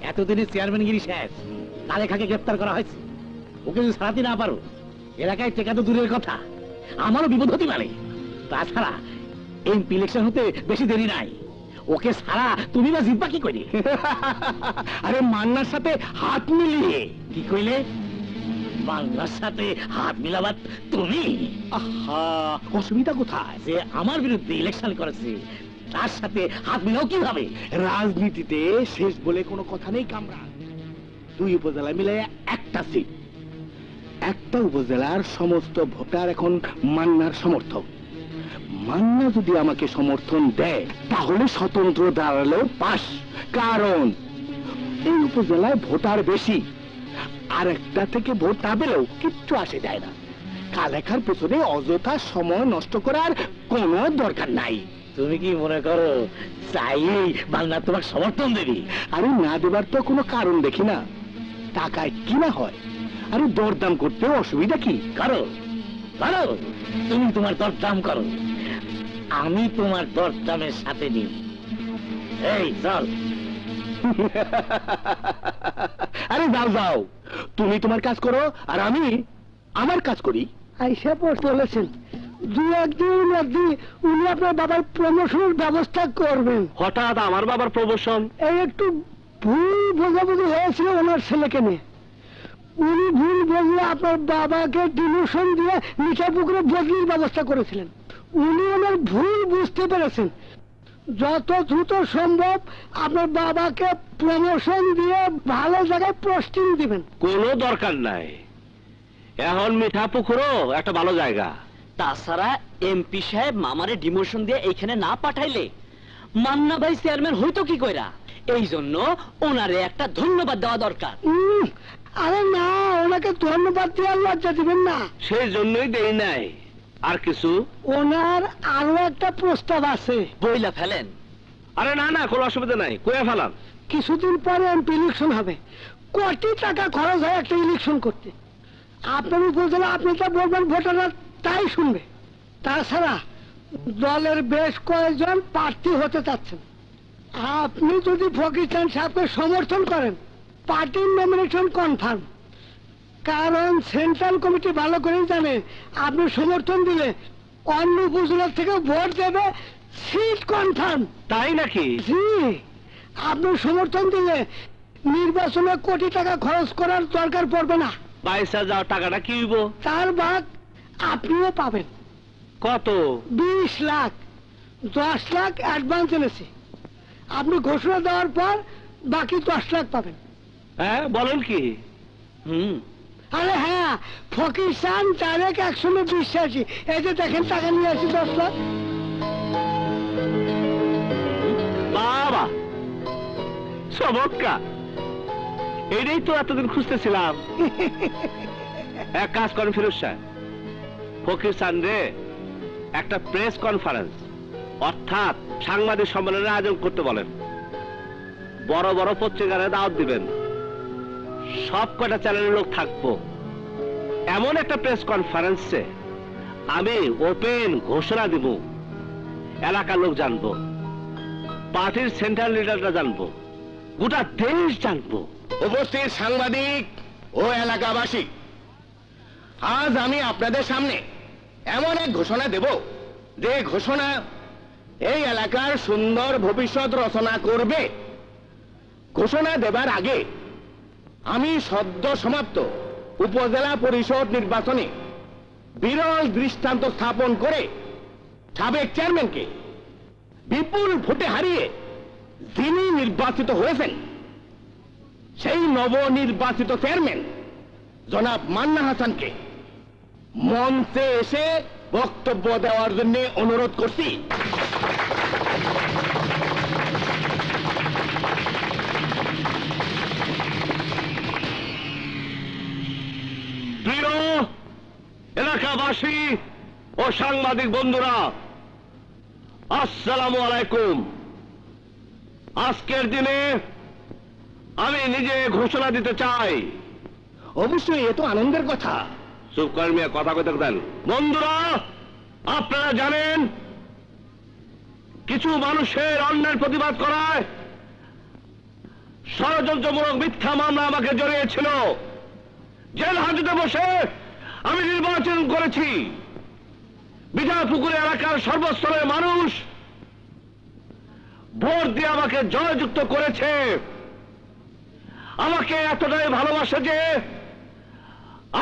এতদিনে চেয়ারম্যানগিরি শেষ কালেখাকে গ্রেফতার করা হয়েছে ওকে যদি সারাতে না পারো এলাকায় টেকা তো দূরের কথা আমারও বিপদ হতে পারে তাছাড়া এমপি ইলেকশন হতে বেশি দেরি নাই ওকে সারা তুমি বা জিতবা কি কইলে আরে মান্নার সাথে হাত মিলিয়ে কি কইলে মান্নার সাথে হাত মিলাবাত তুমি আহা অসুবিধা কোথায় যে আমার বিরুদ্ধে ইলেকশন করেছে তার সাথে হাত মিলাও কিভাবে রাজনীতিতে শেষ বলে কোনো কথা নেই কামরান দুই উপজেলা মিলে একটা সিট একটা উপজেলার সমস্ত ভোটার এখন মান্নার সমর্থক मान्ना যদি আমাকে সমর্থন দেয় তাহলে স্বতন্ত্র দাঁড়ালেও পাস, কারণ এই উপজেলায় ভোটার বেশি। আর একটা থেকে ভোট না পেলেও কিচ্ছু আসে যায় না। কালেখার পেছনে অযথা সময় নষ্ট করার কোনো দরকার নাই। তুমি কি মনে করো চাইলে মান্না তোমার সমর্থন দেবে? আরে না দেবার তো কোনো কারণ দেখি না। টাকায় কি না হয়, আরে দরদাম করতে অসুবিধা কি? করো করো, তুমি তোমার দরদাম করো, আমি তোমার দরদামের সাথে নিই। এই চল। আরে যাও যাও, তুমি তোমার কাজ করো আর আমি আমার কাজ করি। আইসা পড়তে বলেছেন দু একদিন একদিন উনি আপনার বাবার প্রমোশনের ব্যবস্থা করবেন। হঠাৎ আমার বাবার প্রমোশন? এই একটু ভুল বোঝাবুঝি হয়েছিল ওনার ছেলেকে নিয়ে। উনি ভুল বুঝে আপনার বাবাকে ডিমোশন দিয়ে নিচা পুকুরে বদলির ব্যবস্থা করেছিলেন। উনি ওনার ভুল বুঝতে পেরেছেন, যত দ্রুত সম্ভব আপনার বাবাকে প্রমোশন দিয়ে ভালো জায়গায় পোস্টিং দিবেন। কোনো দরকার নাই, এখন মিঠা পুকুরও একটা ভালো জায়গা। তাছাড়া এমপি সাহেব মামারে ডিমোশন দিয়ে এইখানে না পাঠাইলে মান্না ভাই চেয়ারম্যান হইতো কি কইরা। এই জন্য ওনারে একটা ধন্যবাদ দেওয়া দরকার। আরে না, ওনাকে ধন্যবাদ দেওয়ার লজ্জা দিবেন না, সেই জন্যই দেই নাই। আর কিছু? ওনার আরো একটা প্রস্তাব আছে। বইলা ফেলেন। আরে না না, কোনো অসুবিধা নাই, কইয়া ফেলাম। কিছুদিন পরে এমপি ইলেকশন হবে, কোটি টাকা খরচ হয় একটা ইলেকশন করতে। আপনার উপজেলা আপনি যা বলবেন ভোটাররা তাই শুনবে। তাছাড়া দলের বেশ কয়েকজন প্রার্থী হতে চাচ্ছেন, আপনি যদি ফকিরচান সাহেবকে সমর্থন করেন পার্টির নমিনেশন কনফার্ম। কারণ সেন্ট্রাল কমিটি ভালো করেই জানে আপনি সমর্থন দিলে অন্য উপজেলা থেকে ভোট দেবে, সিট কনফার্ম। তাই নাকি? জি, আপনি সমর্থন দিলে নির্বাচনে কোটি টাকা খরচ করার দরকার পড়বে না। 22,000 টাকাটা কি হইব? তার ভাগ আপনিও পাবেন। কত? 20 লাখ। 10 লাখ অ্যাডভান্স এনেছি, আপনি ঘোষণা দেওয়ার পর বাকি 10 লাখ পাবেন। হ্যাঁ বলেন কি? আরে হ্যাঁ, ফকির সান ডাইরেক্ট একসঙ্গে বিশ্বাসী। এই যে দেখেন টাকা নিয়ে আসি 10 লাখ। বাবা চমৎকার, এটাই তো এতদিন খুঁজতেছিলাম। এক কাজ করেন ফিরোজ সাহেব, ফকির সান রে একটা প্রেস কনফারেন্স অর্থাৎ সাংবাদিক সম্মেলনের আয়োজন করতে বলেন। বড় বড় পত্রিকারে দাওয়াত দিবেন, সব কটা চ্যানেলের লোক থাকবো। এমন একটা প্রেস কনফারেন্সে আমি ওপেন ঘোষণা দিব, এলাকার লোক জানবো, পার্টির সেন্ট্রাল লিডাররা জানবো, গোটা দেশ জানবো। উপস্থিত সাংবাদিক ও এলাকাবাসী, আজ আমি আপনাদের সামনে এমন এক ঘোষণা দেব যে ঘোষণা এই এলাকার সুন্দর ভবিষ্যৎ রচনা করবে। ঘোষণা দেবার আগে আমি সদ্য সমাপ্ত উপজেলা পরিষদ নির্বাচনে বিরল দৃষ্টান্ত স্থাপন করে সাবেক চেয়ারম্যানকে বিপুল ভোটে হারিয়ে যিনি নির্বাচিত হয়েছেন, সেই নবনির্বাচিত চেয়ারম্যান জনাব মান্না হাসানকে মঞ্চে এসে বক্তব্য দেওয়ার জন্য অনুরোধ করছি। প্রিয় এলাকাবাসী ও সাংবাদিক বন্ধুরা, আসসালামু আলাইকুম। আজকের দিনে আমি নিজে ঘোষণা দিতে চাই। অবশ্যই এ তো আনন্দের কথা। চুপ কর মিয়া, কথা কইতে দেন। বন্ধুরা, আপনারা জানেন কিছু মানুষের অন্যায়ের প্রতিবাদ করায় ষড়যন্ত্রমূলক মিথ্যা মামলা আমাকে জড়িয়েছিল। জেল হাজতে বসে আমি নির্বাচন করেছি। বিজা পুকুর এলাকার সর্বস্তরের মানুষ ভোট দিয়ে আমাকে জয়যুক্ত করেছে। আমাকে এতটাই ভালোবাসে যে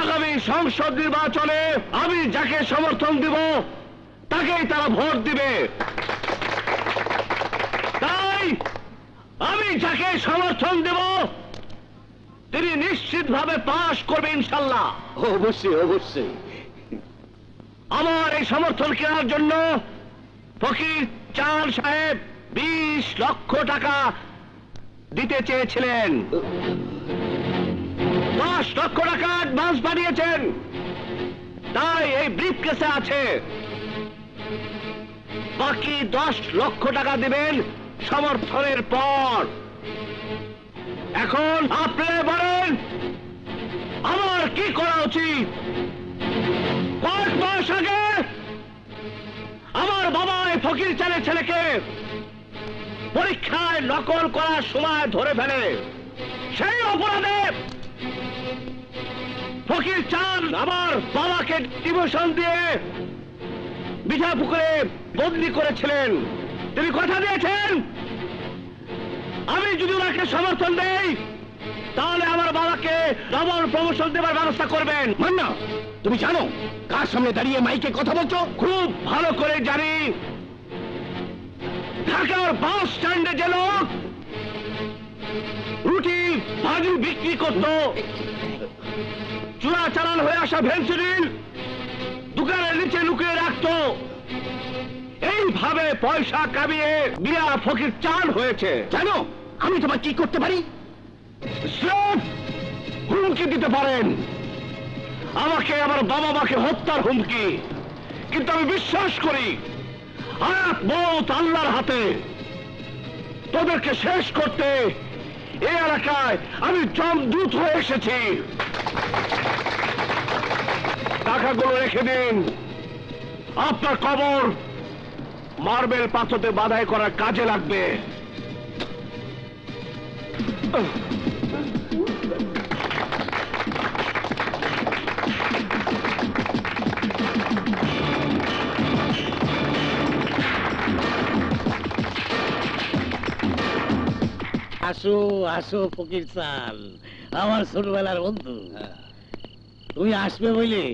আগামী সংসদ নির্বাচনে আমি যাকে সমর্থন দিব তাকেই তারা ভোট দিবে। তাই আমি যাকে সমর্থন দেব তিনি নিশ্চিতভাবে পাশ করবে ইনশাল্লাহ। অবশ্যই অবশ্যই। আমার এই সমর্থন কেনার জন্য फकीर चाल साहेब 20 लाख टाका दीते चेयेछिलेन 10 लाख टाका एडवांस पाठिয়েছেন তাই এই ব্রিফকেসে আছে बाकी 10 लाख टाका দিবেন সমর্থনের পর এখন আপনি বলেন আমার কি করা উচিত পাঁচ মাস আগে আমার বাবা এই ফকির চালে ছেলেকে পরীক্ষায় নকল করার সময় ধরে ফেলে সেই অপরাধে ফকির চাল আমার বাবাকে ডিভোশন দিয়ে বিধাপুকুরে বদলি করেছিলেন তিনি কথা দিয়েছেন আমি যদি ওনাকে সমর্থন দেই তাহলে আমার বাবাকে ডবল প্রমোশন দেবার ব্যবস্থা করবেন মান্না তুমি জানো কার সামনে দাঁড়িয়ে মাইকে কথা বলছো খুব ভালো করে জানি ঢাকার বাস স্ট্যান্ডে যে লোক রুটি ভাজি বিক্রি করত চোরাচালান হয়ে আসা ভেনসিডিল দোকানের নিচে লুকিয়ে রাখতো এইভাবে পয়সা কামিয়ে বিয়া ফকির চাল হয়েছে জানো আমি তোমাকে কি করতে পারি হুমকি দিতে পারেন আমাকে আমার বাবা মাকে হত্যার হুমকি কিন্তু আমি বিশ্বাস করি আয়াত মওত আল্লাহর হাতে তোদেরকে শেষ করতে এই এলাকায় আমি জমদূত হয়ে এসেছি টাকাগুলো রেখে দিন আপনার কবর মার্বেল পাথরে বাঁধাই করার কাজে লাগবে আসো আসো ফকির সাল আমার ছোটবেলার বন্ধু তুমি আসবে বলে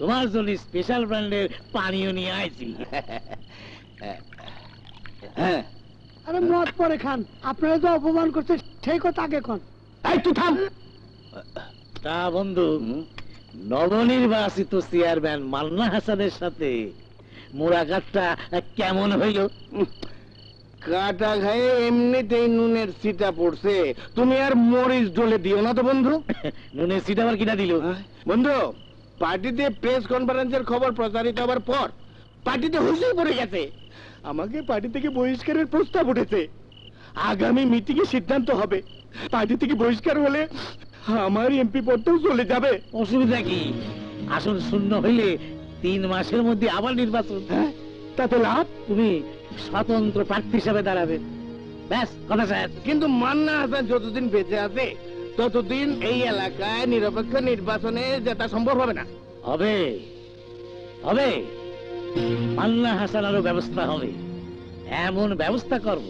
তোমার জন্য স্পেশাল ব্র্যান্ডের পানিও নিয়ে আইছি আরে মত পরে খান আপনারা তো অপমান করতে সেই কথা আগে কোন এই তুই থাম তা বন্ধু নবনির্বাচিত চেয়ারম্যান মান্না হাসানের সাথে মুরাকাতটা কেমন হইল কাটা খায়ে এমনিতেই নুনের সিটা পড়ছে তুমি আর মরিচ ঢলে দিও না তো বন্ধু নুনের সিটা আবার কিনা দিল বন্ধু পার্টিতে প্রেস কনফারেন্সের খবর প্রচারিত হবার পর পার্টিতে হুজুই পড়ে গেছে আমাকে পার্টি থেকে বহিষ্কারের প্রস্তাব উঠেছে আগামী মিটিংয়ে সিদ্ধান্ত হবে পার্টি থেকে বহিষ্কার হলে আমার এমপি পদটাও চলে যাবে অসুবিধা কি আসন শূন্য হইলে 3 মাসের মধ্যে আবার নির্বাচন হ্যাঁ তাতে লাভ তুমি স্বতন্ত্র প্রার্থী হিসেবে দাঁড়াবে ব্যাস কথা শেষ কিন্তু মান্না হাসান যতদিন বেঁচে আছে ততদিন এই এলাকায় নিরপেক্ষ নির্বাচনে যেটা সম্ভব হবে না হবে হবে মান্না হাসান আরো ব্যবস্থা হবে এমন ব্যবস্থা করব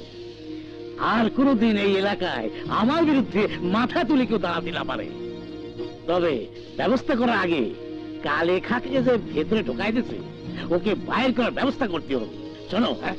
আর কোনদিন এই এলাকায় আমার বিরুদ্ধে মাথা তুলে কেউ দাঁড়াতে না পারে তবে ব্যবস্থা করার আগে কালেখাকে যে ভেতরে ঢোকাই দিয়েছে ওকে বাইর করার ব্যবস্থা করতে হবে চলো হ্যাঁ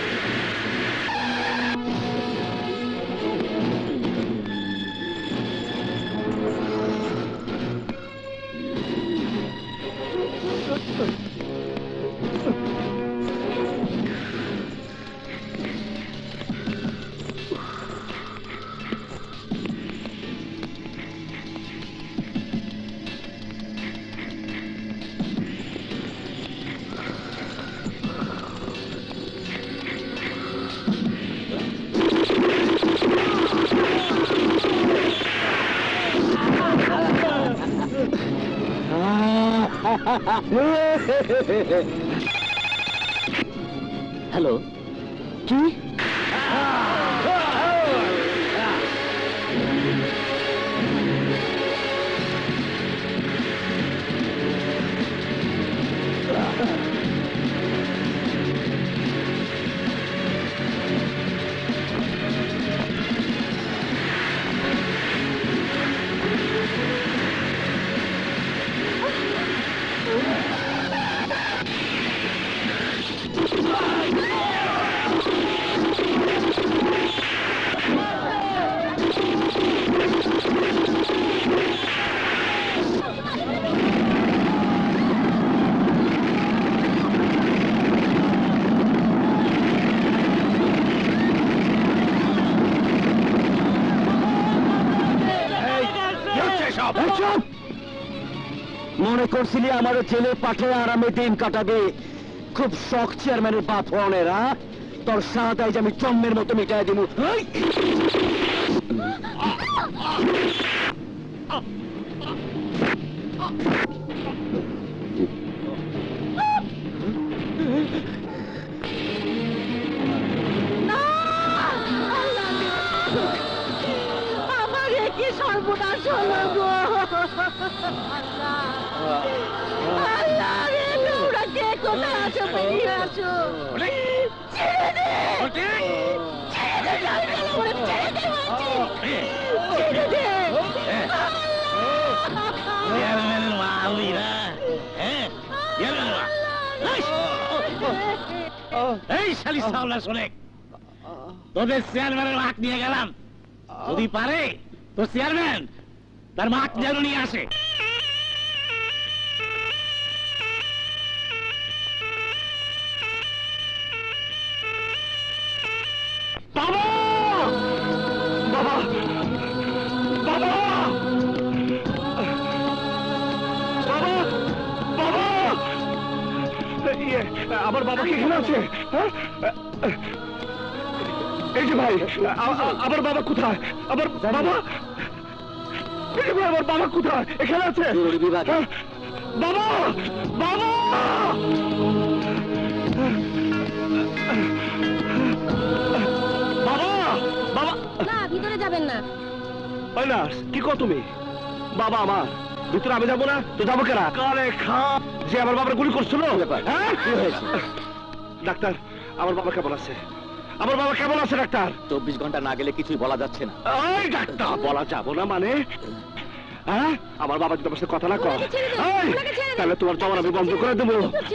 हेलो जी মনে করছিলি আমার ছেলে পাঠে আরামে দিন কাটাবে খুব শখ চেয়ারম্যানের বাপ হওয়ার রা তোর সাদাই আমি জম্মের মতো মিটায় দিমু তোদের চেয়ারম্যানের মাঠ নিয়ে গেলাম যদি পারে তো চেয়ারম্যান তার মাঠ যেন নিয়ে আসে গুলি করছিল ডাক্তার আমার বাবা কেমন আছে আমার বাবা কেমন আছে ডাক্তার 24 ঘন্টা না গেলে কিছুই বলা যাচ্ছে না এই ডাক্তার বলা যাবে না মানে হ্যাঁ আমার বাবা যদি তোমার সাথে কথা না কয় এই তাহলে তোমার জবান আমি বন্ধ করে দেব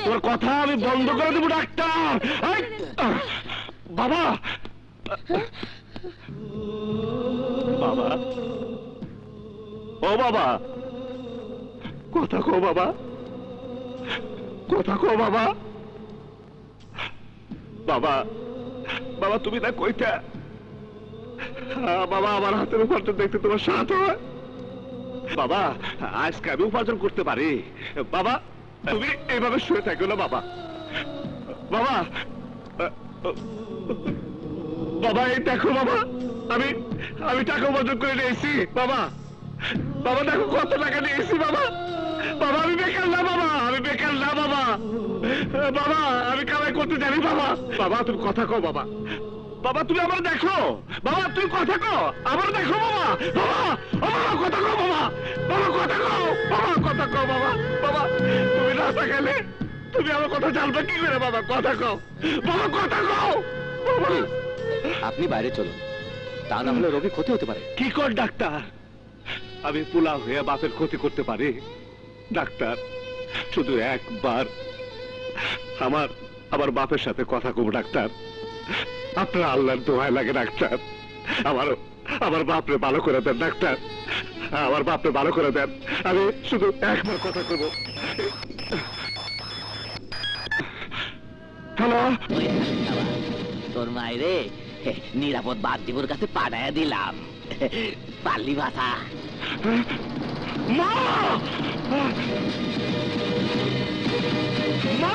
তোমার কথা আমি বন্ধ করে দেব ডাক্তার এই বাবা বাবা ও বাবা কথা কও বাবা কথা কও বাবা বাবা বাবা তুমি না কইতা বাবা আমার হাতের উপার্জন দেখতে তোমার সাথ হয় বাবা আজকে আমি উপার্জন করতে পারি বাবা তুমি এইভাবে শুয়ে থাকো না বাবা বাবা বাবা এই দেখো বাবা আমি আমি টাকা উপার্জন করে নিয়েছি বাবা বাবা দেখো কত টাকা নিয়েছি বাবা বাবা আমি বেকার না বাবা আমি বেকার না বাবা বাবা আমি কামাই করতে জানি বাবা বাবা তুমি কথা কও বাবা বাবা তুমি আমার দেখো বাবা তুমি কথা কও আমার দেখো বাবা বাবা বাবা কথা কও বাবা বাবা কথা কও বাবা কথা কও বাবা বাবা তুমি না থাকলে তুমি আমার কথা জানবে কি করে বাবা কথা কও বাবা কথা কও বাবা আপনি বাইরে চলুন তা না হলে রোগী ক্ষতি হতে পারে কি কর ডাক্তার আমি পোলা হয়ে বাপের ক্ষতি করতে পারি ডাক্তার শুধু একবার আমার আমার বাপের সাথে কথা কব ডাক্তার আপনার আল্লাহর দোহাই লাগে ডাক্তার আমার আমার বাপরে ভালো করে দেন ডাক্তার আমার বাপরে ভালো করে দেন আমি শুধু একবার কথা কব হ্যালো তোর মাইরে নিরাপদ বাদ্যপুর কাছে পাঠাইয়া দিলাম পাল্লি ভাষা মা মা মা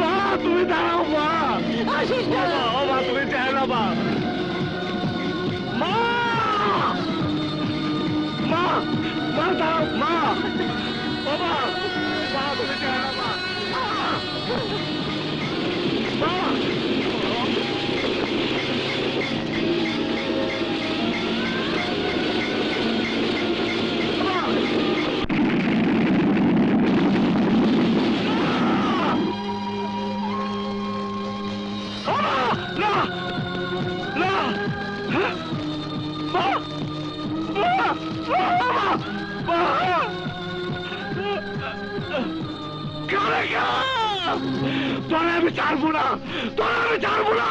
Wow! তুমি দাঁড়াও মা, আসিস না বাবা, তুমি দাঁড়াও মা। মা মা মা দাঁড়াও মা, বাবা বাবা তুমি দাঁড়াও মা। तोरा विचार बुना, तोरा विचार बुना।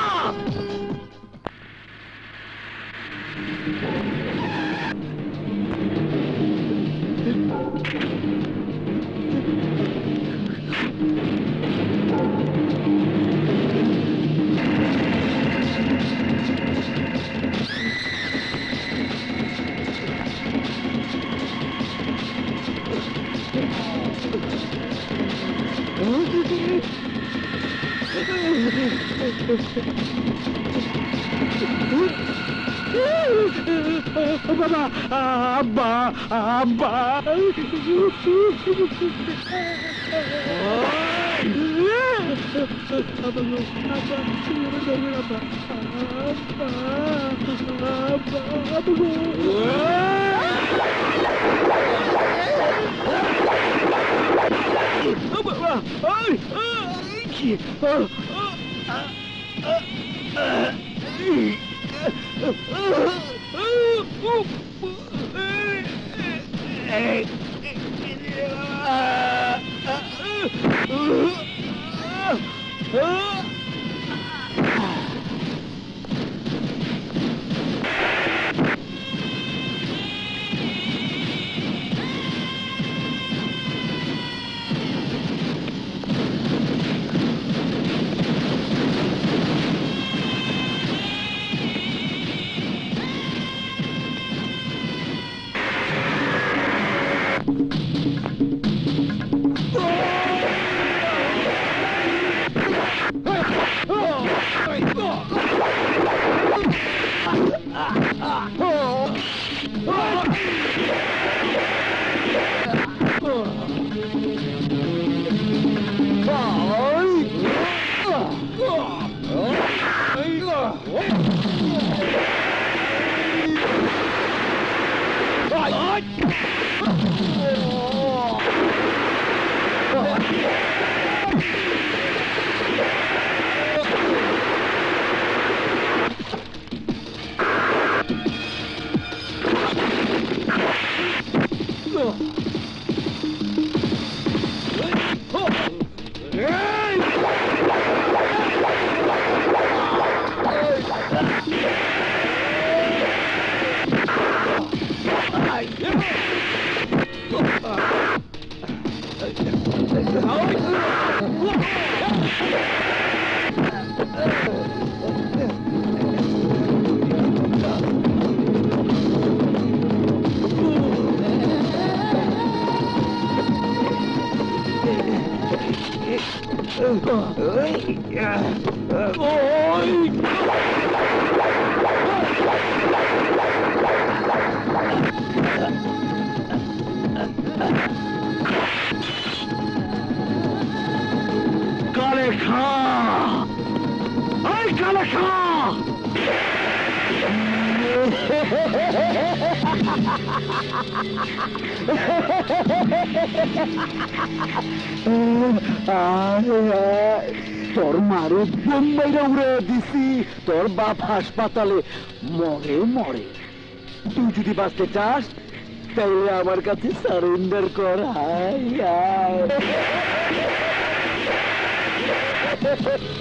बाबा अब्बा अब्बा হাসপাতালে মরে মরে তুই যদি বাঁচতে চাস তাহলে আমার কাছে সারেন্ডার কর। হায় হায়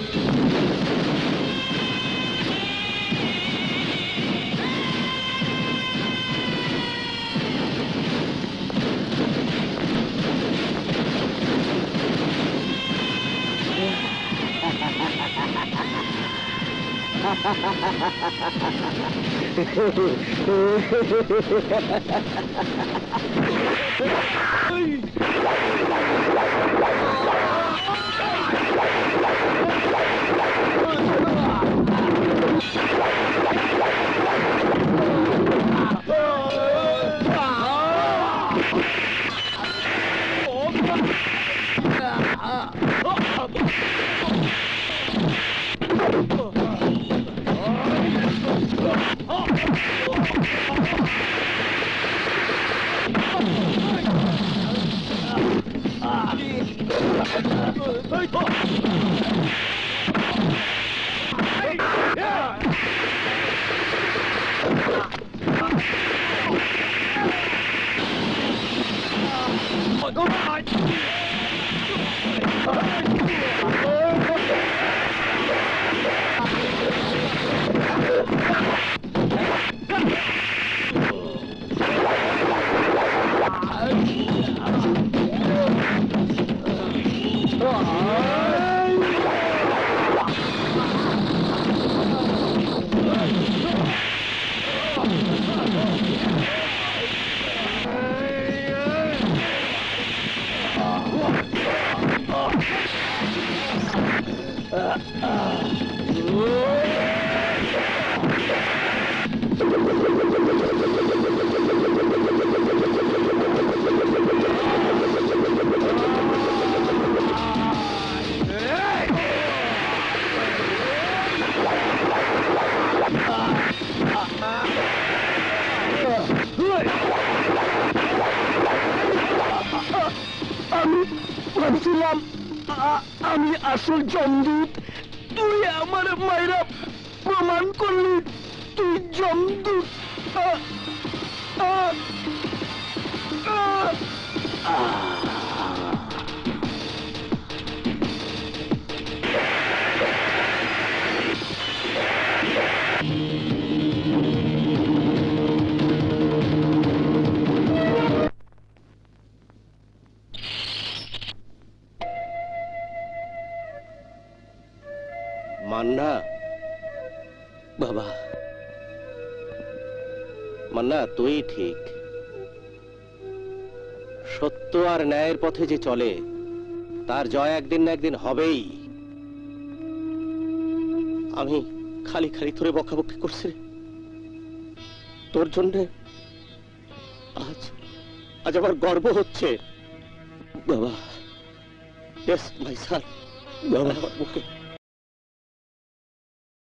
जमदूत तुई आमार मायरा प्रमाण करली तुई जमदूत তুই ঠিক সত্য আর ন্যায়ের পথে যে চলে তার জয় একদিন না একদিন হবেই। আমি খালি খালি তোরে বকাবকি করছি তোর জন্য আজ আজ আমার গর্ব হচ্ছে বাবা। Yes my son, বাবা ওকে।